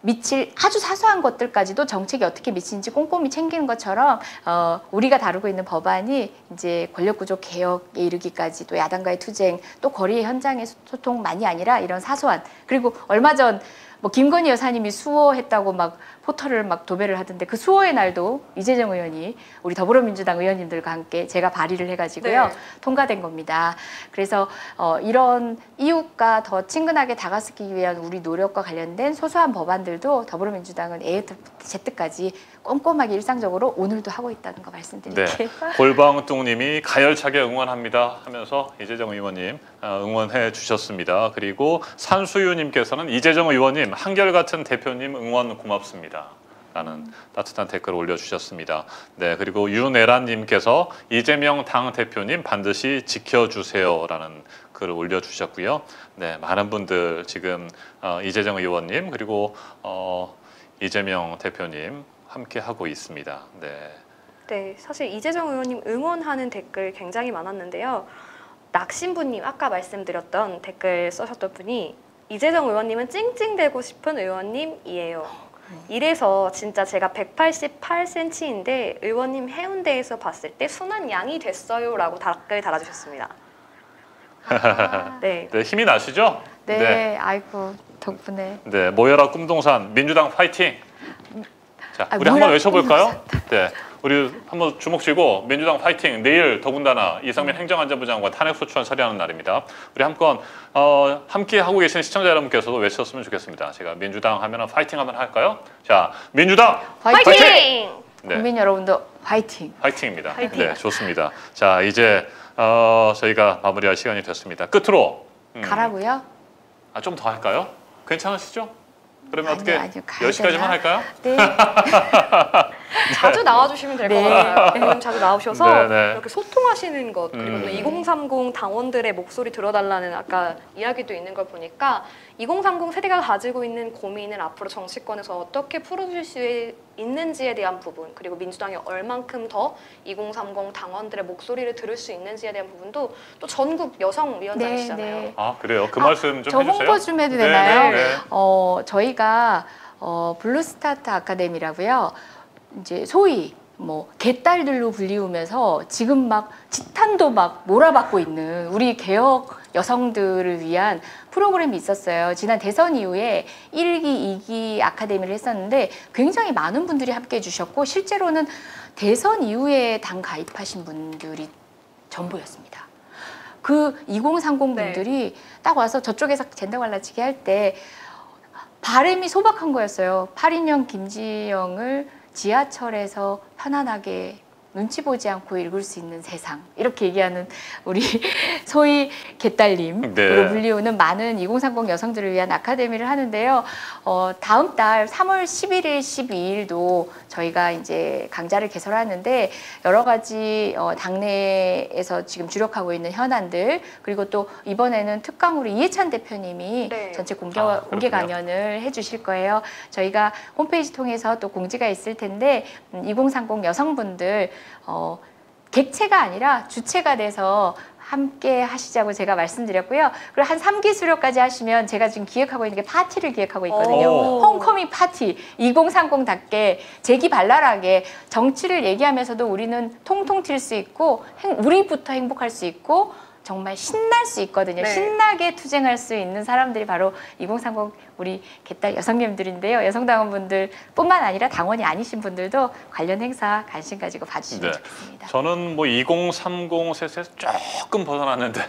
미칠 아주 사소한 것들까지도 정책이 어떻게 미치는지 꼼꼼히 챙기는 것처럼 어, 우리가 다루고 있는 법안이 이제 권력구조 개혁에 이르기까지 또 야당과의 투쟁 또 거리의 현장의 소통만이 아니라 이런 사소한 그리고 얼마 전 뭐 김건희 여사님이 수호했다고 막 포털을 막 도배를 하던데 그 수호의 날도 이재정 의원이 우리 더불어민주당 의원님들과 함께 제가 발의를 해가지고요. 네. 통과된 겁니다. 그래서 어, 이런 이웃과 더 친근하게 다가서기 위한 우리 노력과 관련된 소소한 법안들도 더불어민주당은 A부터 Z까지 꼼꼼하게 일상적으로 오늘도 하고 있다는 거 말씀드릴게요. 네. 골방뚱님이 가열차게 응원합니다 하면서 이재정 의원님 응원해 주셨습니다. 그리고 산수유님께서는 이재정 의원님 한결같은 대표님 응원 고맙습니다 라는 따뜻한 댓글을 올려주셨습니다. 네, 그리고 윤애란님께서 이재명 당대표님 반드시 지켜주세요 라는 글을 올려주셨고요. 네, 많은 분들 지금 이재정 의원님 그리고 어, 이재명 대표님 함께 하고 있습니다. 네. 네, 사실 이재정 의원님 응원하는 댓글 굉장히 많았는데요. 낙신부님 아까 말씀드렸던 댓글 써셨던 분이 이재정 의원님은 찡찡대고 싶은 의원님이에요. 이래서 진짜 제가 백팔십팔 센티미터인데 의원님 해운대에서 봤을 때 순한 양이 됐어요 라고 댓글 달아주셨습니다. 아. 네. 네, 힘이 나시죠? 네, 네. 아이고 덕분에. 네, 모여라 꿈동산 민주당 파이팅! 자, 아, 우리 한번 외쳐볼까요? 네, 우리 한번 주목치고 민주당 파이팅! 내일 더군다나 이상민 행정안전부 장관 탄핵소추안 처리하는 날입니다. 우리 한번 어, 함께 하고 계신 시청자 여러분께서도 외쳤으면 좋겠습니다. 제가 민주당 하면 파이팅 한번 할까요? 자, 민주당 파이팅! 파이팅! 네. 국민 여러분도 파이팅! 파이팅입니다. 파이팅. 네, 좋습니다. 자, 이제 어, 저희가 마무리할 시간이 됐습니다. 끝으로 음. 가라고요? 아, 좀 더 할까요? 괜찮으시죠? 그러면 아니요, 어떻게 아니요, 열 시까지만 할까요? 네. 자주 나와주시면 될 것 같아요. 네. 자주 나오셔서 네, 네. 이렇게 소통하시는 것 그리고 음. 또 이공삼공 당원들의 목소리 들어달라는 아까 이야기도 있는 걸 보니까 이공삼공 세대가 가지고 있는 고민을 앞으로 정치권에서 어떻게 풀어줄 수 있는지에 대한 부분 그리고 민주당이 얼만큼 더 이공삼공 당원들의 목소리를 들을 수 있는지에 대한 부분도 또 전국 여성위원장이시잖아요. 네, 네. 아 그래요? 그 아, 말씀 좀 해주세요. 저 홍보 좀 해도 되나요? 네, 네, 네. 어, 저희가 어, 블루스타트 아카데미라고요. 이제 소위 뭐 개딸들로 불리우면서 지금 막 지탄도 막 몰아받고 있는 우리 개혁 여성들을 위한 프로그램이 있었어요. 지난 대선 이후에 일 기, 이 기 아카데미를 했었는데 굉장히 많은 분들이 함께해 주셨고 실제로는 대선 이후에 당 가입하신 분들이 전부였습니다. 그 이공삼공 분들이 네. 딱 와서 저쪽에서 젠더 갈라치기 할 때 바람이 소박한 거였어요. 팔 인형 김지영을 지하철에서 편안하게 눈치 보지 않고 읽을 수 있는 세상 이렇게 얘기하는 우리 소위 개딸님으로 네. 불리우는 많은 이공삼공 여성들을 위한 아카데미를 하는데요. 어, 다음 달 삼월 십일일, 십이일도 저희가 이제 강좌를 개설하는데 여러 가지 어, 당내에서 지금 주력하고 있는 현안들 그리고 또 이번에는 특강으로 이해찬 대표님이 네. 전체 공개, 아, 공개 강연을 해주실 거예요. 저희가 홈페이지 통해서 또 공지가 있을 텐데 음, 이공삼공 여성분들 어, 객체가 아니라 주체가 돼서 함께 하시자고 제가 말씀드렸고요. 그리고 한 삼 기 수료까지 하시면 제가 지금 기획하고 있는 게 파티를 기획하고 있거든요. 홈커밍 파티 이공삼공답게 재기발랄하게 정치를 얘기하면서도 우리는 통통 튈 수 있고 행, 우리부터 행복할 수 있고 정말 신날 수 있거든요. 네. 신나게 투쟁할 수 있는 사람들이 바로 이공삼공 우리 개딸 여성님들인데요. 여성당원분들 뿐만 아니라 당원이 아니신 분들도 관련 행사 관심 가지고 봐주시면 네. 좋겠습니다. 저는 뭐 이공삼공 세대에서 조금 벗어났는데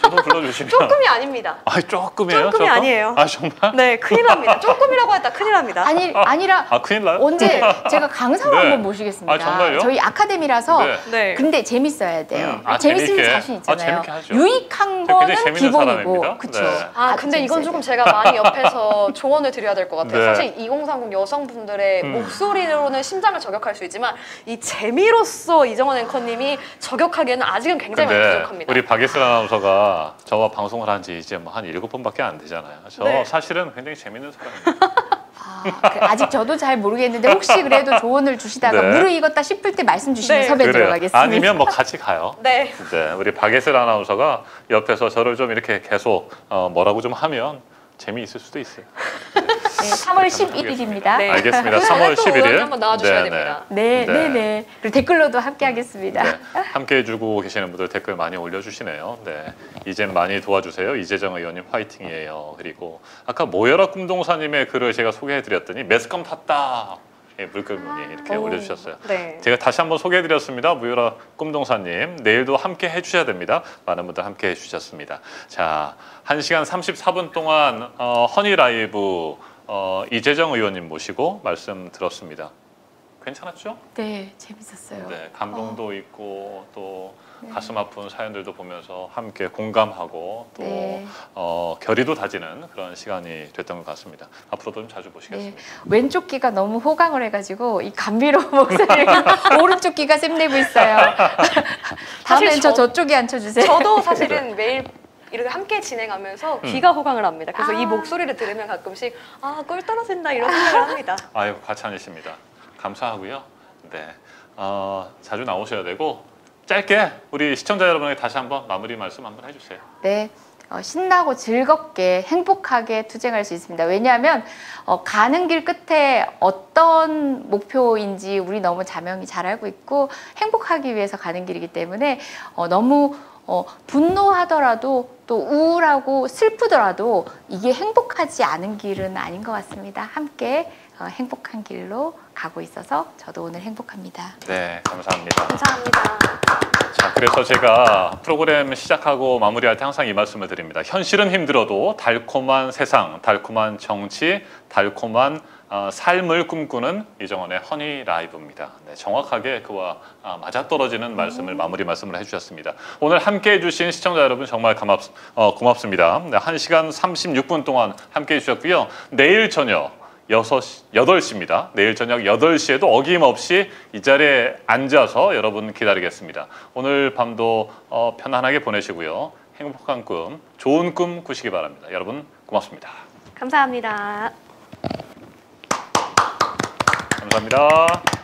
저도 불러주시면 조금이 아닙니다. 아, 조금이에요? 조금이 조금? 아니에요. 아, 정말? 네, 큰일 납니다. 조금이라고 했다 큰일 납니다. 아니, 아니라 아, 큰일 나요? 언제 제가 강사로 네. 한번 모시겠습니다. 아, 정말요? 저희 아카데미라서 네. 네. 근데 재밌어야 돼요. 음, 아, 재밌으면 재밌게. 자신 있잖아요. 아, 유익한 거는 기본이고 그렇죠. 네. 아 근데 이건 조금 제가 많이 옆에서 조언을 드려야 될 것 같아요. 네. 사실 이공삼공 여성분들의 음. 목소리로는 심장을 저격할 수 있지만 이 재미로서 이정원 앵커님이 저격하기에는 아직은 굉장히 많이 부족합니다. 우리 박예슬 아나운서가 저와 방송을 한 지 이제 뭐 한 일곱 번밖에 안 되잖아요. 저 네. 사실은 굉장히 재밌는 사람입니다. 아, 그 아직 저도 잘 모르겠는데 혹시 그래도 조언을 주시다가 네. 무르익었다 싶을 때 말씀 주시면 네. 섭외 그래요. 들어가겠습니다. 아니면 뭐 같이 가요. 네. 네, 우리 박예슬 아나운서가 옆에서 저를 좀 이렇게 계속 어, 뭐라고 좀 하면 재미있을 수도 있어요. 네. 네, 삼월 십일일입니다. 네. 알겠습니다. 삼월 십일일. 한번 나와주셔야 네, 됩니다. 네, 네, 네. 네. 그리고 댓글로도 함께하겠습니다. 네. 함께해주고 계시는 분들 댓글 많이 올려주시네요. 네, 이젠 많이 도와주세요. 이재정 의원님 파이팅이에요. 그리고 아까 모여라 꿈동사님의 글을 제가 소개해드렸더니 매스컴 탔다. 예, 물결문이 이렇게 오, 올려주셨어요. 네. 제가 다시 한번 소개해드렸습니다. 모여라 꿈동사님. 내일도 함께 해주셔야 됩니다. 많은 분들 함께 해주셨습니다. 자, 한 시간 삼십사 분 동안 어, 허니라이브 어, 이재정 의원님 모시고 말씀 들었습니다. 괜찮았죠? 네, 재밌었어요. 네, 감동도 어. 있고 또 네. 가슴 아픈 사연들도 보면서 함께 공감하고 또 네. 어, 결의도 다지는 그런 시간이 됐던 것 같습니다. 앞으로도 좀 자주 보시겠습니다. 네. 왼쪽 귀가 너무 호강을 해가지고 이 감미로운 목소리가 오른쪽 귀가 샘내고 있어요. 다음엔 저 저쪽에 앉혀주세요. 저도 사실은 매일 이렇게 함께 진행하면서 음. 귀가 호강을 합니다. 그래서 아. 이 목소리를 들으면 가끔씩 아, 꿀 떨어진다 이런 생각을 합니다. 아유, 과찬이십니다. 감사하고요. 네, 어, 자주 나오셔야 되고 짧게 우리 시청자 여러분에게 다시 한번 마무리 말씀 한번 해주세요. 네, 신나고 즐겁게 행복하게 투쟁할 수 있습니다. 왜냐하면 어, 가는 길 끝에 어떤 목표인지 우리 너무 자명히 잘 알고 있고 행복하기 위해서 가는 길이기 때문에 어, 너무 어, 분노하더라도 또 우울하고 슬프더라도 이게 행복하지 않은 길은 아닌 것 같습니다. 함께 어, 행복한 길로 가고 있어서 저도 오늘 행복합니다. 네, 감사합니다. 감사합니다. 자, 그래서 제가 프로그램 시작하고 마무리할 때 항상 이 말씀을 드립니다. 현실은 힘들어도 달콤한 세상, 달콤한 정치, 달콤한 어, 삶을 꿈꾸는 이정원의 허니라이브입니다. 네, 정확하게 그와 아, 맞아떨어지는 말씀을 음. 마무리 말씀을 해주셨습니다. 오늘 함께해 주신 시청자 여러분 정말 감압, 어, 고맙습니다. 네, 한 시간 삼십육 분 동안 함께해 주셨고요. 내일 저녁 여덟 시입니다. 내일 저녁 여덟 시에도 어김없이 이 자리에 앉아서 여러분 기다리겠습니다. 오늘 밤도 어, 편안하게 보내시고요. 행복한 꿈, 좋은 꿈 꾸시기 바랍니다. 여러분 고맙습니다. 감사합니다. 감사합니다.